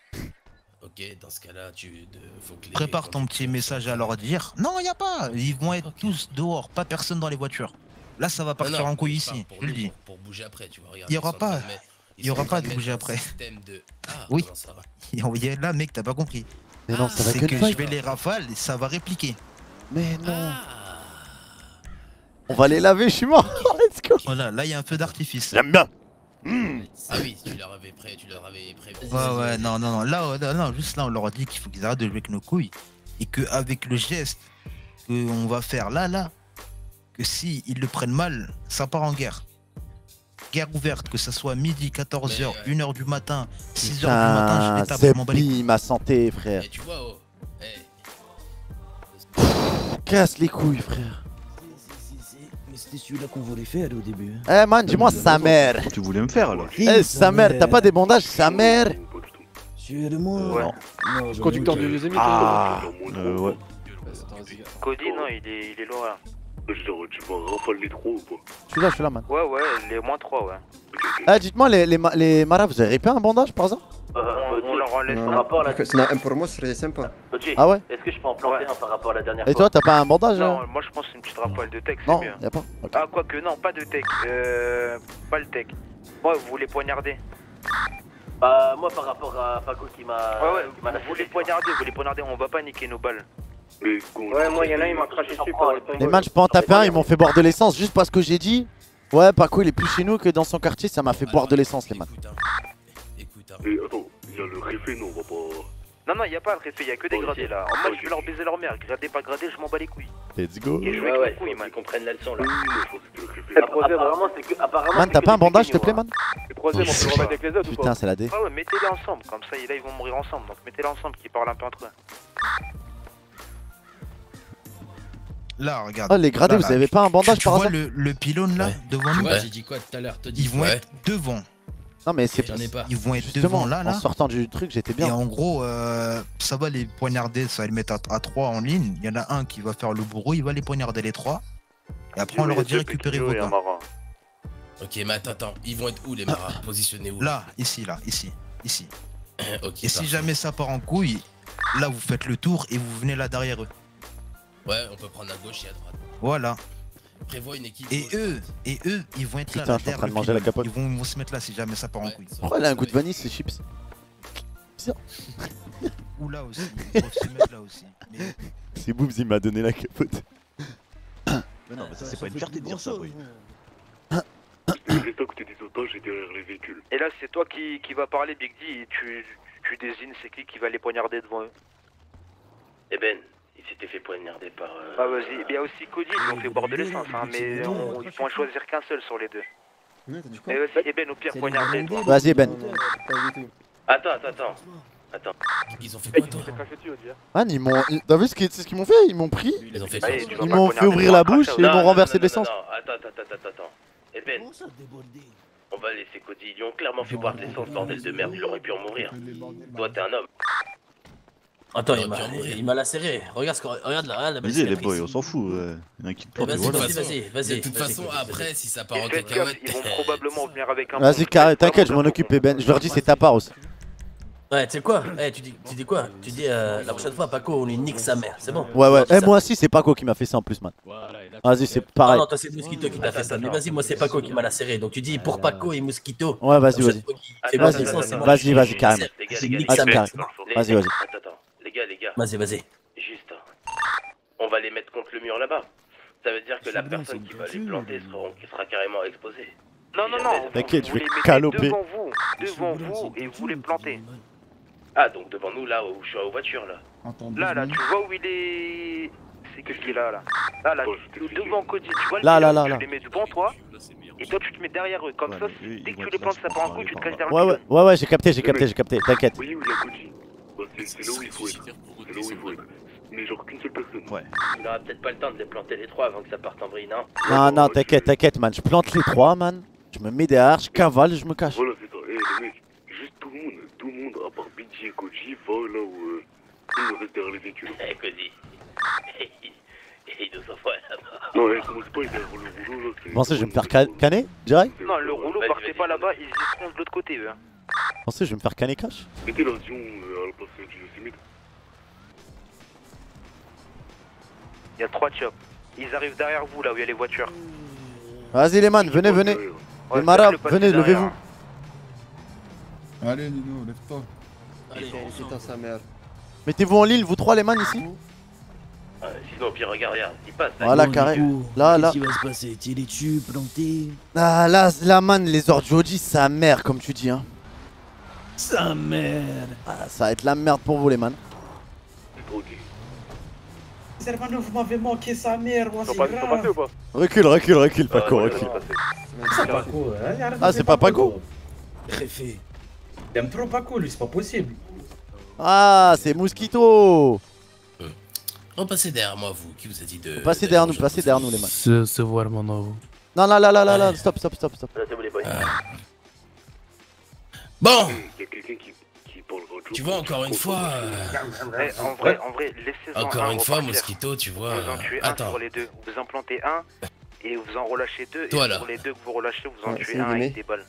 Ok, dans ce cas-là, tu faut que les... Prépare ton petit message à leur dire. Non, y a pas. Ils vont être okay. tous dehors, pas personne dans les voitures. Là, ça va partir non, non, en couille ici. Pour, je le dis. Pour, pour bouger après, tu vois. Regarde, il y aura pas. Il y aura pas de bouger après. De... Ah, oui. Non, ça va. Là, mec, t'as pas compris. Mais non, ça va. C'est que, que je vais les rafales et ça va répliquer. Mais non. Ah. On va les laver, je suis mort. Let's go. Voilà, là, il y a un peu d'artifice. J'aime bien. Mmh. Ah oui, tu leur avais prêt, tu leur avais prêt. Ouais, ouais, non, non, non, là, non, non, juste là, on leur a dit qu'il faut qu'ils arrêtent de jouer avec nos couilles et qu'avec le geste qu'on va faire là, là, que si ils le prennent mal, ça part en guerre. Guerre ouverte, que ça soit midi, quatorze heures, ouais. une heure du matin, six heures du matin, je les tape pour m'emballer. Ma santé, frère. Et tu vois, oh, hey. Pff, casse les couilles, frère. C'était celui-là qu'on voulait faire au début. Eh man, dis-moi sa mère. Tu voulais me faire alors. Eh sa mère, t'as pas des bandages, sa mère. Tu es de moi. Conducteur du deuxième. Ah euh, ouais. Cody, non, il est, il est loin là. Tu vas rafale les trois ou pas? Je suis là, je suis là, man. Ouais, ouais, les moins trois, ouais. Eh, dites-moi, les, les, les Maras, vous avez ripé un bandage par exemple? Euh, on leur enlève par rapport là. Un pour moi serait sympa. Ah ouais? Est-ce que je peux en planter un par rapport à la dernière fois? Et toi t'as pas un bandage? Non, moi je pense une petite rafale de tech, c'est mieux. Non, y'a pas. Ah quoi que non, pas de tech. Euh... Pas le tech. Moi vous voulez poignarder? Bah moi par rapport à Paco qui m'a... Ouais ouais, vous voulez poignarder, vous voulez poignarder, on va pas niquer nos balles. Ouais moi y'en a un il m'a craché dessus par les poignards. Les man je peux en taper un, ils m'ont fait boire de l'essence juste parce que j'ai dit. Ouais Paco il est plus chez nous que dans son quartier, ça m'a fait boire de l'essence les man. Et attends, il y a le réfé, non, on va pas... Non, non, il n'y a pas le réfé, il n'y a que des gradés là. En mode, je vais leur baiser leur mère, gradé pas gradé, je m'en bats les couilles. Let's go. Et je vais avec les couilles, man, qu'on prenne la leçon là. Apparemment, c'est que... Man, t'as pas un bandage, s'il te plaît, man? Les trois hommes, on peut remettre avec les autres ou quoi? Putain, c'est la D. Ah ouais, mettez-les ensemble, comme ça, là, ils vont mourir ensemble. Donc mettez-les ensemble, qu'ils parlent un peu entre eux. Là, regarde. Oh, les gradés, vous avez pas un bandage par hasard? Tu vois le pylône là, devant nous? Ouais, j'ai dit quoi tout à l'heure? Ils vont être devant. Non mais c'est pas. Ils vont être justement devant là, là. En sortant du truc j'étais bien. Et en gros euh, ça va les poignarder, ça va les mettre à, à trois en ligne. Il y en a un qui va faire le bourreau, il va les poignarder les trois. Et après on leur dit récupérer vos gars. Ok mais attends, attends, ils vont être où les Maras? Positionnez où? Là, ici, là, ici, ici. Okay, et si jamais ça part en couille, là vous faites le tour et vous venez là derrière eux. Ouais, on peut prendre à gauche et à droite. Voilà. Prévoit une équipe. Et eux, et eux, ils vont être là. Putain, je suis en train de manger la capote. Ils vont, ils vont se mettre là si jamais ça part en couille. Pourquoi elle a un goût de vanille ces chips? Bizarre. Ou là aussi. Ils vont se mettre là aussi. Mais... C'est Boobz, il m'a donné la capote. Mais non, mais ça c'est pas une fierté de dire ça, oui. Les tocs des otages et derrière les véhicules. Et là, c'est toi qui, qui va parler, Big D, et tu, tu désignes c'est qui qui va les poignarder devant eux. Eben. Il s'était fait poignarder par... Euh... Ah vas-y, il y a aussi Cody, ils ont fait boire de l'essence, hein, mais on, ils pourront choisir qu'un seul sur les deux. Ouais, mais vas-y, Eben, au pire, poignarder, toi. Vas-y, Eben. Attends, attends, attends. Attends. Ils ont fait quoi, toi? Ah, ils m'ont... T'as vu ce qu'ils ce qu'ils m'ont fait? Ils m'ont pris, ils, fait... Allez, ils m'ont fait ouvrir la bouche et ils m'ont renversé de l'essence. Attends, attends, attends, attends. Eben, on va laisser Cody, ils ont clairement fait boire de l'essence, bordel de merde, il aurait pu en mourir. Toi, t'es un homme. Attends, il m'a lacéré. Regarde, regarde là, regarde la bêtise. Vas-y, les boys, on s'en fout. Il y en a qui te prennent. Vas-y, vas-y, vas-y. De toute façon, après, si ça part en cacahuète, ils vont probablement venir avec un. Vas-y, carré, t'inquiète, je m'en occupe, Ben. Je leur dis, c'est ta part aussi. Ouais, tu sais quoi? Eh, tu dis, tu dis quoi? Tu dis, la prochaine fois, Paco, on lui nique sa mère, c'est bon? Ouais, ouais. Eh, moi aussi, c'est Paco qui m'a fait ça en plus, man. Vas-y, c'est pareil. Non, toi, c'est Mosquito qui t'a fait ça. Mais vas-y, moi, c'est Paco qui m'a lacéré. Donc, tu dis, pour Paco et Mosquito. Ouais, vas-y, vas-y. Vas-y, vas-y, carrément. Vas-y, vas-y. Les gars, les gars, vas-y, vas-y. Juste, on va les mettre contre le mur là-bas. Ça veut dire que la personne qui va les planter sera, sera carrément exposée. Non, non, non, t'inquiète, je vais caloper. Devant vous, devant vous, et vous les plantez. Ah, donc devant nous, là, où je suis aux voitures, là. Là, là, tu vois où il est... C'est que qui est là, là. Là, là, devant Cody, tu vois, là, là, là, là. Tu les mets devant toi, et toi, tu te mets derrière eux. Comme ça, dès que tu les plantes, ça part un coup, tu te caches derrière eux. Ouais, ouais, ouais, j'ai capté, j'ai capté, j'ai capté, t'inquiète. C'est là où il faut être. mais genre qu'une seule personne. Ouais. On aura peut-être pas le temps de les planter les trois avant que ça parte en brille, non? Non, non, t'inquiète, t'inquiète, man. Je plante les trois, man. Je me mets derrière, je cavale, je me cache. Voilà, c'est ça. Eh, les mecs, juste tout le monde, tout le monde, à part Big G et Koji, va là où tout le monde reste derrière les études. Eh, Koji. Il nous envoie là-bas. Non, eh, commence pas, il est derrière le rouleau, là. Vous pensez que je vais me faire canner, direct? Non, le rouleau, partez pas là-bas, ils y seront de l'autre côté, eux. Vous pensez que je vais me faire canner cash? Mettez l'avion à la place du Yosemite. Il y a trois chops. Ils arrivent derrière vous, là où il y a les voitures. Vas-y les man, venez, venez. Les marabes, venez, levez-vous. Allez Nino, lève-toi. Allez, putain sa mère. Mettez-vous en ligne, vous trois les man ici. Sinon, pire, regarde, regarde, il passe. Voilà, carré. Là, là. Qu'est-ce qui va se passer? T'es les tubes, plantés. Ah, là, la man, les ordres du O G, sa mère, comme tu dis, hein. Sa mère. Ah, ça va être la merde pour vous les man. Hermano, vous m'avez manqué sa mère, moi c'est grave. Ils sont passés ou pas? Recule, recule, recule, Paco, recule. C'est pas Paco, hein? Ah, c'est pas Paco? Préfet. Il aime trop Paco, lui, c'est pas possible. Ah, c'est Mosquito. Repassez derrière moi, vous, qui vous a dit de... Passez derrière nous, passez derrière nous, les mecs. Se voir, mon nom. Non, non, là, là, là, là, stop, stop, stop, stop. Bon! Tu vois, encore une fois. Euh... En vrai, en vrai, laissez-en. Encore une fois, Mosquito, tu vois. Vous en tuez un pour les deux. Vous en plantez un et vous en relâchez deux. Toi et là. Pour les deux que vous relâchez, vous en ouais, tuez un aimé. Avec des balles.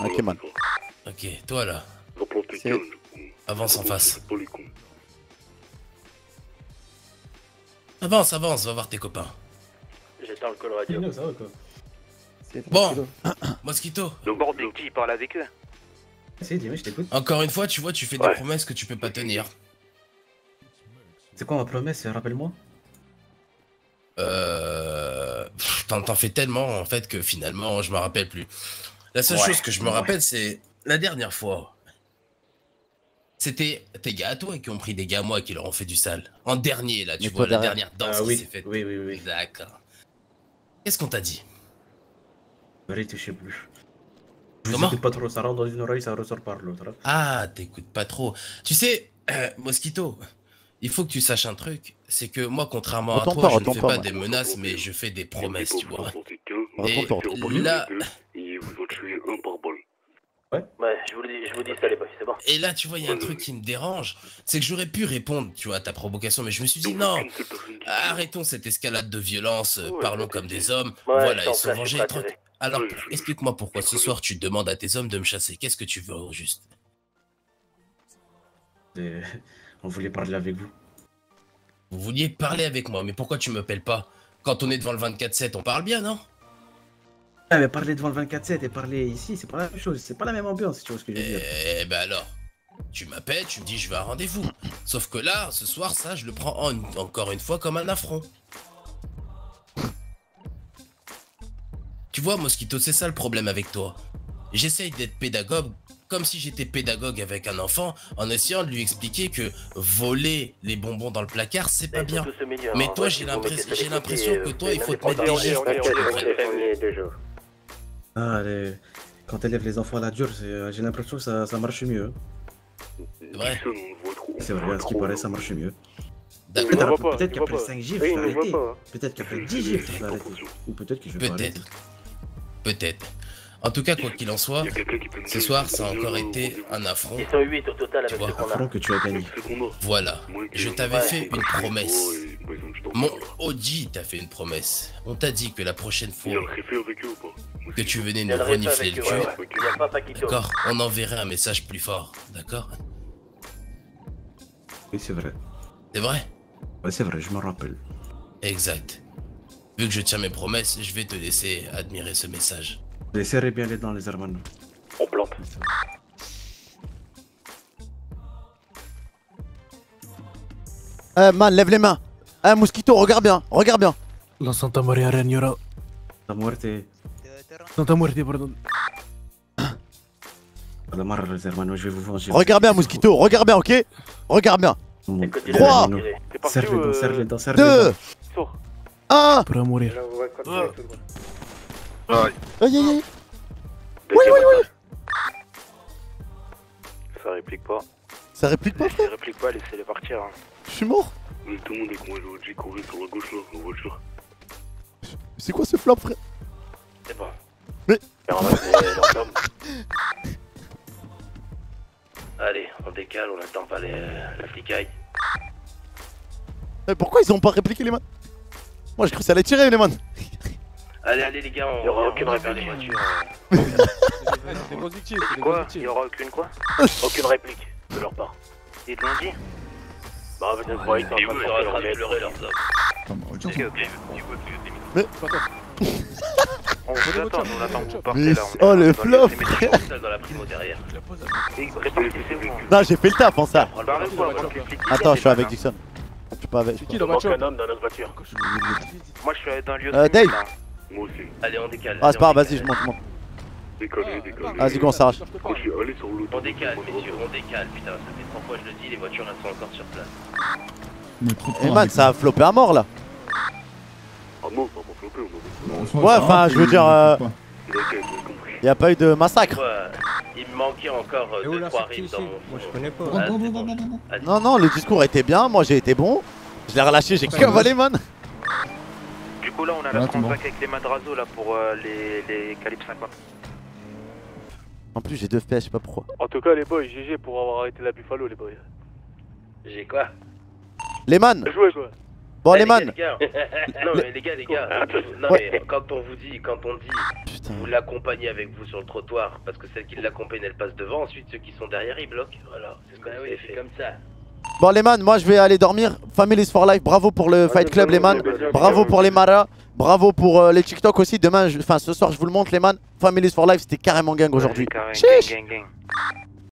Ok, man. Ok, toi là. Avance en face. Avance, avance, va voir tes copains. J'étends le col radio. Non, ça va, quoi. Bon, Mosquito. Le bord des qui parle avec eux. Encore une fois, tu vois, tu fais des ouais. promesses que tu peux pas tenir. C'est quoi ma promesse? Rappelle-moi. Euh... T'en fais tellement, en fait, que finalement, je me rappelle plus. La seule ouais. chose que je me rappelle, c'est... La dernière fois... C'était tes gars à toi qui ont pris des gars à moi qui leur ont fait du sale. En dernier, là, tu Mais vois, la dernière danse ah, qui oui. s'est faite. Oui, oui, oui. D'accord. Qu'est-ce qu'on t'a dit? Allez, je sais plus. Je t'écoute pas trop, ça rentre dans une oreille, ça ressort par l'autre. Ah, t'écoutes pas trop. Tu sais, euh, Mosquito, il faut que tu saches un truc, c'est que moi, contrairement à toi, je ne fais pas des menaces, mais je fais des promesses, tu vois. Et là... Ouais, je vous dis, ça allait pas, c'est bon. Et là, tu vois, il y a un truc qui me dérange, c'est que j'aurais pu répondre, tu vois, à ta provocation, mais je me suis dit, non, arrêtons cette escalade de violence, parlons comme des hommes, voilà, ils sont vengés, trop... Alors, explique-moi pourquoi ce soir tu demandes à tes hommes de me chasser. Qu'est-ce que tu veux au juste? euh, On voulait parler avec vous. Vous vouliez parler avec moi, mais pourquoi tu m'appelles pas? Quand on est devant le vingt-quatre sept, on parle bien, non? Ah, mais parler devant le vingt-quatre sept et parler ici, c'est pas la même chose, c'est pas la même ambiance, si tu vois ce que je veux dire. Eh ben alors, tu m'appelles, tu me dis je vais à un rendez-vous. Sauf que là, ce soir, ça, je le prends en, encore une fois comme un affront. Tu vois, Mosquito, c'est ça le problème avec toi. J'essaye d'être pédagogue, comme si j'étais pédagogue avec un enfant, en essayant de lui expliquer que voler les bonbons dans le placard, c'est pas bien. Mais toi, j'ai l'impression que toi, il faut te mettre des gestes. Ah, les... quand t'élèves les enfants à la dure, j'ai l'impression que ça, ça marche mieux. C'est vrai. C'est vrai, à ce qui paraît, ça marche mieux. Peut-être qu'après cinq gifs, je vais arrêter. Peut-être qu'après dix gifs, je vais arrêter. Ou peut-être que je vais arrêter. Peut-être. En tout cas, quoi qu'il en soit, ce soir, ça a encore été un affront. Ils sont huit au total avec ce qu'on a. Que tu as gagné. Voilà. Je t'avais fait une promesse. Mon O G t'a fait une promesse. On t'a dit que la prochaine fois que tu venais nous renifler le cul, d'accord, on enverrait un message plus fort, d'accord? Oui, c'est vrai. C'est vrai? Oui, c'est vrai, je me rappelle. Exact. Vu que je tiens mes promesses, je vais te laisser admirer ce message. Serrez bien les dents, les Hermanos. On plante. Eh man, lève les mains. Eh Mosquito, regarde bien, regarde bien. La Santa Maria regnera. La muerte. Santa muerte, pardon. La marre, les Hermanos, je vais vous venger. Regarde bien, Mosquito, regarde bien, ok? Regarde bien. trois, serre les dents, serre les dents, serre les dents. deux, un. Pour mourir. Aïe aïe aïe. Oui oui oui. Ça réplique pas. Ça réplique pas? Ça réplique pas, laissez-les partir. Je suis mort. Mais tout le monde est con, et O G courait sur la gauche là, en voiture. C'est quoi ce flop, frère? Je sais pas. Mais... Allez, on décale, on attend pas les... la flicaille. Mais pourquoi ils ont pas répliqué les mains? Moi je crois que ça allait tirer les manes. Allez, allez les gars, on aura aucune réplique. C'est positif, c'est quoi? Il y aura aucune quoi? Aucune réplique de leur part. Ils te l'ont dit? Bah, peut-être pas, ils t'ont dit qu'ils auraient travaillé leur hommes. Mais... On vous attend, on attend que vous partez là. Oh le flop! Non, j'ai fait le taf en ça. Attends, je suis avec Dixon. Je suis pas avec. C'est qui dans notre voiture? Moi je suis dans un lieu de. Euh, Dave! Moi aussi. Allez, on décale. Ah, c'est pas grave, vas-y, je monte, je monte. Décalé, décalé. Vas-y, qu'on s'arrache. On décale, messieurs, on décale. Putain, ça fait cent fois que je le dis, les voitures elles sont encore sur place. Eh man, ça a flopé à mort là! Ah non, ça a pas flopé, on a... Ouais, enfin, je veux dire. Euh... Y'a pas eu de massacre. Il me manquait encore deux trois rimes dans mon. Moi je connais pas. Non, non, le discours était bien, moi j'ai été bon. Je l'ai relâché, j'ai cavalé, man. Du coup, là on a la trente-cinq avec les Madrazo là pour les Calibres cinquante. En plus, j'ai deux F P S, je sais pas pourquoi. En tout cas, les boys, G G pour avoir arrêté la Buffalo, les boys. J'ai quoi? Les man. Bon, les man. Non, mais les gars, les gars, non, mais quand on vous dit, quand on dit. Vous l'accompagnez avec vous sur le trottoir, parce que celle qui l'accompagne elle passe devant, ensuite ceux qui sont derrière ils bloquent. Voilà, c'est bah oui, comme ça. Bon les man, moi je vais aller dormir. Families for Life, bravo pour le Fight Club les man, bravo pour les Maras, bravo pour euh, les TikTok aussi. Demain, enfin ce soir je vous le montre les man. Families for Life c'était carrément gang aujourd'hui. Chiche.